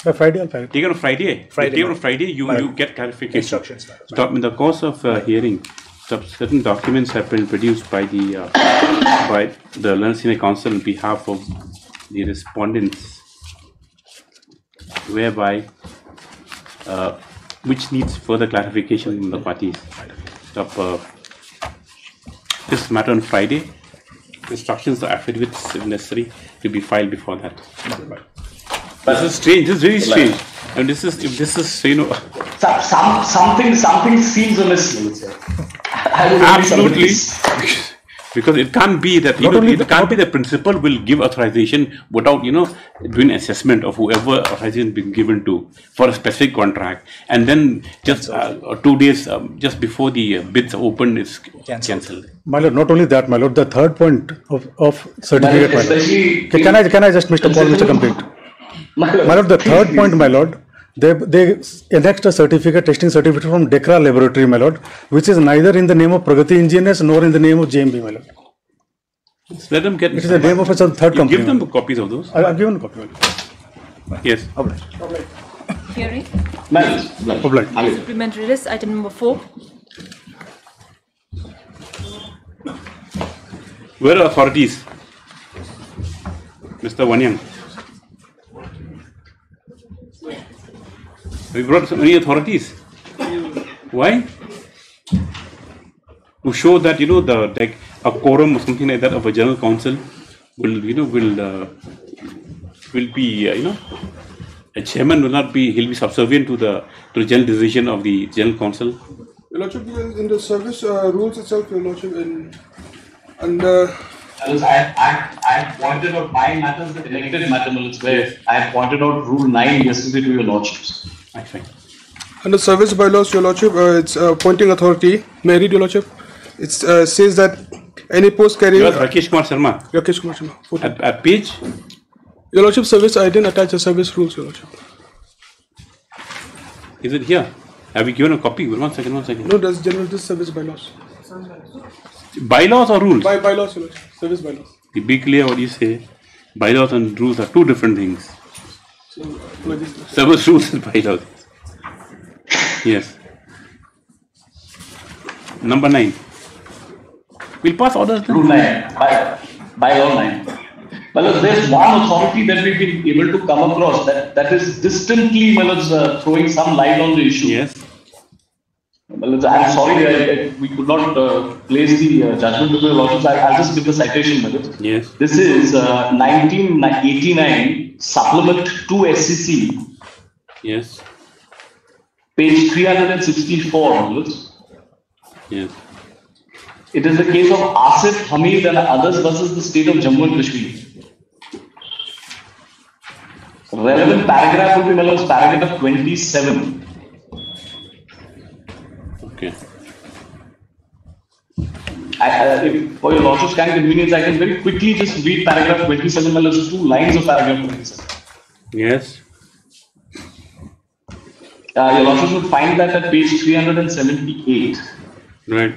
By Friday, I'll find. Take on Friday. Friday. Take on Friday. You you get clarification. Instructions. Stop in the course of uh, hearing. Certain documents have been produced by the uh, by the Learned Senior Council on behalf of the respondents, whereby uh, which needs further clarification from the parties. Stop, uh, this matter on Friday. Instructions or affidavits if necessary to be filed before that. This is strange. This is very strange. And this is if this is you know some, some something something seems amiss. Absolutely, Because it can't be that you know, it can't be the principal will give authorization without you know doing assessment of whoever authorization being given to for a specific contract, and then just uh, two days um, just before the uh, bids open is cancelled. My lord, not only that, my lord, the third point of of certificate. My lord. Can I can I just Mister Paul Mister Complete? My lord, my lord the third point, my lord. They, they enact a certificate, testing certificate from Decra laboratory, my lord, which is neither in the name of Pragati engineers nor in the name of J M B, my lord. Just let them get. It is the name of a third company. Give them copies of those. I have given a copy. Yes. Obliged. Obliged. Hearing. Obliged. Obliged. Supplementary list, item number four. Where are authorities, Mister Wanyan? We brought so many authorities. Why? To show that you know the like a quorum or something like that of a general council will you know will uh, will be uh, you know a chairman will not be he'll be subservient to the to the general decision of the general council. Your Lordship, in the service uh, rules itself, Your Lordship, in under. I, I, I pointed out my matters that elected matters where I pointed out rule nine yesterday to Your Lordships. Under service bylaws, Your Lordship, uh, it's uh, appointing authority. May I read, Your Lordship? It uh, says that any post carrying. Your Rakesh Kumar Sharma. Rakesh Kumar Sharma. At, at page. Your Lordship, service. I didn't attach the service rules, Your Lordship. Is it here? Have we given a copy? One second, one second. No, that's general this service bylaws. Bylaws or rules? By bylaws, Your Lordship. Service bylaws. To be clear, what you say, bylaws and rules are two different things. So, uh, service rules and bylaws. Yes. Number nine. We'll pass orders. Rule nine. By, by all nine. Well, there's one authority that we've been able to come across that, that is distinctly well, uh, throwing some light on the issue. Yes. Well, I'm sorry I, I, we could not uh, place the uh, judgment to the lawsuits. I'll just give the citation. Madam. Yes. This is uh, nineteen eighty-nine supplement to S C C. Yes. Page three hundred sixty-four. Yes. It is the case of Asif Hamid and others versus the state of Jammu and Kashmir. Relevant paragraph will be well, paragraph twenty-seven. Okay. I, uh, if, for Your Lordship's kind convenience, I can very quickly just read paragraph twenty-seven. Well, there's two lines of paragraph twenty-seven. Yes. Uh, your Lordship would find that at page three hundred seventy-eight. Right.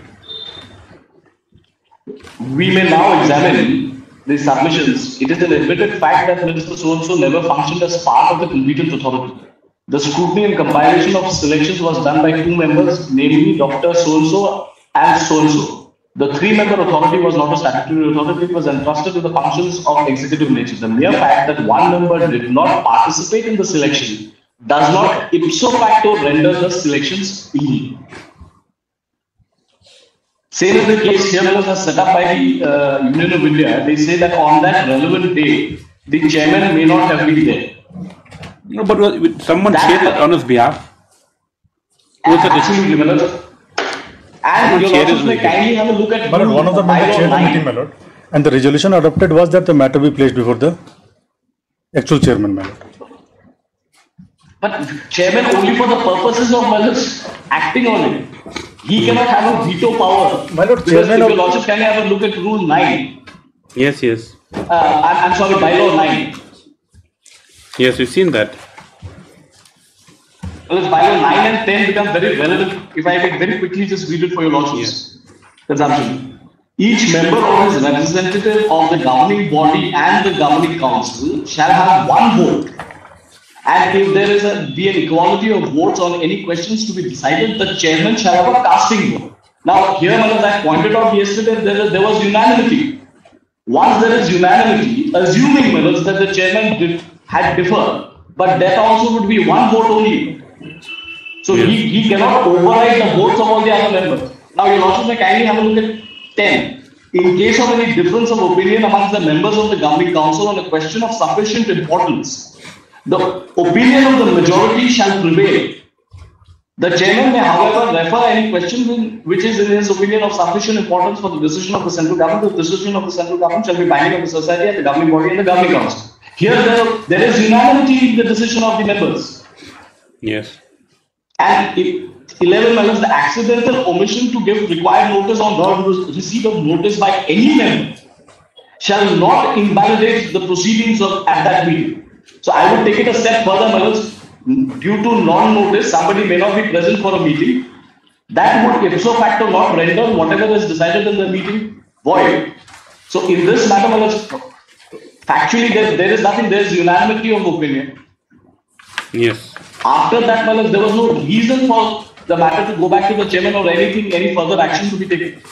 We may now examine the submissions. It is an admitted fact that Mister So-and-so never functioned as part of the competent authority. The scrutiny and compilation of selections was done by two members, namely Doctor So-and-so and So-and-so. The three-member authority was not a statutory authority, it was entrusted to the functions of executive nature. The mere fact that one member did not participate in the selection does not ipso facto render the selections illegal. Same is the case here, was set up by the uh, Union of India. They say that on that relevant day, the chairman may not have been there. No, but with someone said that on his behalf. And, and Your Lordship may kindly have a look at but one of the members chaired the meeting, my lord. And the resolution adopted was that the matter be placed before the actual chairman, my lord. But chairman only for the purposes of my lord, acting on it. He cannot have a veto power. My lord, chairman, Your Lordship kindly have a look at rule nine. Yes, yes. Uh, I'm, I'm sorry, bylaw nine. Yes, we've seen that. Well, bylaw nine and ten become very relevant. If I may very quickly just read it for Your Lordships. Yes. Each member or his representative of the governing body and the governing council shall have one vote. And if there is a, be an equality of votes on any questions to be decided, the chairman shall have a casting vote. Now, here, as I pointed out yesterday, there, there was unanimity. Once there is unanimity, assuming members that the chairman did. Had differed, but that also would be one vote only. So yes. he, he cannot override the votes of all the other members. Now, Your Lordship may kindly have a look at ten. In case of any difference of opinion amongst the members of the governing council on a question of sufficient importance, the opinion of the majority shall prevail. The chairman may, however, refer any question which is, in his opinion, of sufficient importance for the decision of the central government. The decision of the central government shall be binding on the society and the governing body and the governing council. Here, the, there is unanimity in the decision of the members. Yes. And if eleven members, the accidental omission to give required notice on the receipt of notice by any member shall not invalidate the proceedings of at that meeting. So I would take it a step further, members. Due to non-notice, somebody may not be present for a meeting. That would ipso facto not render whatever is decided in the meeting void. So in this matter, factually, there, there is nothing, there is unanimity of opinion. Yes. After that, there was no reason for the matter to go back to the chairman or anything, any further action to be taken.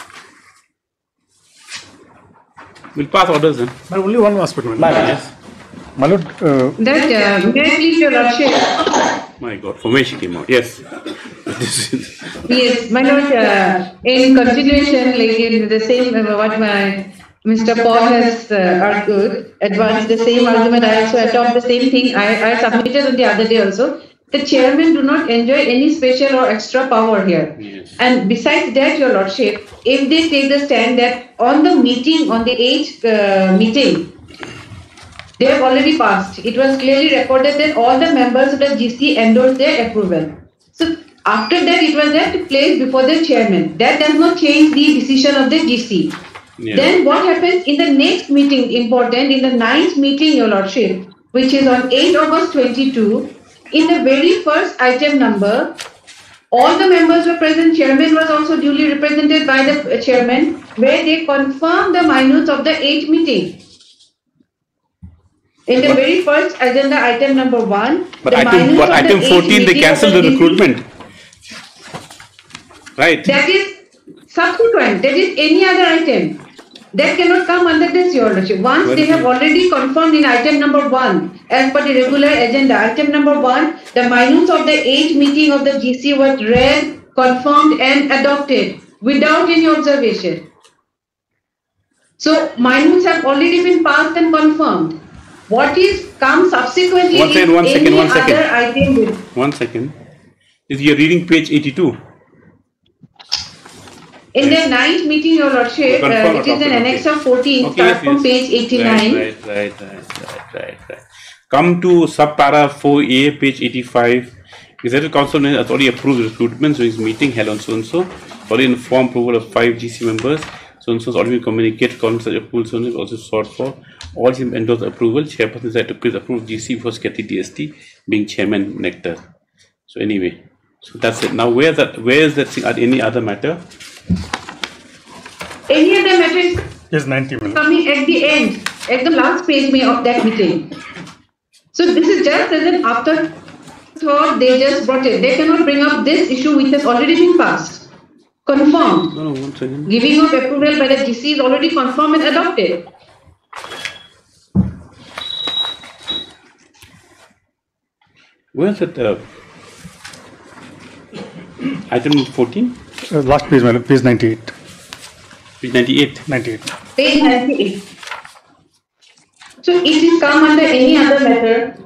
We'll pass orders then. But only one last minute. Yes. Malud, uh, that uh, may I please, Your Lordship? My God, formation came out. Yes. Yes, my Lord. Uh, in continuation, like in the same uh, what my Mister Paul has uh, argued, advanced the same argument. I also adopt the same thing. I, I submitted on the other day also. The chairman do not enjoy any special or extra power here. Yes. And besides that, Your Lordship, if they take the stand that on the meeting, on the eighth uh, meeting. They have already passed. It was clearly recorded that all the members of the G C endorsed their approval. So after that, it was that placed before the chairman. That does not change the decision of the G C. Yeah. Then what happens in the next meeting, important, in the ninth meeting, Your Lordship, which is on eighth August twenty-two, in the very first item number, all the members were present, chairman was also duly represented by the chairman, where they confirmed the minutes of the eighth meeting. In the but, very first agenda item number one, but the item, but item the fourteen, they cancelled the recruitment. Right. That is subsequent. That is any other item. That cannot come under this, Your Lordship. Once well, they have already confirmed in item number one, as per the regular agenda, item number one, the minutes of the eighth meeting of the G C was read, confirmed, and adopted without any observation. So minutes have already been passed and confirmed. What is come subsequently? One second, one second, one second. I think it. One second. Is you're reading page eighty-two? In yes. the ninth meeting, Your Lordship, uh, which is an annex of fourteen, okay, start yes, from yes. page eighty-nine. Right, right, right, right, right, right. Come to subpara four A, page eighty-five. Is that the council has already approved recruitment, so is meeting held on so and so. Already informed approval of five G C members. So and so is already communicated. Column such approval so is also sought for. All him endorse approval. Chairperson is had to please approve G C for Kathy D S T being chairman Nectar. So anyway, so that's it. Now where that where is that thing? Any other matter? Any other matter is yes, ninety minutes coming at the end, at the last page of that meeting. So this is just as an afterthought. They just brought it. They cannot bring up this issue which has already been passed. Confirmed. No, no, one second. Giving of approval by the G C is already confirmed and adopted. Where's it? Uh, item fourteen? Uh, last page, madam. Page ninety-eight. Page ninety-eight. ninety-eight. Page ninety-eight. So it is come under any other matter.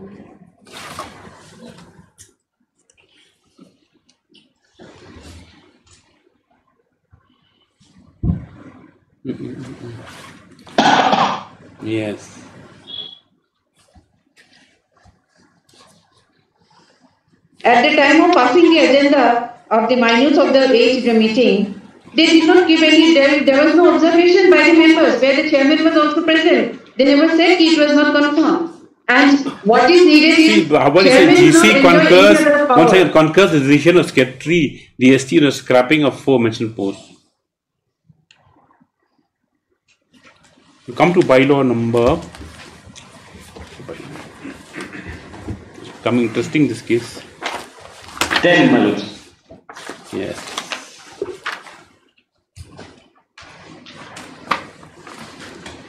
Yes. At the time of passing the agenda of the minutes of the eighth meeting, they did not give any, there, there was no observation by the members where the chairman was also present. They never said it was not confirmed. And what is needed is, See, what chairman is it? G C concurs, once again, concurs the decision of secretary, D S T, and the scrapping of four mentioned posts. We come to bylaw number. Coming interesting this case. ten minutes. Yes.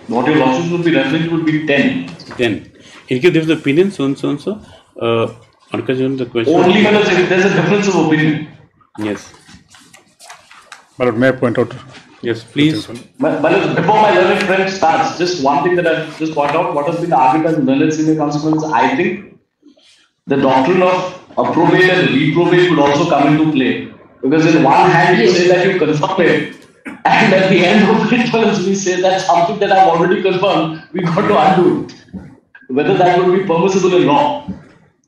What your losses would be referring would be ten. ten. In case there is an opinion, so and so and so. Uh, the question. Only when there is a difference of opinion. Yes. But may I point out? Yes, please. But, but before my learned friend starts, just one thing that I just point out, what has been the arbitrage and learned consequence, I think the doctrine of a probate and reprobate would also come into play. Because in one hand you say that you confirm it, and at the end of it once we say that something that I've already confirmed, we got to undo it. Whether that would be permissible or not.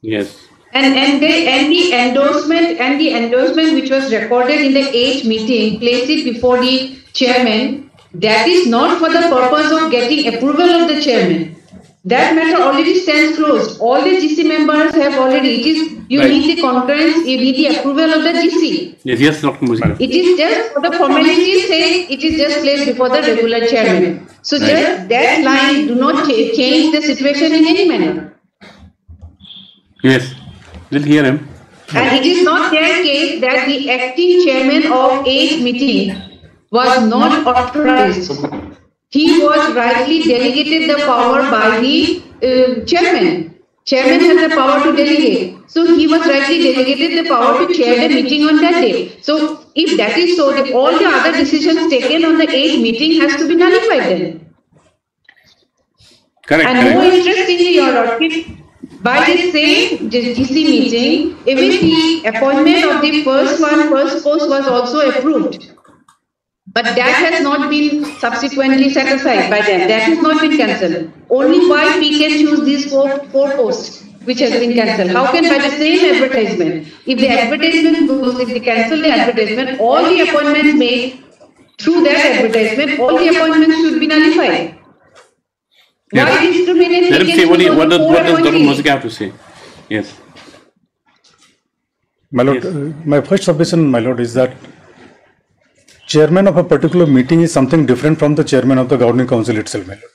Yes. And and they and the endorsement and the endorsement which was recorded in the eighth meeting, placed it before the chairman. That is not for the purpose of getting approval of the chairman. That matter already stands closed. All the G C members have already. It is you right. need the concurrence, you need the approval of the G C. Yes, yes, Doctor Mujib. It is just for the formality sake. It is just placed before the regular chairman. So right. just that line do not change the situation in any manner. Yes, we'll hear him. And it is not their case that the acting chairman of eighth meeting was not authorized. He was rightly delegated the power by the uh, chairman. Chairman has the power to delegate. So he was rightly delegated the power to chair the meeting on that day. So if that is so, the, all the other decisions taken on the eighth meeting has to be nullified then. Correct. And correct. More interestingly, Your Lordship, by the same G C meeting, even the appointment of the first one, first post was also approved. But that has not been subsequently set aside by them. That has not been cancelled. Only why we can choose these four, four posts which has been cancelled. How can by the same advertisement, if the advertisement goes, if they cancel the advertisement, all the appointments made through that advertisement, all the appointments should be nullified. Yeah. Why discriminate? Let him say what, he, what does, what does Doctor Mosika have to say? Yes. My Lord, yes. Uh, my first submission, my Lord, is that chairman of a particular meeting is something different from the chairman of the governing council itself, my lord.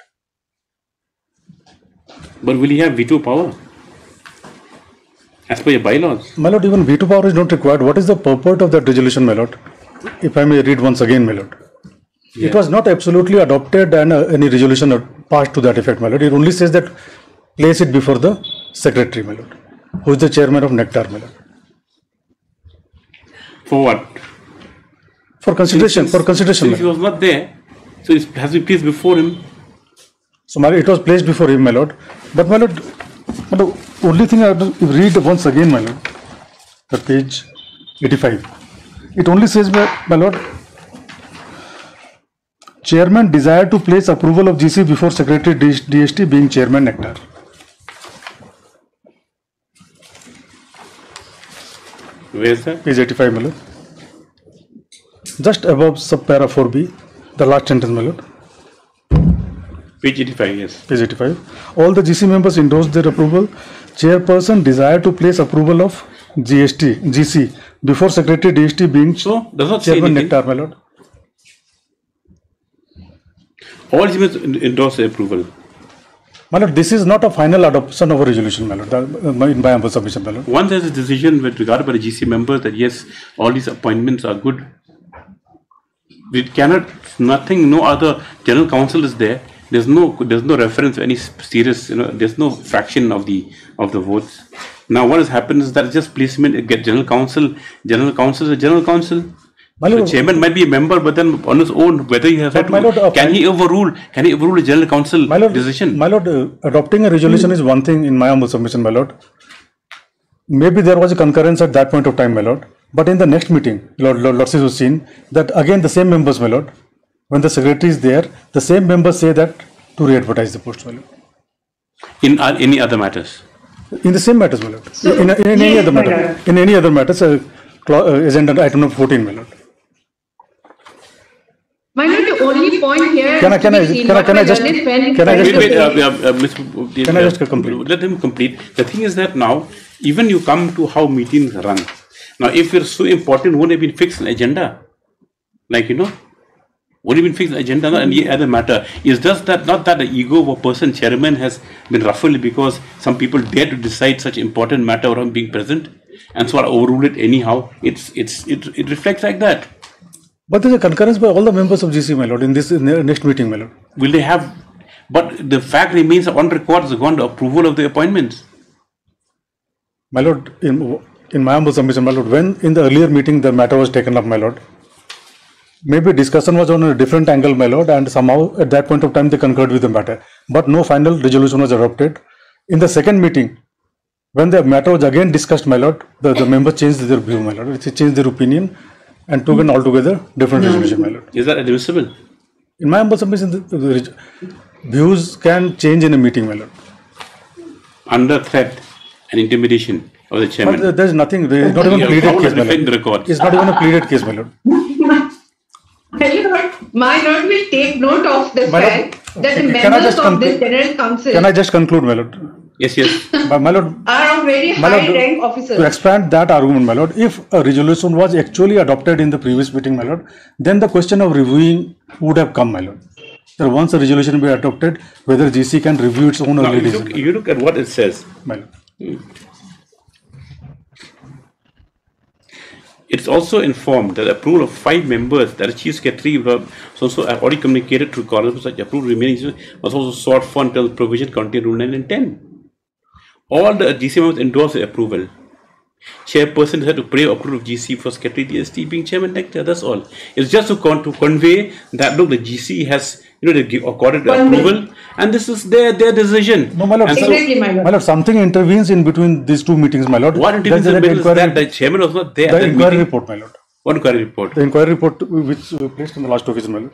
But will he have veto power? As per your bylaws? My lord, even veto power is not required. What is the purport of that resolution, my lord? If I may read once again, my lord. Yeah. It was not absolutely adopted and uh, any resolution passed to that effect, my lord. It only says that place it before the secretary, my lord, who is the chairman of NECTAR, my lord. For what? For consideration, since, for consideration. Since he was not there, so it has to be placed before him. So, my lord, it was placed before him, my lord. But, my lord, the only thing I have to read once again, my lord, the page eighty-five. It only says, my, my lord, chairman desired to place approval of G C before secretary D S T being chairman NECTAR. Where is that? Page eighty-five, my lord. Just above sub-para four B, the last sentence, my lord. Page eighty-five, yes. Page eighty-five. All the G C members endorsed their approval. Chairperson desired to place approval of G S T, G C before Secretary D S T being so, does not Chairman say NECTAR, my lord. All G C members endorsed the approval. My lord, this is not a final adoption of a resolution, my lord, in my ample submission, my lord. Once there is a decision with regard by the G C members that yes, all these appointments are good, it cannot, nothing, no other general counsel is there. There's no, there's no reference to any serious, you know, there's no fraction of the, of the votes. Now what has happened is that just placement, it gets general counsel, general counsel is a general counsel. The chairman might be a member, but then on his own, whether he has had to, lord, uh, can he overrule, can he overrule a general counsel my lord, decision? My lord, uh, adopting a resolution hmm. is one thing in my humble submission, my lord. Maybe there was a concurrence at that point of time, my lord. But in the next meeting, Lord Lord Lordship was seen that again the same members, my lord, when the secretary is there, the same members say that to re-advertise the post, my lord. In uh, any other matters? In the same matters, my lord. So, in, in, in, any yes, other matter, lord. in any other matters, uh, uh, agenda item number fourteen, my lord. My lord, the only point here. Can I can I can I can I just can I just wait, wait, uh, uh, Mister Can I just complete? Let him complete. The thing is that now, even you come to how meetings run. Now, if you're so important, wouldn't have been fixed an agenda? Like, you know, wouldn't have been fixed an agenda, not any other matter. It's just that, not that the ego of a person, chairman, has been ruffled because some people dare to decide such important matter around being present, and so are overruled it anyhow. It's, it's, it, it reflects like that. But there's a concurrence by all the members of G C, my lord, in this in the next meeting, my lord. Will they have, but the fact remains on record has gone to approval of the appointments. My lord, in, In my humble submission, my lord, when in the earlier meeting the matter was taken up, my lord, maybe discussion was on a different angle, my lord, and somehow at that point of time they concurred with the matter. But no final resolution was adopted. In the second meeting, When the matter was again discussed, my lord, the, the members changed their view, my lord. They changed their opinion and took an altogether different resolution, my lord. Is that admissible? In my humble submission, the, the views can change in a meeting, my lord. Under threat and intimidation of the chairman. But there is nothing. There is not even a pleaded case, my lord. It's not even a pleaded case, my lord. Tell you what, my lord will take note of the fact that the members of this general council. Can I just conclude, my lord? Yes, yes. But my lord, are very high-rank officers. To expand that argument, my lord, if a resolution was actually adopted in the previous meeting, my lord, then the question of reviewing would have come, my lord. That once a resolution be adopted, whether G C can review its own or no, you, look, you look at what it says, my lord. Hmm. It's also informed that the approval of five members, that the Chief Secretary was also already communicated to Congress, such approval remaining was also sought for until provision contained Rule nine and ten. All the G C members endorse the approval. Chairperson had to pray approval of G C for Secretary D S T being Chairman Nectar. That's all. It's just to, con to convey that look, the G C has, you know, they give accorded the approval, and this is their their decision. No, my lord. Exactly, so, my lord. My lord, something intervenes in between these two meetings, my lord. What intervenes in between that, that the Chairman was not there. The inquiry meeting. report, my lord. What inquiry report? The inquiry report which uh, placed in the last office, my lord.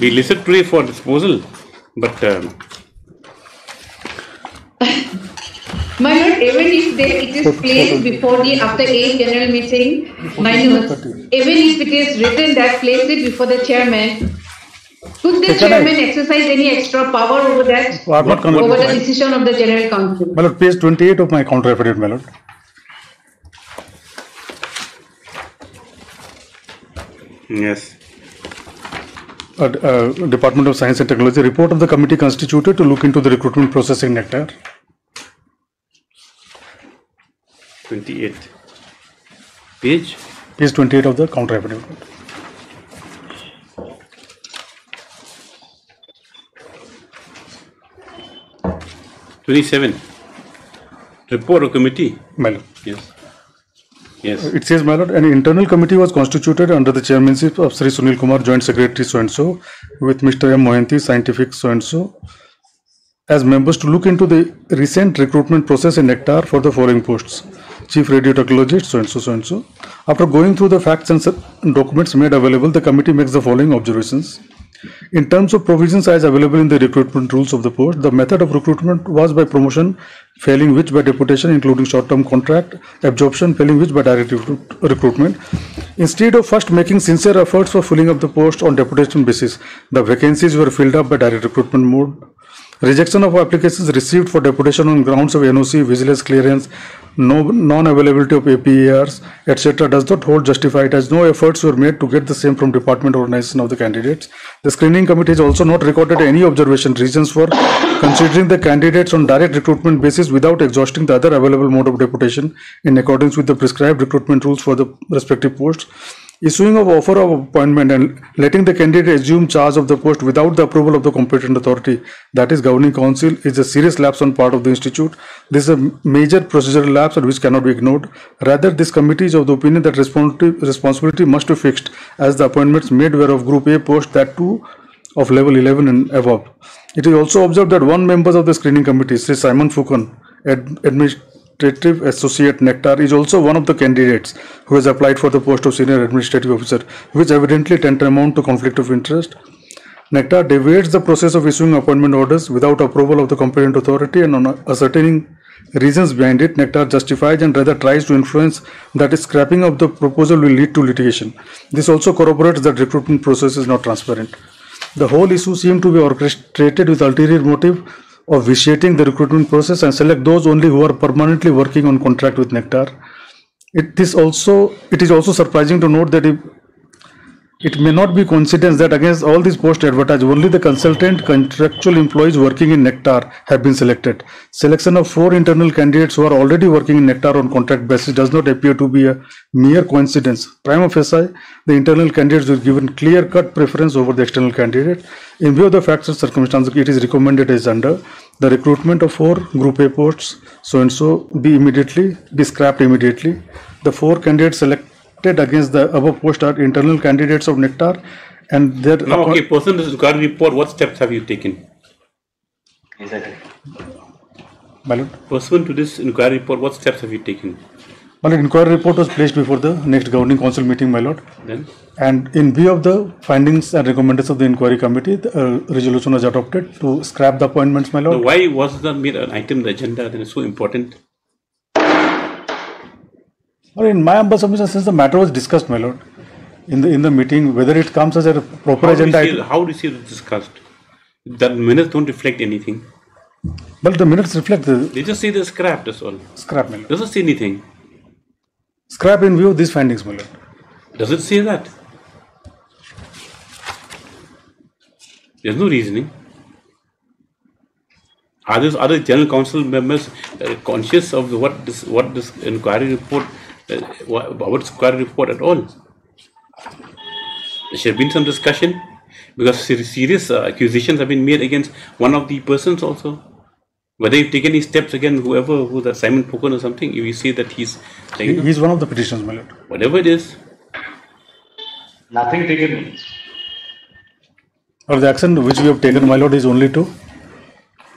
We listed today for disposal, but um, my lord, even if they, it is placed before the after a general meeting, minus, even if it is written that placed it before the chairman, could the chairman exercise any extra power over that, over the decision of the general council? My lord, page twenty-eight of my counter affidavit, my lord. Yes. Uh, uh, Department of Science and Technology, report of the committee constituted to look into the recruitment process in NECTAR. twenty-eight. Page? Page twenty-eight of the counter affidavit. twenty-seven. Report of committee. Madam. Yes. Yes. It says, my lord, an internal committee was constituted under the chairmanship of Sri Sunil Kumar, Joint Secretary so-and-so, with Mister M Mohanty, Scientific so-and-so, as members to look into the recent recruitment process in NECTAR for the following posts. Chief Radiotechnologist, so-and-so, so-and-so. After going through the facts and documents made available, the committee makes the following observations. In terms of provisions as available in the recruitment rules of the post, the method of recruitment was by promotion, failing which by deputation, including short-term contract, absorption, failing which by direct recruitment. Instead of first making sincere efforts for filling up the post on deputation basis, the vacancies were filled up by direct recruitment mode. Rejection of applications received for deputation on grounds of N O C, vigilance clearance, no non-availability of A P A Rs, et cetera does not hold justified as no efforts were made to get the same from department organization of the candidates. The screening committee has also not recorded any observation reasons for considering the candidates on direct recruitment basis without exhausting the other available mode of deputation in accordance with the prescribed recruitment rules for the respective posts. Issuing of offer of appointment and letting the candidate assume charge of the post without the approval of the competent authority, that is governing council, is a serious lapse on part of the institute. This is a major procedural lapse which cannot be ignored. Rather, this committee is of the opinion that responsibility must be fixed, as the appointments made were of group A post, that too of level eleven and above. It is also observed that one member of the screening committee, Sir Simon Fukon, administrator Administrative Associate NECTAR, is also one of the candidates who has applied for the post of Senior Administrative Officer, which evidently tantamount to conflict of interest. NECTAR deviates the process of issuing appointment orders without approval of the competent authority, and on ascertaining reasons behind it, NECTAR justifies and rather tries to influence that scrapping of the proposal will lead to litigation. This also corroborates that recruitment process is not transparent. The whole issue seemed to be orchestrated with ulterior motive of vitiating the recruitment process and select those only who are permanently working on contract with NECTAR. It is also it is also surprising to note that it, it may not be coincidence that against all these posts advertised, only the consultant contractual employees working in NECTAR have been selected. Selection of four internal candidates who are already working in NECTAR on contract basis does not appear to be a mere coincidence. Prima facie, the internal candidates were given clear-cut preference over the external candidate. In view of the facts and circumstances, it is recommended as under the recruitment of four Group A posts, so and so, be immediately be scrapped immediately. The four candidates selected against the above post are internal candidates of NECTAR And there, now, okay, person this regard report, what steps have you taken? Exactly. Pursuant to this inquiry report, what steps have you taken? Well, inquiry report was placed before the next governing council meeting, my lord. Then, and in view of the findings and recommendations of the inquiry committee, the uh, resolution was adopted to scrap the appointments, my lord. So why was that made an item in the agenda that is so important? Well, in my humble submission, since the matter was discussed, my lord, in the in the meeting, whether it comes as a proper how agenda. Do see, how do you see it discussed? The minutes don't reflect anything. Well, the minutes reflect. The they just say the scrap. That's all. Scrap, my lord. Doesn't say anything. Scrap in view of these findings, my lord. Does it say that? There's no reasoning. Are these other general council members uh, conscious of what this what this inquiry report uh, about this inquiry report at all? There should have been some discussion, because serious uh, accusations have been made against one of the persons also. Whether you take any steps against whoever who's that Simon Fukon or something, you see that he's taking he, he's one of the petitions, my lord. Whatever it is, nothing taken. Or the action which we have taken, my lord, is only to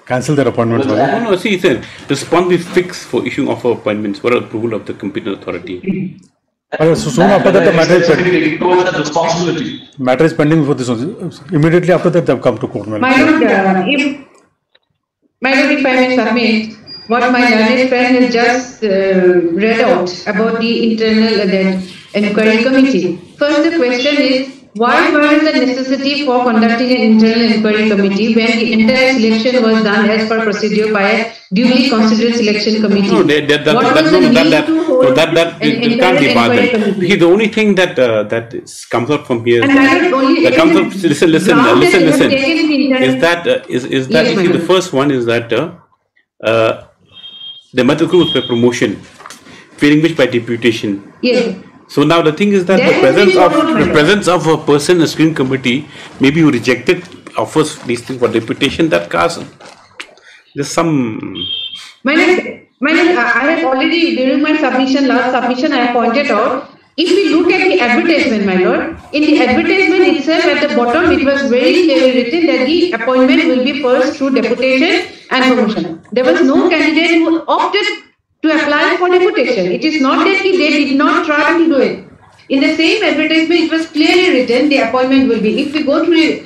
cancel their appointments. No, no, no, see, it's a responsibility fixed for issuing offer appointments for approval of the competent authority. So soon after that, the matter is pending. Matter is pending before this one. Immediately after that, they have come to court. My lord, if my lord, if I may submit, what my learned friend has just uh, read out about the internal inquiry committee. First, the question is, why was the necessity for conducting an internal inquiry committee when the entire selection was done as per procedure by a duly constituted selection committee? No, they, they, that, what that, was no, the that, need that, to hold no, that, that, an it, it can't be bothered. See, the only thing that uh, that is, comes out from here, and that, only, that comes out, listen, listen, uh, listen, listen, is that uh, is is that yes, see, the first one is that uh, uh, the method group by promotion, feeling which by deputation. Yes. So now the thing is that there the presence of the presence of a person in a screen committee, maybe who rejected offers these things for deputation, that cause there's some. My name, my name, I have already during my submission, last submission, I have pointed out. If we look at the advertisement, my lord, in the advertisement itself at the bottom, it was very clearly written that the appointment will be first through deputation and promotion. There was no candidate who opted to apply for deputation. It is not that they did not try to do it. In the same advertisement, it was clearly written the appointment will be, if we go through the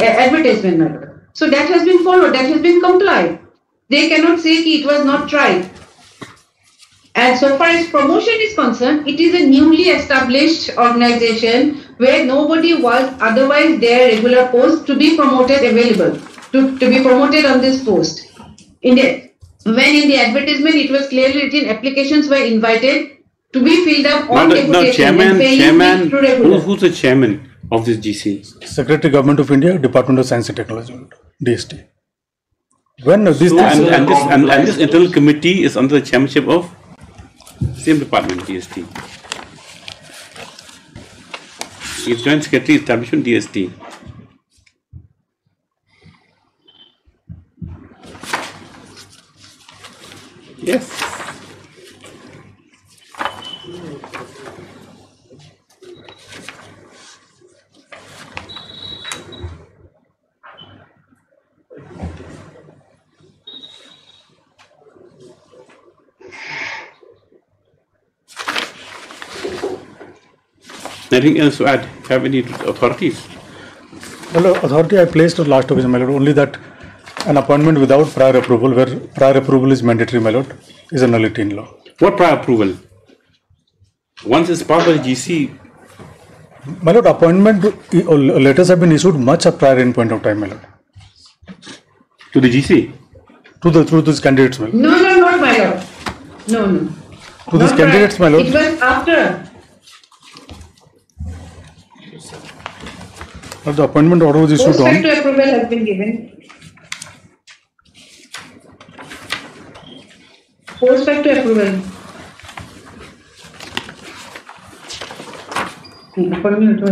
uh, advertisement, matter. So that has been followed, that has been complied. They cannot say it was not tried. And so far as promotion is concerned, it is a newly established organization where nobody was otherwise their regular post to be promoted available, to, to be promoted on this post. In the When in the advertisement, it was clearly written, applications were invited to be filled up on deputation. Now, chairman, chairman, who, who's the chairman of this G C? Secretary, Government of India, Department of Science and Technology, D S T. When this, so, and, and, this and, and this internal committee is under the chairmanship of same department, D S T. Its joint secretary establishment, D S T. Yes. Nothing else to add? Have any authorities? Well, authority I placed on last occasion, my lord, only that an appointment without prior approval, where prior approval is mandatory, my lord, is a nullity in law. What prior approval? Once it's passed by G C. My lord, appointment letters have been issued much prior in point of time, my lord. To the G C? To the through these candidates, my lord. No, no, not my lord. No, no. To these candidates, my lord. It was after. But the appointment order was issued on. Post-facto approval has been given. Post facto approval.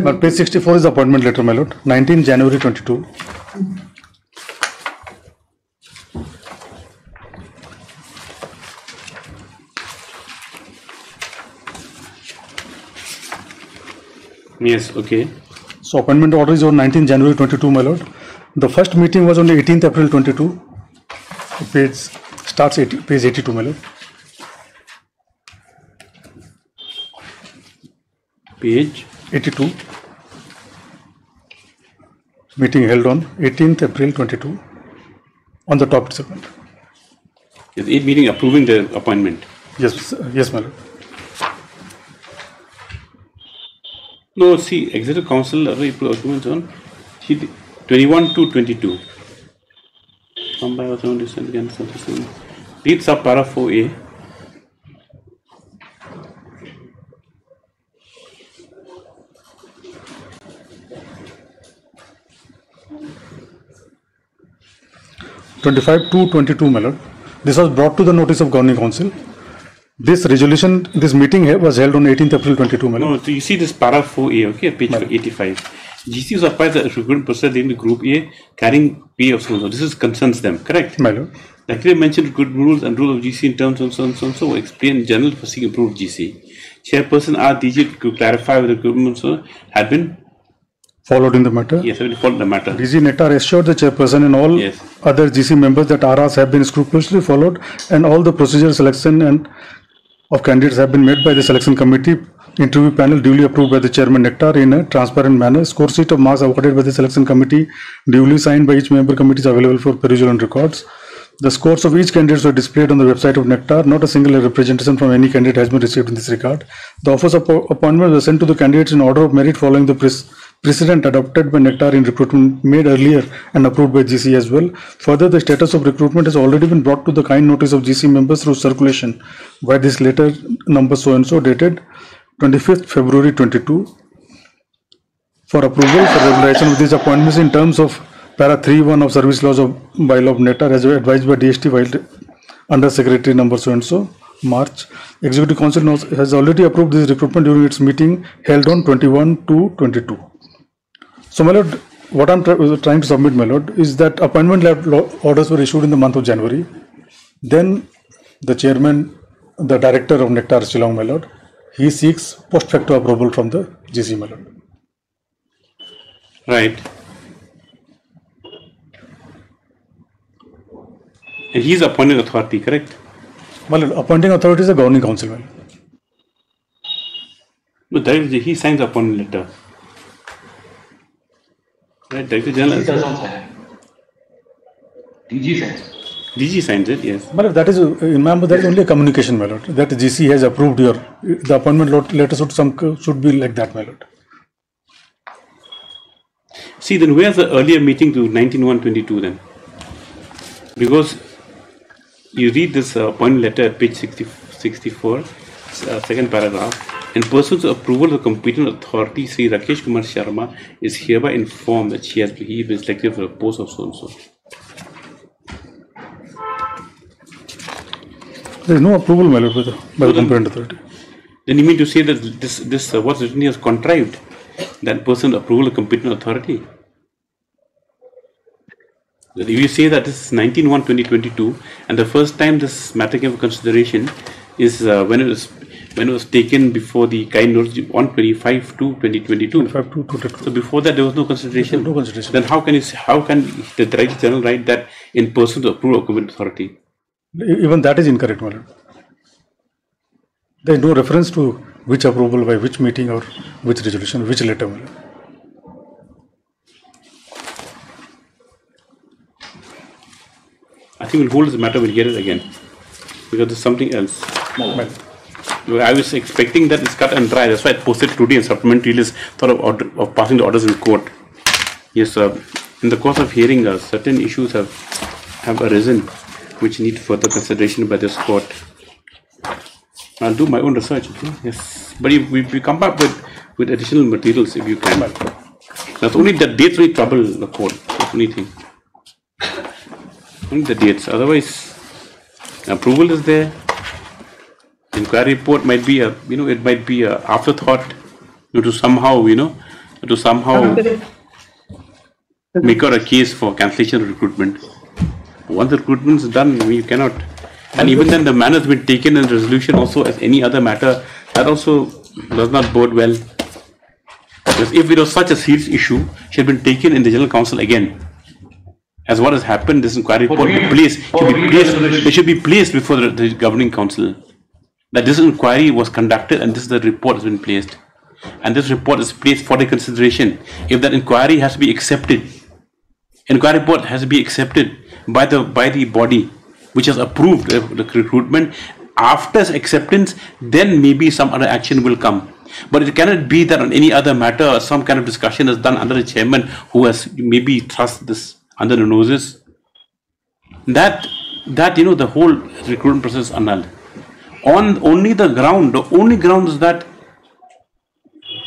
But page sixty-four is the appointment letter, my lord. nineteenth January twenty-two. Mm-hmm. Yes, okay. So appointment order is on nineteenth January twenty-two, my lord. The first meeting was on eighteenth April twenty-two. Page starts eighty, page eighty-two, my lord. Page eighty-two. Meeting held on eighteenth April twenty-two on the top segment. Is the meeting approving the appointment? Yes, yes, my lord. No, see, Executive Council array documents on twenty-one to twenty-two. Read sub para four A. twenty-five to twenty-two, my lord. This was brought to the notice of Governing Council. This resolution, this meeting was held on eighteenth April twenty-two, my lord. No, so you see this para four A, okay, page eighty-five. G C was applied the recruitment process in the Group A carrying pay of so and so. This is concerns them, correct? My lord. Like they mentioned good rules and rule of G C in terms of so and so and so. Explain in general for seeking approved G C. Chairperson R D G to clarify whether recruitment so had been followed in the matter. Yes, I will follow the matter. D G NECTAR assured the chairperson and all yes. other G C members that R Rs have been scrupulously followed and all the procedure selection and of candidates have been made by the selection committee interview panel duly approved by the chairman NECTAR in a transparent manner. Score sheet of marks awarded by the selection committee duly signed by each member committee is available for perusal and records. The scores of each candidate were displayed on the website of NECTAR. Not a single representation from any candidate has been received in this regard. The offers of appointments were sent to the candidates in order of merit following the pres precedent adopted by NECTAR in recruitment made earlier and approved by G C as well. Further, the status of recruitment has already been brought to the kind notice of G C members through circulation by this letter number so and so dated twenty-fifth February twenty-two for approval for regularization of these appointments in terms of Para three one of Service Laws of Bylaw of NECTAR as advised by D S T while under Secretary number so and so March. Executive Council knows, has already approved this recruitment during its meeting held on twenty-one to twenty-two. So my lord, what I am tra trying to submit, my lord, is that appointment orders were issued in the month of January. Then the chairman, the director of NECTAR Shillong, my lord, he seeks post facto approval from the G C, my lord. Right. And he is appointing authority, correct? Well, appointing authority is a governing council. Well. No, director, he signs the appointment letter. Right, Director General. He doesn't sign. D G signs. D G signs it, yes. But that is, remember, that is only a communication, my lord. That G C has approved your the appointment letter should some should be like that, my lord. See, then where's the earlier meeting to nineteen one twenty-two then? Because you read this uh, appointment letter at page sixty, sixty-four, uh, second paragraph, and pursuant to approval of the competent authority, Sri Rakesh Kumar Sharma is hereby informed that she has he been selected for a post of so and so. There is no approval, my lord, by the, by so the competent authority. Then you mean to say that this, this uh, what's written here is contrived? That person approval of competent authority? If you say that this is nineteen one twenty twenty-two and the first time this matter came for consideration is uh, when it was when it was taken before the kind notice on twenty-five to twenty twenty-two. So before that there was no consideration. No consideration. Then how can you how can the Director General write that in person to approve of competent authority? Even that is incorrect, madam. There is no reference to which approval by which meeting or which resolution, which letter, madam. I think we'll hold this matter, we'll get it again. Because there's something else. No. I was expecting that it's cut and dry, that's why I posted today in supplementary list, thought of, order, of passing the orders in court. Yes, sir. In the course of hearing, uh, certain issues have, have arisen which need further consideration by this court. I'll do my own research, okay? Yes. But if we, we come back with, with additional materials if you can. That's only the dates will trouble the court, that's the only thing. The dates, otherwise approval is there, inquiry report might be a you know it might be a afterthought to somehow you know to somehow make out a case for cancellation of recruitment. Once the recruitment is done, we cannot, and even then the manner has been taken in resolution also as any other matter, that also does not bode well. process if it was such a serious issue should have been taken in the General Council again. As what has happened, this inquiry report should be placed, should be placed, it should be placed before the, the Governing Council. That this inquiry was conducted and this the report has been placed. And this report is placed for the consideration. If that inquiry has to be accepted, inquiry report has to be accepted by the by the body which has approved the, the recruitment. After acceptance, then maybe some other action will come. But it cannot be that on any other matter, some kind of discussion is done under the chairman who has maybe thrust this under the noses. That, that you know, the whole recruitment process annulled. On only the ground, the only ground is that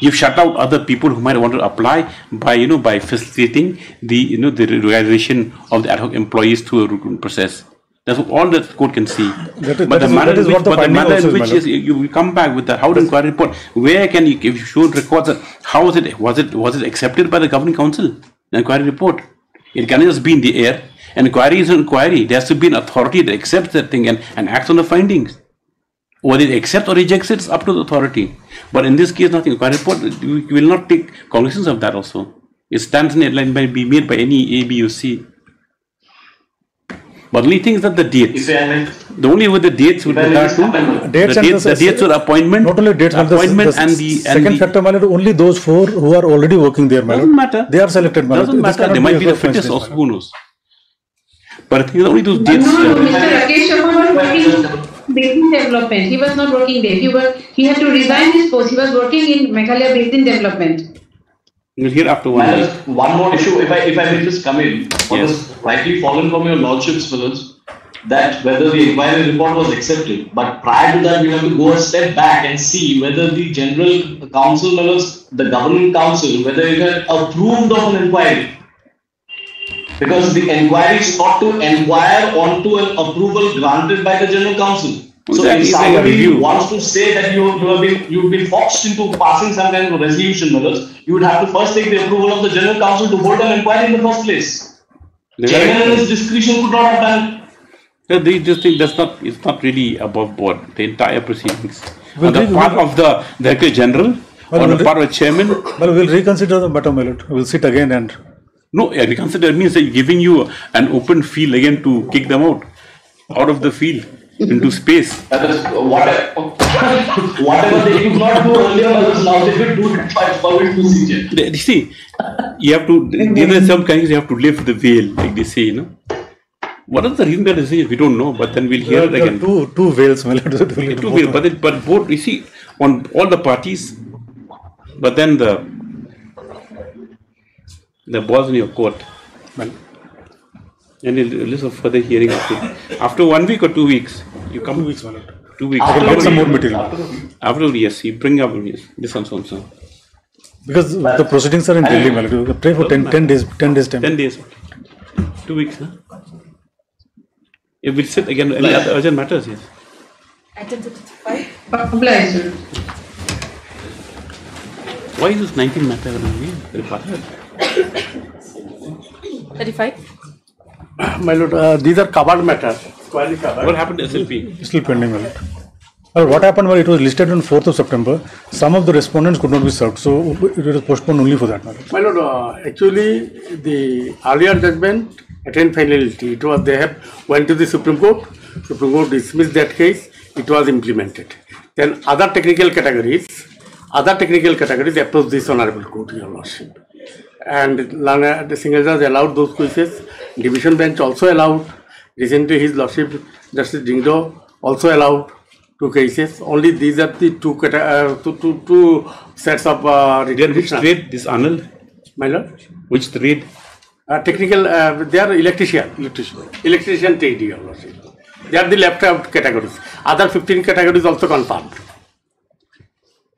you've shut out other people who might want to apply by, you know, by facilitating the, you know, the realization of the ad hoc employees through a recruitment process. That's all that the court can see. That is, but the manner in which, the manner in which is, you will come back with the how the inquiry report. Where can you, if you showed records, how is it, was it, was it accepted by the Governing Council? The inquiry report. It cannot just be in the air. An inquiry is an inquiry. There has to be an authority that accepts that thing and, and acts on the findings. Whether it accepts or rejects it, it's up to the authority. But in this case, nothing. Inquiry report, we will not take cognizance of that also. It stands in headline by be made by any A, B, or C. But only thing is that the dates. The only with the dates with regard to dates the dates, the dates or appointment. Not only dates, appointment and the second and the, factor, my lord, only those four who are already working there, my lord. Doesn't matter. They are selected, my lord. Doesn't matter. They might be the fittest also. Who knows? But I think only those dates. No, no, Mister Rakesh Kumar was working building development. He was not working there. He was. He had to resign his post. He was working in Meghalaya building development. We'll hear after one. Well, one more issue, if I if I may just come in, what yes. has rightly fallen from your lordship's pillars, that whether the inquiry report was accepted, but prior to that we have to go a step back and see whether the General Council members, the Governing Council, whether it had approved of an inquiry. Because the inquiry sought to inquire onto an approval granted by the General Council. So that if somebody wants to say that you, you have been you've been forced into passing some kind of resolution, brothers, you would have to first take the approval of the General Council to hold an inquiry in the first place. Chairman in his discretion could not have done. No, they just think that's not it's not really above board. The entire proceedings, we'll on the re part re of the Director General well, or we'll the part of the Chairman. Well, we'll reconsider the matter, my lord. We'll sit again and no, reconsider means giving you an open field again to kick them out, out of the field. Into space. Whatever, whatever they could not do earlier, now they could do it by public procedure. You see, you have to, there are some kinds you have to lift the veil, like they say, you know. What is the reason that they say, we don't know, but then we'll hear it again. Two, two veils, my lord. Two veils, but, it, but both, you see, on all the parties, but then the, the ball's in your court. And a list of further hearing after, after one week or two weeks, you come. Two weeks, one Two weeks. After, after some more material. After, after yes, you bring up yes, this one, so, so. Because but the proceedings are in Delhi, my lord. Pray for ten, ten days, ten days time. Ten days. Two weeks, huh? If we sit again, any other urgent matters, yes. Item sixty-five. Why is this nineteen matter? Thirty-five. My lord, uh, these are covered matters. Covered. What happened to S L P? Still pending, my lord. Well, what happened was well, it was listed on fourth of September. Some of the respondents could not be served, so it was postponed only for that, my lord. My lord, uh, actually, the earlier judgment attained finality. It was they have went to the Supreme Court. Supreme Court dismissed that case. It was implemented. Then other technical categories, other technical categories approached this honourable court, your lordship. And the single judge allowed those cases. Division bench also allowed. Recently, his lordship Justice Dingdo also allowed two cases. Only these are the two uh, two, two, two sets of uh, reading. Which trade this Anil? My lord. Which trade? Uh, technical. Uh, they are electrician. Electrician. Electrician trade. Your lordship. They are the left out categories. Other fifteen categories also confirmed.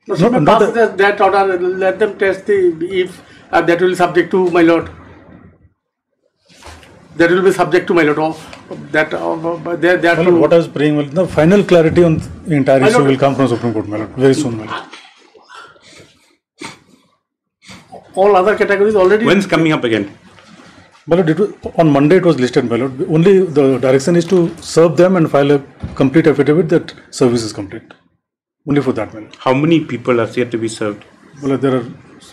No, so not pass the, that order. Let them test the if. Uh, that will be subject to my lord. That will be subject to my lord. Oh, that uh, there, that. Well, what I was praying, well, the final clarity on the entire my issue lord. Will come from Supreme Court, my lord, very soon, my lord. All other categories already. When's coming up again? My lord, it was, on Monday it was listed, my lord. Only the direction is to serve them and file a complete affidavit that service is complete. Only for that, my lord. How many people are yet to be served? Well, there are.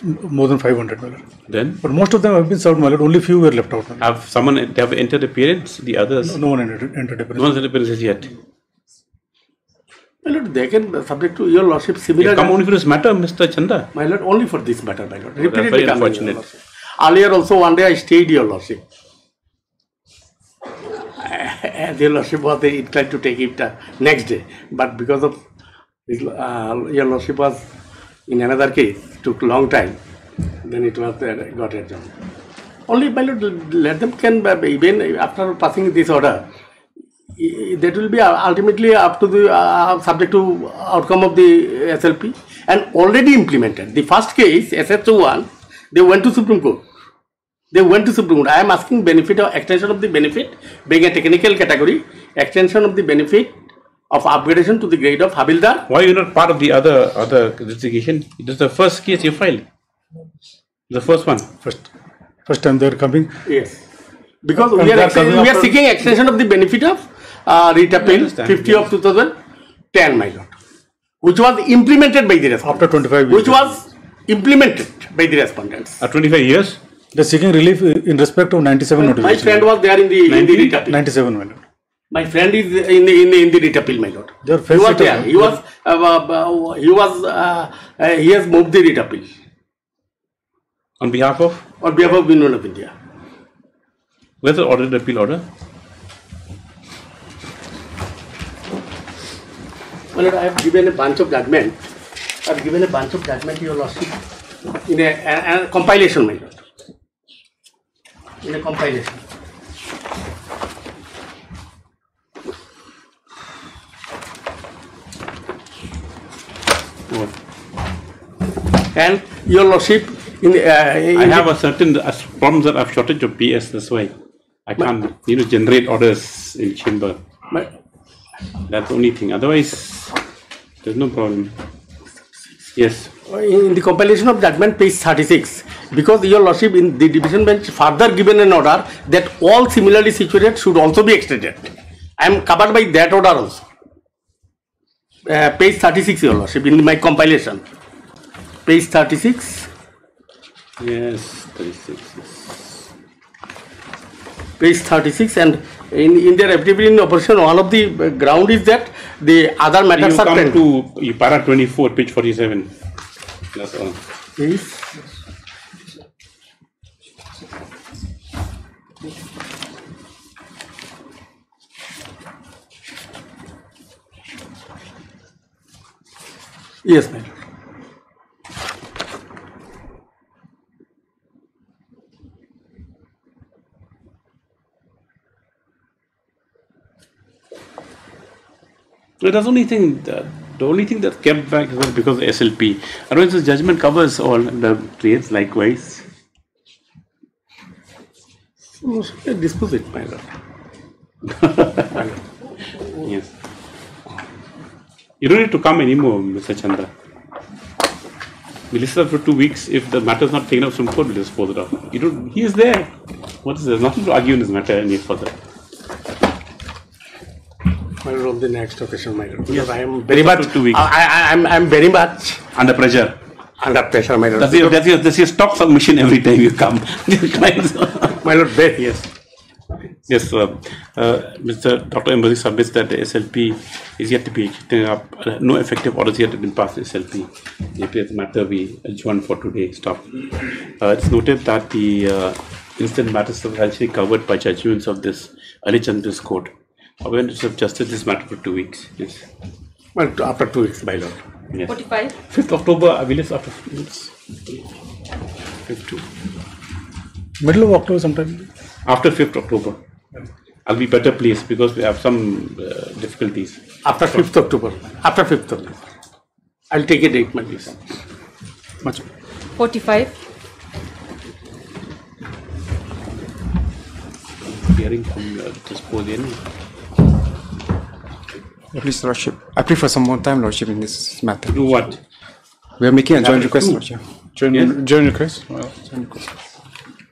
more than five hundred, my lord. Then? But most of them have been served, my lord. Only few were left out. Have someone have entered appearance? The others? No, no one entered, entered appearance. No one entered appearance yet. My lord, they can subject to your lordship similar. They come only for this matter, Mister Chanda. My lord, only for this matter, my lord. Repeatedly, very unfortunate. Earlier also, one day I stayed your lordship. Your lordship was very inclined to take it uh, next day, but because of uh, your lordship was in another case, took long time. Then it was uh, got adjourned. Only by lord, let them can even after passing this order. That will be ultimately up to the uh, subject to outcome of the S L P and already implemented. The first case, S H O one, they went to Supreme Court. They went to Supreme Court. I am asking benefit of extension of the benefit, being a technical category, extension of the benefit of upgradation to the grade of Havildar. Why are you not part of the other other litigation? It is the first case you filed. The first one. First, first time they are coming. Yes. Because and we are, we are seeking extension of the benefit of Uh, RITAPIL fifty of two thousand ten, my lord, which was implemented by the respondents. After twenty-five years. Which was implemented by the respondents. After twenty-five years? They are seeking relief in respect of ninety-seven notification. My friend was there in the, the RITAPIL. ninety-seven, my lord. My friend is in the, in the, in the RITAPIL, my lord. They are he was there. He was, uh, uh, he, was uh, uh, he has moved the RITAPIL. On behalf of? On behalf of Vinod of India. Where is the order, the appeal order? My lord, I have given a bunch of judgment. I have given a bunch of judgment to your lordship in a, a, a compilation, my lord. In a compilation. What? And your lordship in, uh, in I have a certain uh, problems that I have shortage of P S. That's why I can't, you know, generate orders in chamber. My, That's the only thing. Otherwise, there's no problem. Yes. In the compilation of judgment, page thirty-six, because your lordship in the division bench further given an order that all similarly situated should also be extended. I am covered by that order also. Uh, page thirty-six, your lordship, in my compilation. Page thirty-six. Yes, thirty-six. Page thirty-six and. In, in their activity in operation, all of the ground is that the other matters are pending. You come to para twenty-four, page forty-seven. That's all. Please. Yes, ma'am. That's the only thing. That, the only thing that kept back is because of S L P. Otherwise, this judgment covers all the trades. Likewise, so, dispose it, my lord. Yes. You don't need to come anymore, Mister Chanda. We listen for two weeks. If the matter is not taken up, some court will dispose it off. You don't. He is there. What is there? Nothing to argue in this matter any further. My lord, on the next occasion, my lord. Yes, I am very much. I, I, I'm, I'm very much under pressure. Under pressure, my lord. That's your, that's your, that's your stock submission every time you come. My lord, yes, yes. Uh, uh, Mister Doctor Embassy submits that the S L P is yet to be taken up. Uh, no effective orders yet have been passed. S L P. The matter we adjourn for today. Stop. Uh, it's noted that the uh, instant matters are actually covered by judgments of this Alichandris Court. Awareness of justice this matter for two weeks. Yes. Well, after two weeks, by lord. Yes. Forty-five. Fifth October, I will after fifth. Middle of October, sometime. After fifth October, I'll be better placed because we have some uh, difficulties. After fifth October. After fifth October, I'll take a date, my please. Much. Forty-five. Hearing from uh, Disposian. Please, lordship. I prefer some more time, lordship, in this matter. Do what? We are making a joint request, lordship. Joint, yes? Joint request? Well, joint request.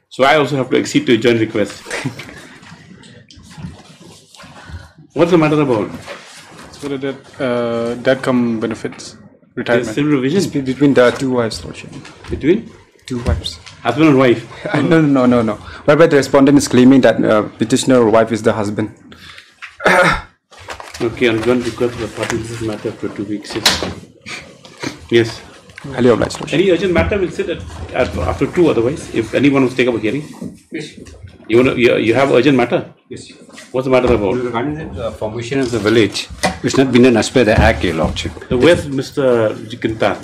So I also have to accede to a joint request. What's the matter about? It's for the dead, uh, dead come benefits, retirement. There's civil revision? It's between the two wives, lordship. Between? two wives. Husband and wife? no, no, no, no. Why but the respondent is claiming that uh, petitioner wife is the husband. Okay, I'm going to request the party in this matter for two weeks. Yes. Any urgent matter will sit at, at, after two otherwise, if anyone wants to take up a hearing. Yes. You, want to, you, you have urgent matter? Yes. What's the matter about? Regarding the uh, formation of the village, which has not been done as per the Act, Your Lordship. So where's Mister Jikintan?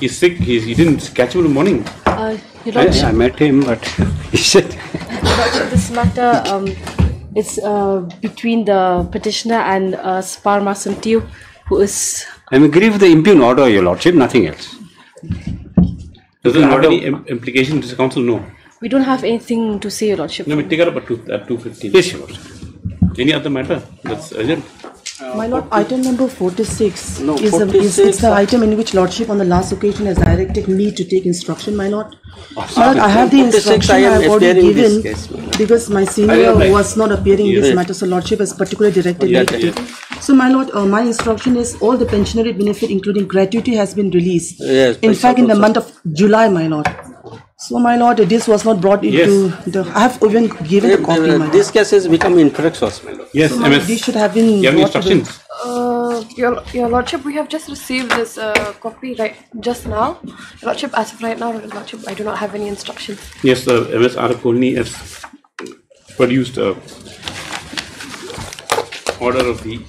He's sick, he's, you didn't catch him in the morning. Uh, Your Lordship. I, I met him, but he said... Your Lordship, this matter um, is uh, between the petitioner and uh, Spar Masamtiu, who is... I am agree with the impugn order, Your Lordship, nothing else. Does it have any im implication to the Council? No. We don't have anything to say, Your Lordship. No, we take it up at two fifteen. Yes, Your Lordship. Any other matter that's urgent? Uh, My Lord, item number forty-six no, is, forty-six, is, is the item in which Lordship on the last occasion has directed me to take instruction, My Lord. Oh, my Lord, I have the instruction I have already given case, my because my senior was not appearing yes. in this matter, so Lordship has particularly directed yes. me. Yes. So, My Lord, uh, my instruction is all the pensionary benefit including gratuity has been released. Yes, in fact, in the month of July, My Lord. So, My Lord, this was not brought into yes. the... I have even given a copy, uh, my This Lord. Case has become incorrect source, My Lord. Yes, so, my Lord, these should have been... You have instructions? Uh, your, your Lordship, we have just received this uh, copy right just now. Your Lordship, as of right now, Your Lordship, I do not have any instructions. Yes, uh, M S R. Kolni has produced a order of the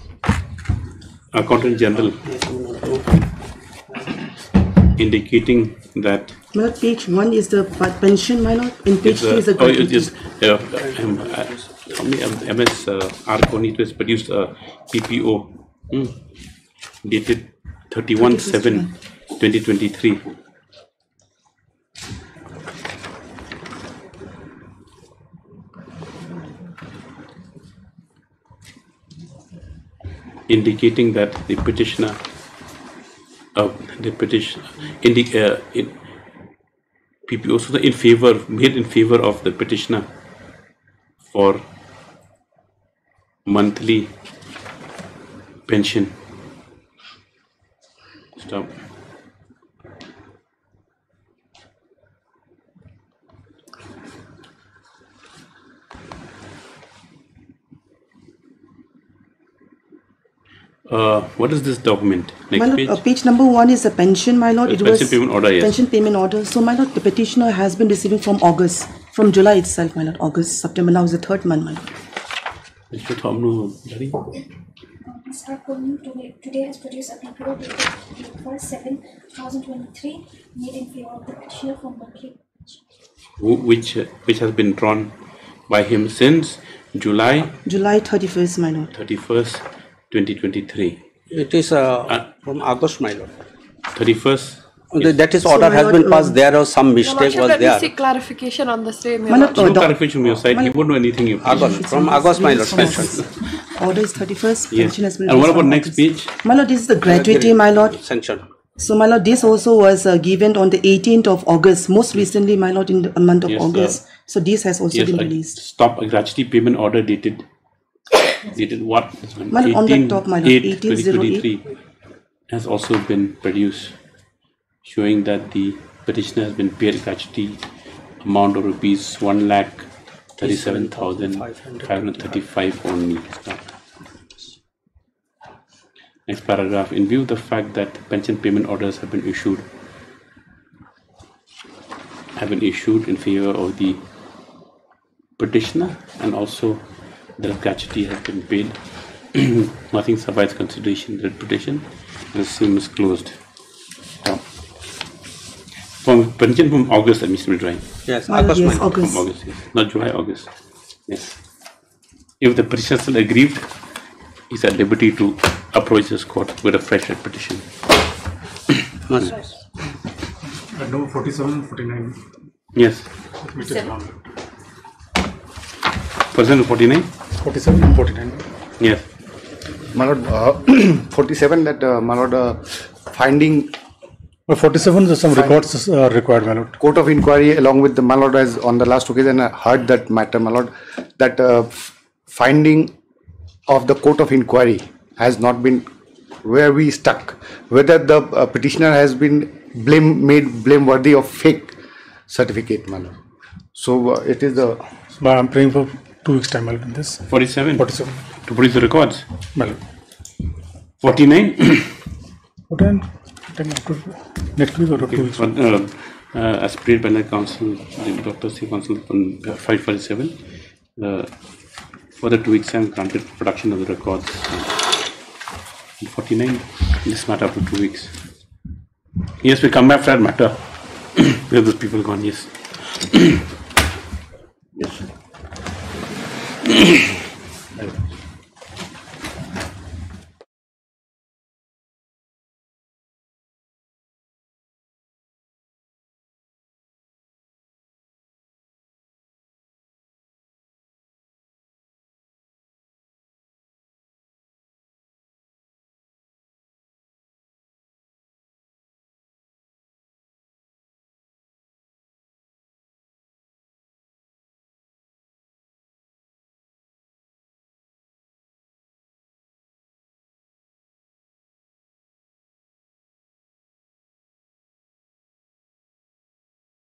Accountant General indicating that... My Lord, page one is the pension, My Lord, and page uh, two is the... Oh, it is, uh, um, uh, M S Uh, R. Koni has produced a P P O mm, dated thirty-first July twenty twenty-three. Indicating that the petitioner... Uh, the petition... Indi uh, in, P P O so in favor made in favor of the petitioner for monthly pension. Stop. Uh, what is this document? Next my Lord, page? Uh, page number one is a pension, My Lord. It pension was payment order, yes. Pension payment order. So, My Lord, the petitioner has been receiving from August, from July itself, My Lord. August, September, now is the third month, My Lord. Mister Thamnu, today has produced a P P O dated first July twenty twenty-three, made in favor of the petitioner for monthly pension. Which, which has been drawn by him since July? July thirty-first, My Lord. thirty-first, twenty twenty-three. It is uh, uh, from August, My Lord. thirty-first. Yes. That is order so has Lord, been passed. There or some mistake was there. Seek clarification on the same. No clarification from your side. You won't know anything. You August from August, My Lord. Order is thirty-first. Yes. Has been and what about next page? My Lord, this is the gratuity, My Lord. Sanction. So, My Lord, this also was uh, given on the eighteenth of August. Most recently, My Lord, in the month of yes, August. Uh, so this has also yes, been released. Stop a gratuity payment order dated. Dated what? My Lord, on the top, My Lord, eighteen oh eight has also been produced, showing that the petitioner has been paid gratuity amount of rupees one lakh thirty-seven thousand five hundred thirty-five only. Next paragraph. In view of the fact that pension payment orders have been issued, have been issued in favor of the petitioner and also. The gratuity has been paid. Nothing survives consideration. The petition, the same is closed. Oh. From pension from August, I mean, right? Yes, well, August, yes, August. From August, yes. Not July, August. Yes. If the petitioner still aggrieved, he is at liberty to approach this court with a fresh petition. Yes. Yes. At number forty-seven, forty-nine. Yes. forty-nine. forty-seven and forty-nine. Yes. My Lord, uh, forty-seven that uh, my Lord uh, finding. Well, forty-seven is some finding. Records are required, my Lord. Court of inquiry along with the my Lord has on the last occasion I heard that matter, my Lord, that uh, finding of the court of inquiry has not been where we stuck. Whether the uh, petitioner has been blame made blameworthy or fake certificate, madam. So uh, it is the. But I'm praying for two weeks time, madam. This forty-seven. Forty-seven. To produce the records, madam. Forty-nine. Forty-nine. Netclear or as prayed by the council, the Doctor C Council on five forty-seven. Uh, for the two weeks time granted for production of the records. forty-nine. This matter for two weeks. Yes, we come back for that matter. Where those people gone? Yes. Yes, sir.